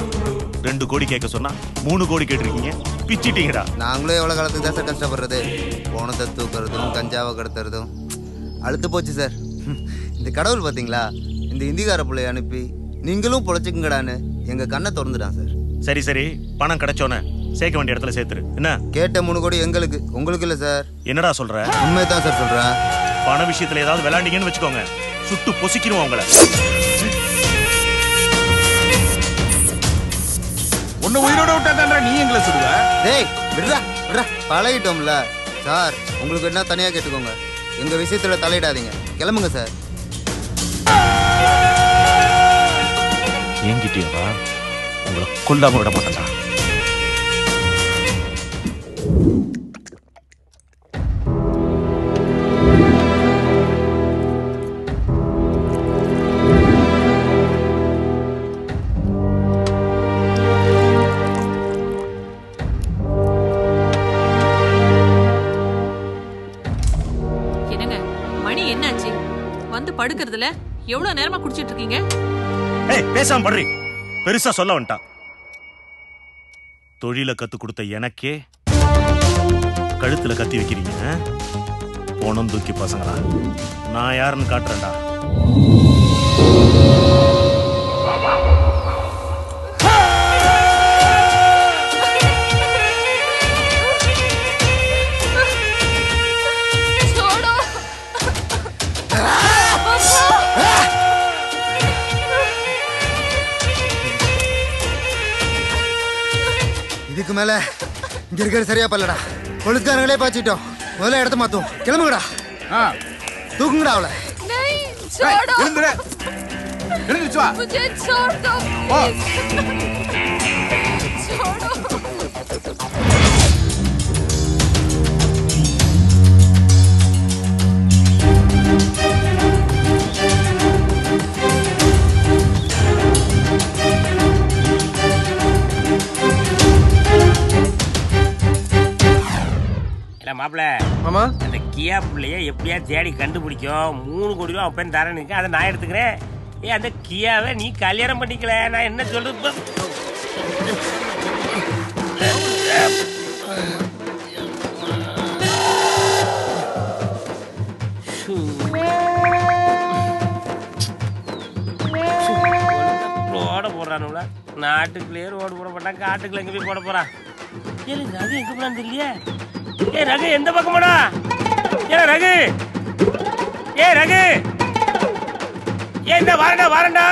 2 கோடி கேட்க சொன்னா 3 கோடி கேட்டிருக்கீங்க, பிச்சிட்டீங்கடா. நாங்களும் எவ்வளவு காலத்துக்கு தான் சார் கஷ்டப்படுறது? போனத்தை தூக்குறதும் கஞ்சாவை கடத்துறதும் அழுத்து போச்சு சார். இந்த கடவுள் பாத்தீங்களா, இந்த இந்திக்கார பிள்ளைய அனுப்பி நீங்களும் பொழைச்சுக்கங்கடான்னு எங்க கண்ணை திறந்துட்டான் சார். சரி சரி, பணம் கிடைச்சோன்னு சேர்க்க வேண்டிய இடத்துல சேர்த்துரு. என்ன கேட்ட 3 கோடி எங்களுக்கு, உங்களுக்கு இல்ல சார். என்னடா சொல்ற? உண்மைதான் சார் சொல்றேன். பண விஷயத்துல ஏதாவது விளையாண்டீங்கன்னு வச்சுக்கோங்க, சுட்டு பொசிக்கிறோம் உங்களை. ஒன்னு உயிரோட விட்டாதான் நீ எங்களை சொல்லுவ. டேய் விடுடா விடுடா, பழகிட்டோம்ல சார். உங்களுக்கு என்ன தனியா கேட்டுக்கோங்க, எங்க விஷயத்துல தலையிடாதீங்க. கிளம்புங்க சார். என்கிட்டவா உங்களை கொல்லாம விட மாட்டேன்டா. என்னங்க மணி என்னாச்சு? வந்து படுக்கிறதுல எவ்வளவு நேரமா குடிச்சிட்டு இருக்கீங்க? பேசாம படுறி, பெருசா சொல்ல வந்துட்டா. தொழில கத்து கொடுத்த எனக்கே கழுத்துல கத்தி வைக்கிறீங்க. போனம் தூக்கி பசங்களா, நான் யாருன்னு காட்டுறேன்டா. மேல இங்க இருக்கிற சரியா பல்லடா, போலீஸ்காரங்களே பாச்சிட்டோம். முதல்ல இடத்த மாத்தும், கிளம்புங்கடா. தூக்குங்கடா அவளை. மாப்பிள்ள மாமா, அந்த கியா பிள்ளைய எப்படியா தேடி கண்டுபிடிக்கும். 3 கோடி ரூபா அப்பன்னு தரேன்னு இருக்கு, அதை நான் எடுத்துக்கிறேன். ஏ அந்த கியாவை நீ கல்யாணம் பண்ணிக்கல, நான் என்ன சொல்றது? ரோட போடுறானுல, நாட்டுக்குள்ளேயே ரோடு போட மாட்டான், காட்டுக்குள்ள எங்க போய் போட போறான்? அது எங்க போறான்னு தெரியலையே. ஏ ரகு, எந்த பக்கமாடா? ஏ ரகு, ஏ ரகு, ஏ இந்த வாரண்டா வாரண்டா.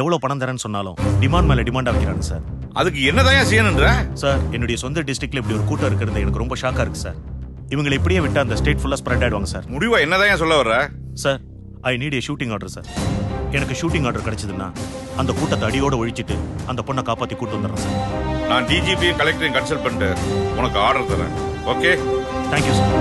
எவ்வளவு பணம் தரேன்னு சொன்னாலும் டிமாண்ட் மேல டிமாண்ட் ஆகிறாங்க சார். அதுக்கு என்னதான் செய்யணும்ன்ற சார், என்னுடைய சொந்த டிஸ்ட்ரிக்ட்ல இப்படி ஒரு கூட்டம் இருக்கிறது எனக்கு ரொம்ப ஷாக்கா இருக்கு சார். இவங்களை இப்படியே விட்டா அந்த ஸ்டேட் ஃபுல்லா ஸ்ப்ரெட் ஆயிடுவாங்க சார். முடிவா என்னதான் சொல்ல வர sir? I need a shooting order sir. எனக்கு ஷூட்டிங் ஆர்டர் கிடைச்சதுன்னா அந்த கூட்டத்தை அடியோடு ஒழிச்சிட்டு அந்த பொண்ணை காப்பாற்றி கூட்டு வந்துடுறேன் சார். நான் டிஜிபி கலெக்டரையும் கன்சல்ட் பண்ணிட்டு உனக்கு ஆர்டர் தரேன். Okay, thank you sir.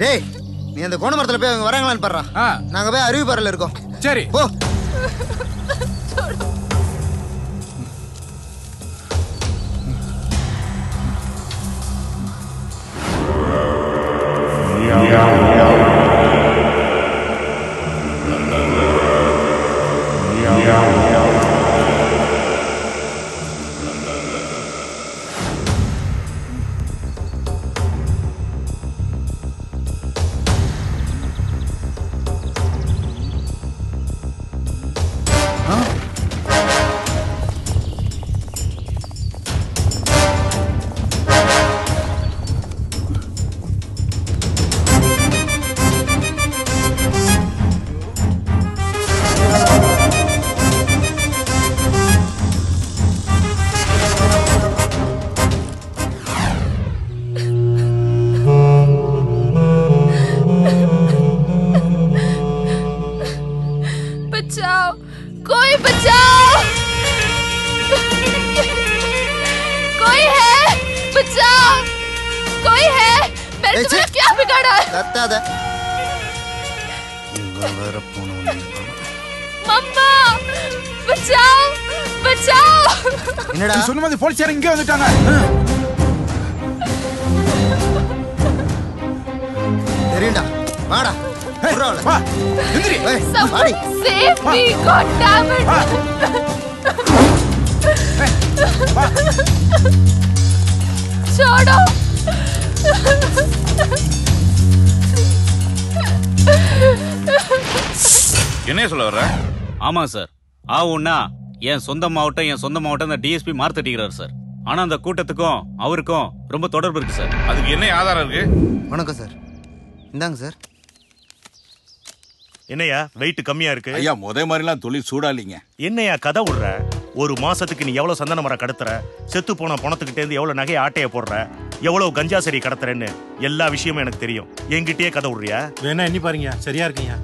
டேய், நீ அந்த கோண மரத்துல போய் அவங்க வரங்களான்னு பாரு. நாங்க போய் அருவி பாறையில இருக்கோம். சரி போ. இங்கே வந்துட்டாங்க. தெரியும்டா, வாடா. வா, எந்திரி. வாடி. Save me, God damn it. வா. சோடோ. என்ன சொல்ல வர? ஆமா சார், ஆவுன்னா என் சொந்த மாவட்டம் என் சொந்த மாவட்டம் அந்த டிஎஸ்பி மார்த்தட்டிக்கிறாரு சார். ஆனா அந்த கூட்டத்துக்கும் அவருக்கும் ரொம்ப தொடர்பு இருக்கு சார். அதுக்கு என்ன ஆதாரம் இருக்கு? வணக்கம் சார், இந்தாங்க சார். என்னையா வெயிட் கம்மியா இருக்கு? ஐயா முதே மாதிரிலாம் தொழில் சூடாலிங்க. என்னையா கதை விடுற? ஒரு மாசத்துக்கு நீ எவ்வளவு சந்தன மரம் கடத்துற, செத்து போன பணத்துக்கிட்டே இருந்து எவ்வளவு நகையை ஆட்டையை போடுற, எவ்வளவு கஞ்சா சரி கடத்துறேன்னு எல்லா விஷயமும் எனக்கு தெரியும். என்கிட்டயே கதை விடுறியா? வேணா எண்ணி பாருங்க, சரியா இருக்குங்க.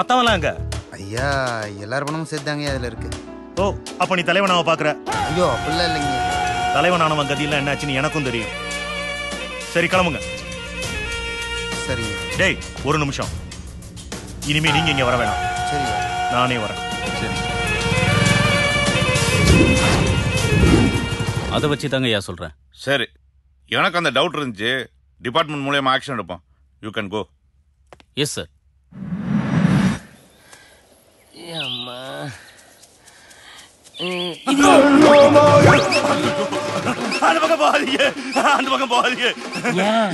மத்தவெல்லாம் அங்க ஐயா எல்லாரும் பணமும் சேர்த்தாங்க, அதுல இருக்கு. ஓ, அப்ப நீ தலைவனாவை பாக்குற? ஐயோ அப்படிலாம் இல்லைங்க. தலைவனானவன் கதியெல்லாம் என்னாச்சுன்னு எனக்கும் தெரியும். சரி கிளம்புங்க. சரிங்க. டேய் ஒரு நிமிஷம், இனிமே நீங்க இங்க வர வேணாம். சரி, நானே வரேன். சரி, அதை வச்சு தாங்க ஐயா சொல்றேன். சரி, எனக்கு அந்த டவுட் இருந்துச்சு. டிபார்ட்மெண்ட் மூலமா ஆக்ஷன் எடுப்போம். You can go. Yes sir. அம்மா அந்த பக்கம் போகாதீங்க, அந்த பக்கம் போகாதீங்க.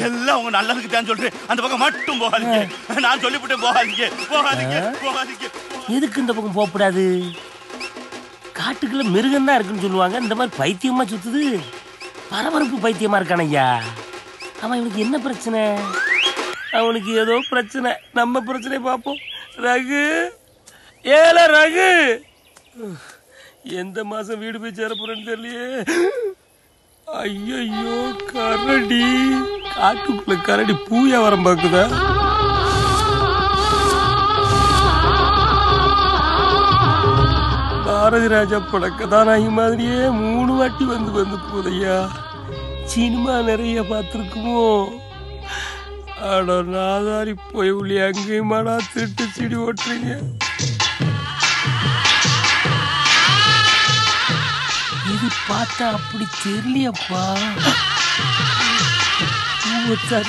எல்லாம் உங்க நல்லதுக்கு தான் சொல்றேன். அந்த பக்கம் மட்டும் போகாதீங்க. நான் சொல்லிவிட்டேன், போகாதீங்க போகாதீங்க போகாதீங்க. எதுக்கு இந்த பக்கம் போகக்கூடாது? காட்டுக்குள்ள மிருகம் தான் இருக்குன்னு சொல்லுவாங்க. இந்த மாதிரி பைத்தியமா சுத்துது, பரபரப்பு பைத்தியமா இருக்கான ஐயா. ஆமா, இவனுக்கு என்ன பிரச்சனை? அவனுக்கு ஏதோ பிரச்சனை. நம்ம பிரச்சனை பார்ப்போம். ரகு ஏல ரகு, எந்த மாசம் வீடு போய் சேர போறேன்னு தெரியலையே. ஐயோ கரடி, காட்டுக்குள்ள கரடி பூயா வரம் பாக்குதா? பாரதி ராஜா படக்கதானாகி மாதிரியே 3 வாட்டி வந்து போதையா. சினிமா நிறைய பார்த்துருக்குமோ, Adonazari Poyuli Angimara City City Watering. This is Pata pretty cheerily a bar. What's that?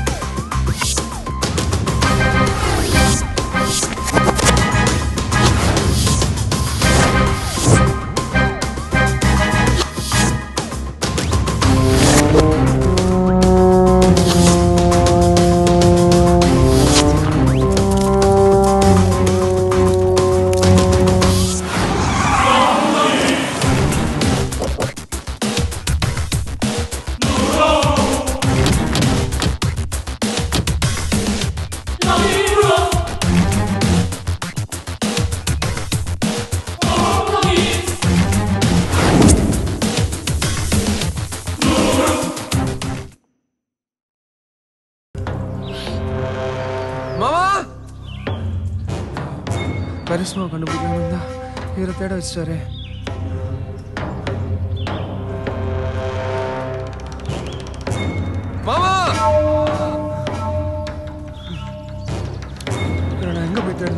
Karishma kandu bukanda. Here theda vichare. Mama! Irana enga poi theda.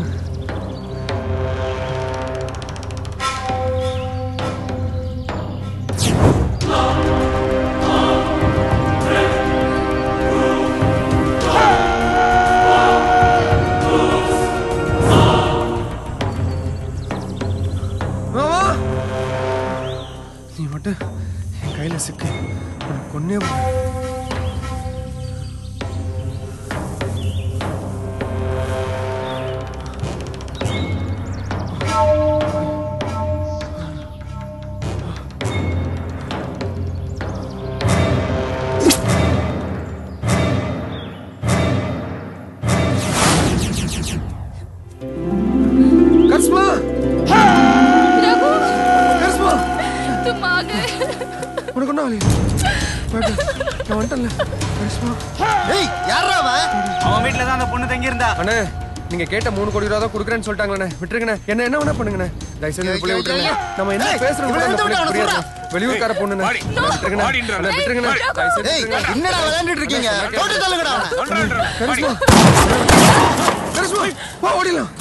நீங்க கேட்ட 3 கோடி ரூபாய் தான் குடுக்குறேன்னு சொல்லிட்டாங்கனே விட்டுருங்கனே என்ன என்ன வேணா பண்ணுங்கனே தயவு செஞ்சு புள்ளை விட்டுருங்க நம்ம என்ன பேசுறோம் வெளியூர்க்கார பொண்ணுனே விட்டுருங்கனே விட்டுருங்கனே தயவு செஞ்சு என்னடா விளையாடிட்டு இருக்கீங்க போட்டு தள்ளுங்கடா கரிஷ்மா கரிஷ்மா போ ஓடிலாம்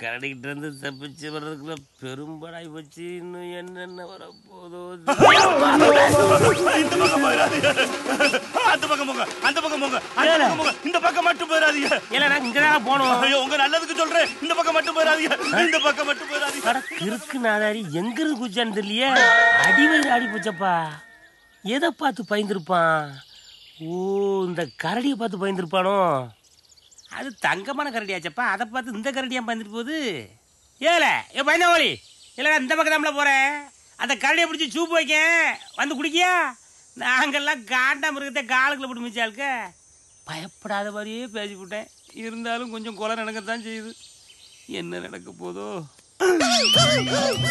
கரடிக்கிட்டு இருந்து தப்பிச்சு வர்றதுக்குள்ள பெரும்படாய் வச்சு இன்னும் என்னென்ன வரப்போதோ. இந்த பக்கம் போயிடாதீங்க, அந்த பக்கம் போங்க, அந்த பக்கம் போங்க, அந்த பக்கம் போங்க, இந்த பக்கம் மட்டும் போயிடாதீங்க. இல்லை நான் இங்கே தான் போனோம். ஐயோ உங்க நல்லதுக்கு சொல்றேன், இந்த பக்கம் மட்டும் போயிடாதீங்க, இந்த பக்கம் மட்டும் போயிடாதீங்க. இருக்கு நாதாரி எங்கிருந்து குச்சான்னு தெரியலையே. அடிவயிறு ஆடி போச்சப்பா. எதை பார்த்து பயந்துருப்பான்? ஓ இந்த கரடியை பார்த்து பயந்துருப்பானோ? அது தங்கமான கரடியாச்சப்பா, அதை பார்த்து இந்த கரடியாக பயந்துட்டு போகுது. ஏழை ஏ பயந்தா ஓலி இல்லை இந்த பக்கம் தான்ல போகிறேன். அந்த கரடியை பிடிச்சி சூப்பு வைக்க வந்து குடிக்கியா? நாங்கள்லாம் காண்டாம இருக்கிறத காலுக்குள்ள போட்டு மிச்சாளுக்க பயப்படாத மாதிரியே பேசி விட்டேன். இருந்தாலும் கொஞ்சம் கொலை நடக்கத்தான் செய்யுது. என்ன நடக்க போதோ?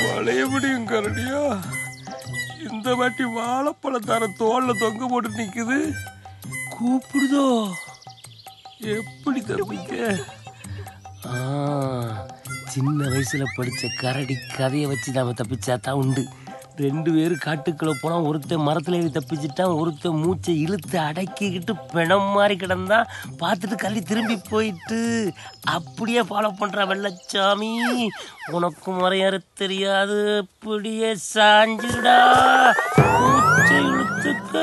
பழையபடியும் கரடியா இந்த வாட்டி வாழைப்பழத்தார தோளில் தொங்க போட்டு நிற்குது. கூப்பிடுதோ? எப்படி தப்பிக்க? சின்ன வயசுல படிச்ச கரடி கதையை வச்சு நாம தப்பிச்சாதான் உண்டு. ரெண்டு பேரும் காட்டுக்குள்ள போனா ஒருத்தர் மரத்துல ஏறி தப்பிச்சுட்டான், ஒருத்தர் மூச்சை இழுத்து அடக்கிக்கிட்டு பிணம் மாறி கிடந்தான். பார்த்துட்டு கரடி திரும்பி போயிட்டு அப்படியே ஃபாலோ பண்ற. வெள்ளச்சாமி உனக்கும் வரையற தெரியாது, அப்படியே சாஞ்சிடா மூச்சை இழுத்துக்க.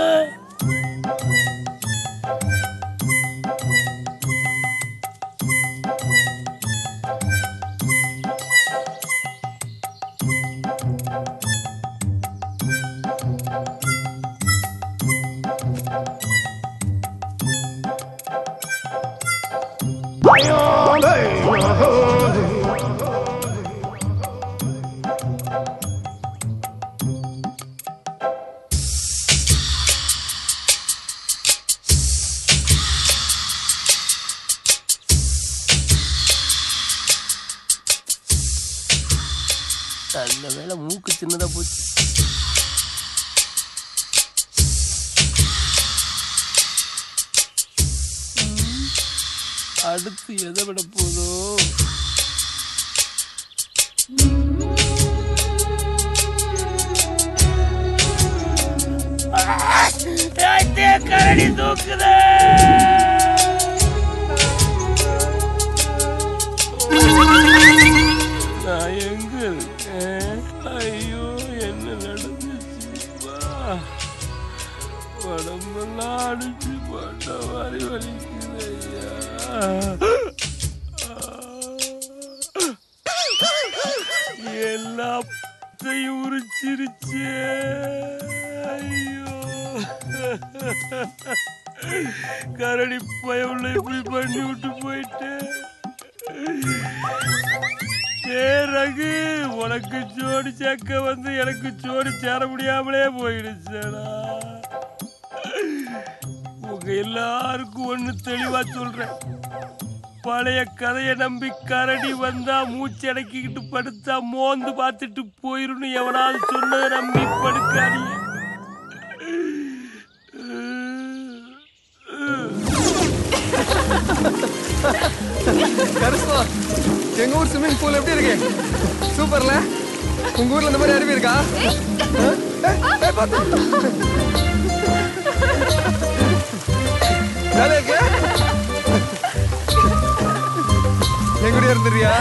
நல்ல வேலை மூக்கு சின்னதாக போச்சு. அடுத்து எதை விட போதோ? கரடி தூக்குது. நான் எங்க இருக்கேன்? ஐயோ என்ன நடந்துச்சுப்பா? உடம்பெல்லாம் அடிச்சு போட்ட மாதிரி வலிக்குது ஐயா. எல்லாத்தையும் உரிச்சிருச்சு. ஐயோ கரடி பயவுள்ள இப்படி பண்ணி விட்டு போயிட்டேன். ரகு உனக்கு ஜோடி சேர்க்க வந்து எனக்கு ஜோடி சேர முடியாமலே போயிடுச்சடா. உங்க எல்லாருக்கும் ஒண்ணு தெளிவா சொல்றேன், பழைய கதையை நம்பி கரடி வந்தா மூச்சடக்கிக்கிட்டு படுத்தா மோந்து பார்த்துட்டு போயிருந்து எவனாவது சொன்னதை நம்பி படுக்காதீங்க. எங்க ஊர் ஸ்விமிங் பூல் எப்படி இருக்கு? சூப்பர்ல. உங்க ஊர்ல இந்த மாதிரி அருவி இருக்கா? எங்கூட இருந்துறியா?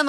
and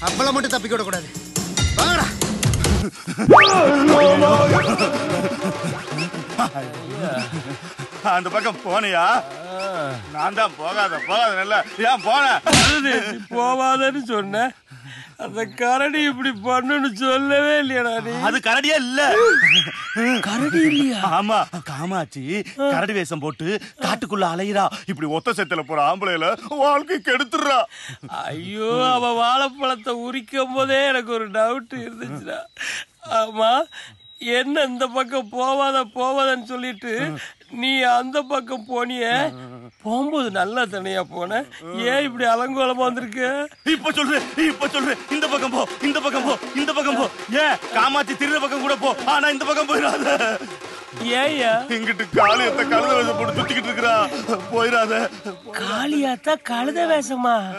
Come on, we are going to go Karadi, Ama, Kamati, Karadi, some boat, Katukula, if you want to settle for umbrella, walk it. You have a wall of the Uricambo there, I go down to Ama, Yen and the Pacapova, the Pova and Solitaire, Nee and the Pacaponi, eh? Pombo and Allah than Yapona, yeah, if the Alangola Mondrica, he put in the Pacambo, yeah, Kamati Tirapacambo, Anna in the Pacambo. Yeah. Think it Kaliata Kalada was a ticket to Gra, Poirada Kaliata Kalada Vesama.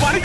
What is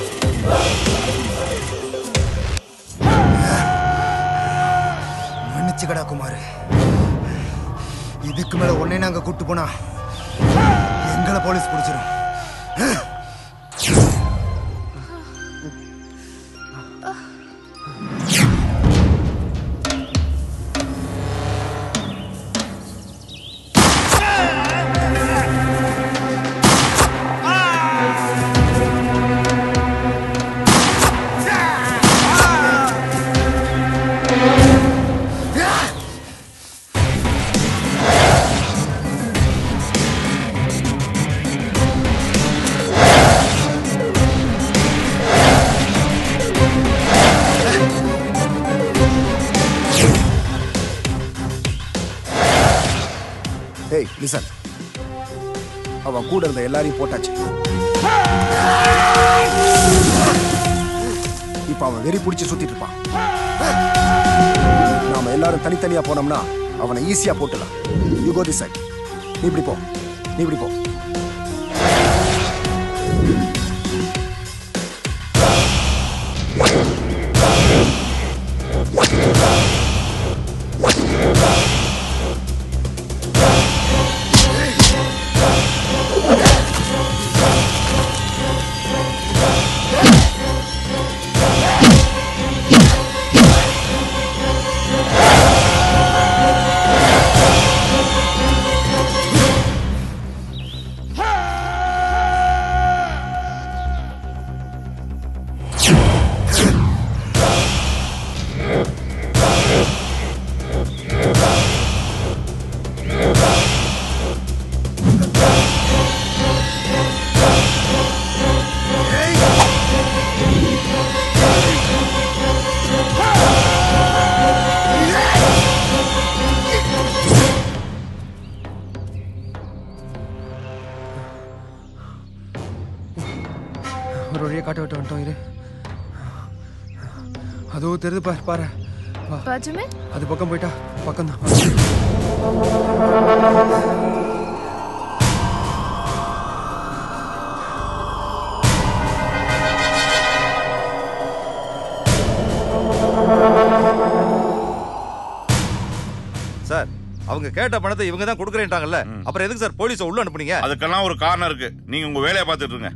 it? Manchikada Kumar, idhukku mela onne nanga kuttu pona engala police pudichiru. Listen, our good and the Larry Potach. If our very Purichi Sutipa, Namela and Tanitania Ponamna, our Isia Potala. You go this side. Nibripo, Para. That's me? That's Pakam Beta. Pakam. அவங்க கேட்ட பணத்தை இவங்க தான் கொடுக்கறேன்ட்டாங்கல்ல, அப்புறம் எதுக்கு sir போலீஸை உள்ள அனுப்புனீங்க? அதுக்கெல்லாம் ஒரு காரணம் இருக்கு. நீங்க உங்க வேலையை பார்த்துட்டு இருங்க.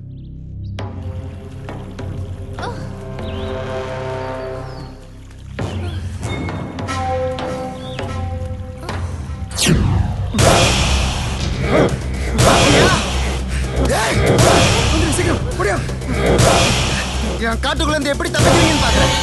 என் காட்டுக்குள்ள இருந்து எப்படி தப்பிக்கிறீங்கன்னு பாக்குறேன்.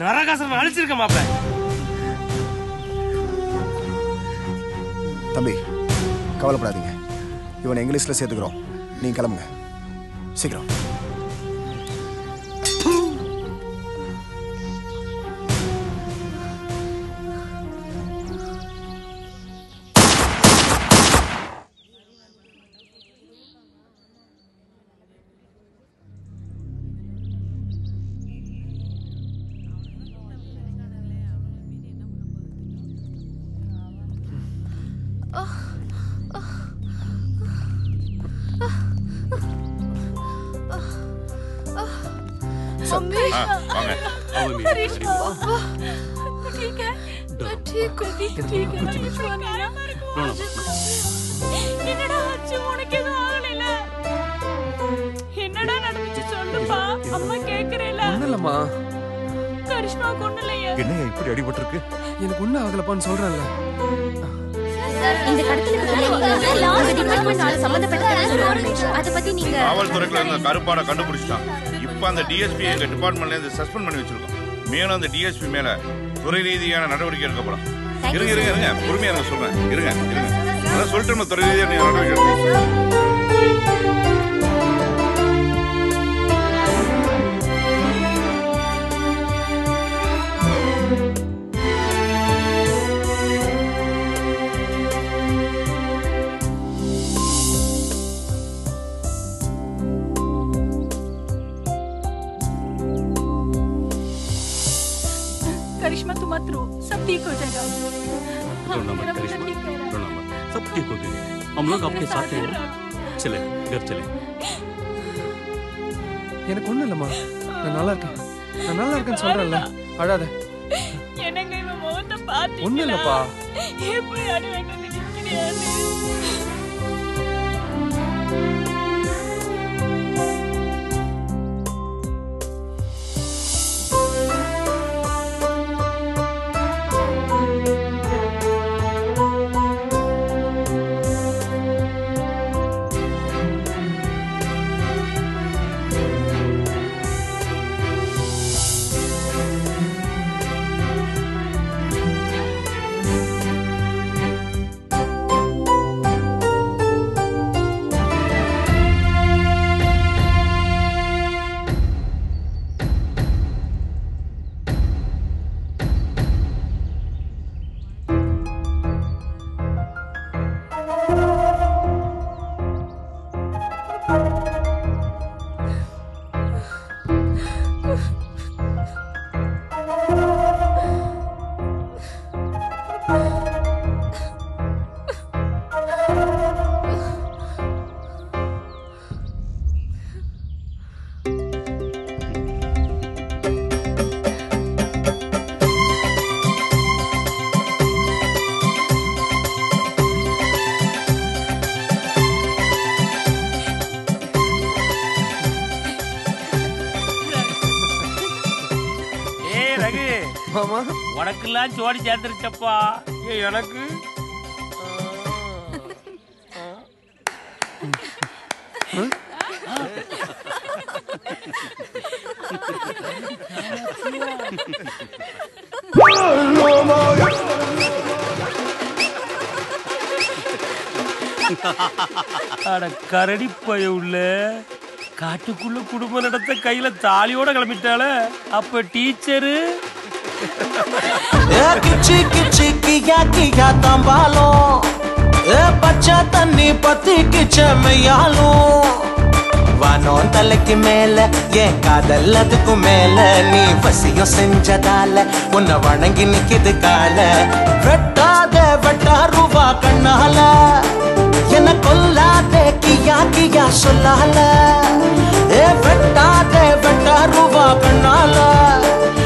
நரகாசன் அழிச்சிருக்க மாப்ள. தம்பி கவலைப்படாதீங்க, இவனை இங்கிலீஷ்ல சேர்த்துக்கிறோம், நீங்க கிளம்புங்க சீக்கிரம். கருப்பாட கண்டுபிடிச்சிட்டான். இப்ப அந்த டிஎஸ்பி எங்க டிபார்ட்மெண்ட்ல இருந்து சஸ்பெண்ட் பண்ணி வச்சிருக்கோம். மேலும் அந்த டிஎஸ்பி மேல துறை ரீதியான நடவடிக்கை எடுக்க போறோம். இருங்க இருங்க இருங்க, பொறுமையா நான் சொல்றேன். இருங்க இருங்க, அதான் சொல்லிட்டு துறை ரீதியான நடவடிக்கை எடுக்க. चले घर चले எனக்கு ஒண்ணு இல்லம்மா, நான் நல்லா இருக்கேன், நான் நல்லா இருக்கேன்னு சொல்றேன்ல, அழாத. என்னங்க இவன் முகத்தை பாத்தீங்களா? ஒண்ணு இல்லப்பா, எப்படி அடி வாங்கிட்டு நிக்கிறீங்க? உனக்குலாம் ஜோடி சேர்ந்துருச்சப்பா. ஏ எனக்கு அட கரடி பய உள்ள காட்டுக்குள்ள குடும்ப நடத்த கையில தாலியோட கிளம்பிட்டால அப்ப டீச்சரு किची किची किया किया तंबालो ए बच्चा तन्नी पति किच मैयालो वानों तलक मेल ये कादल अदकु मेल नी वसियो सिंजदाल उन वणंगी निकिद काल रट्टा दे वट्टा रुवा कन्नाल येन कोल्ला दे किया किया सुलाल ए वट्टा दे वट्टा रुवा कन्नाल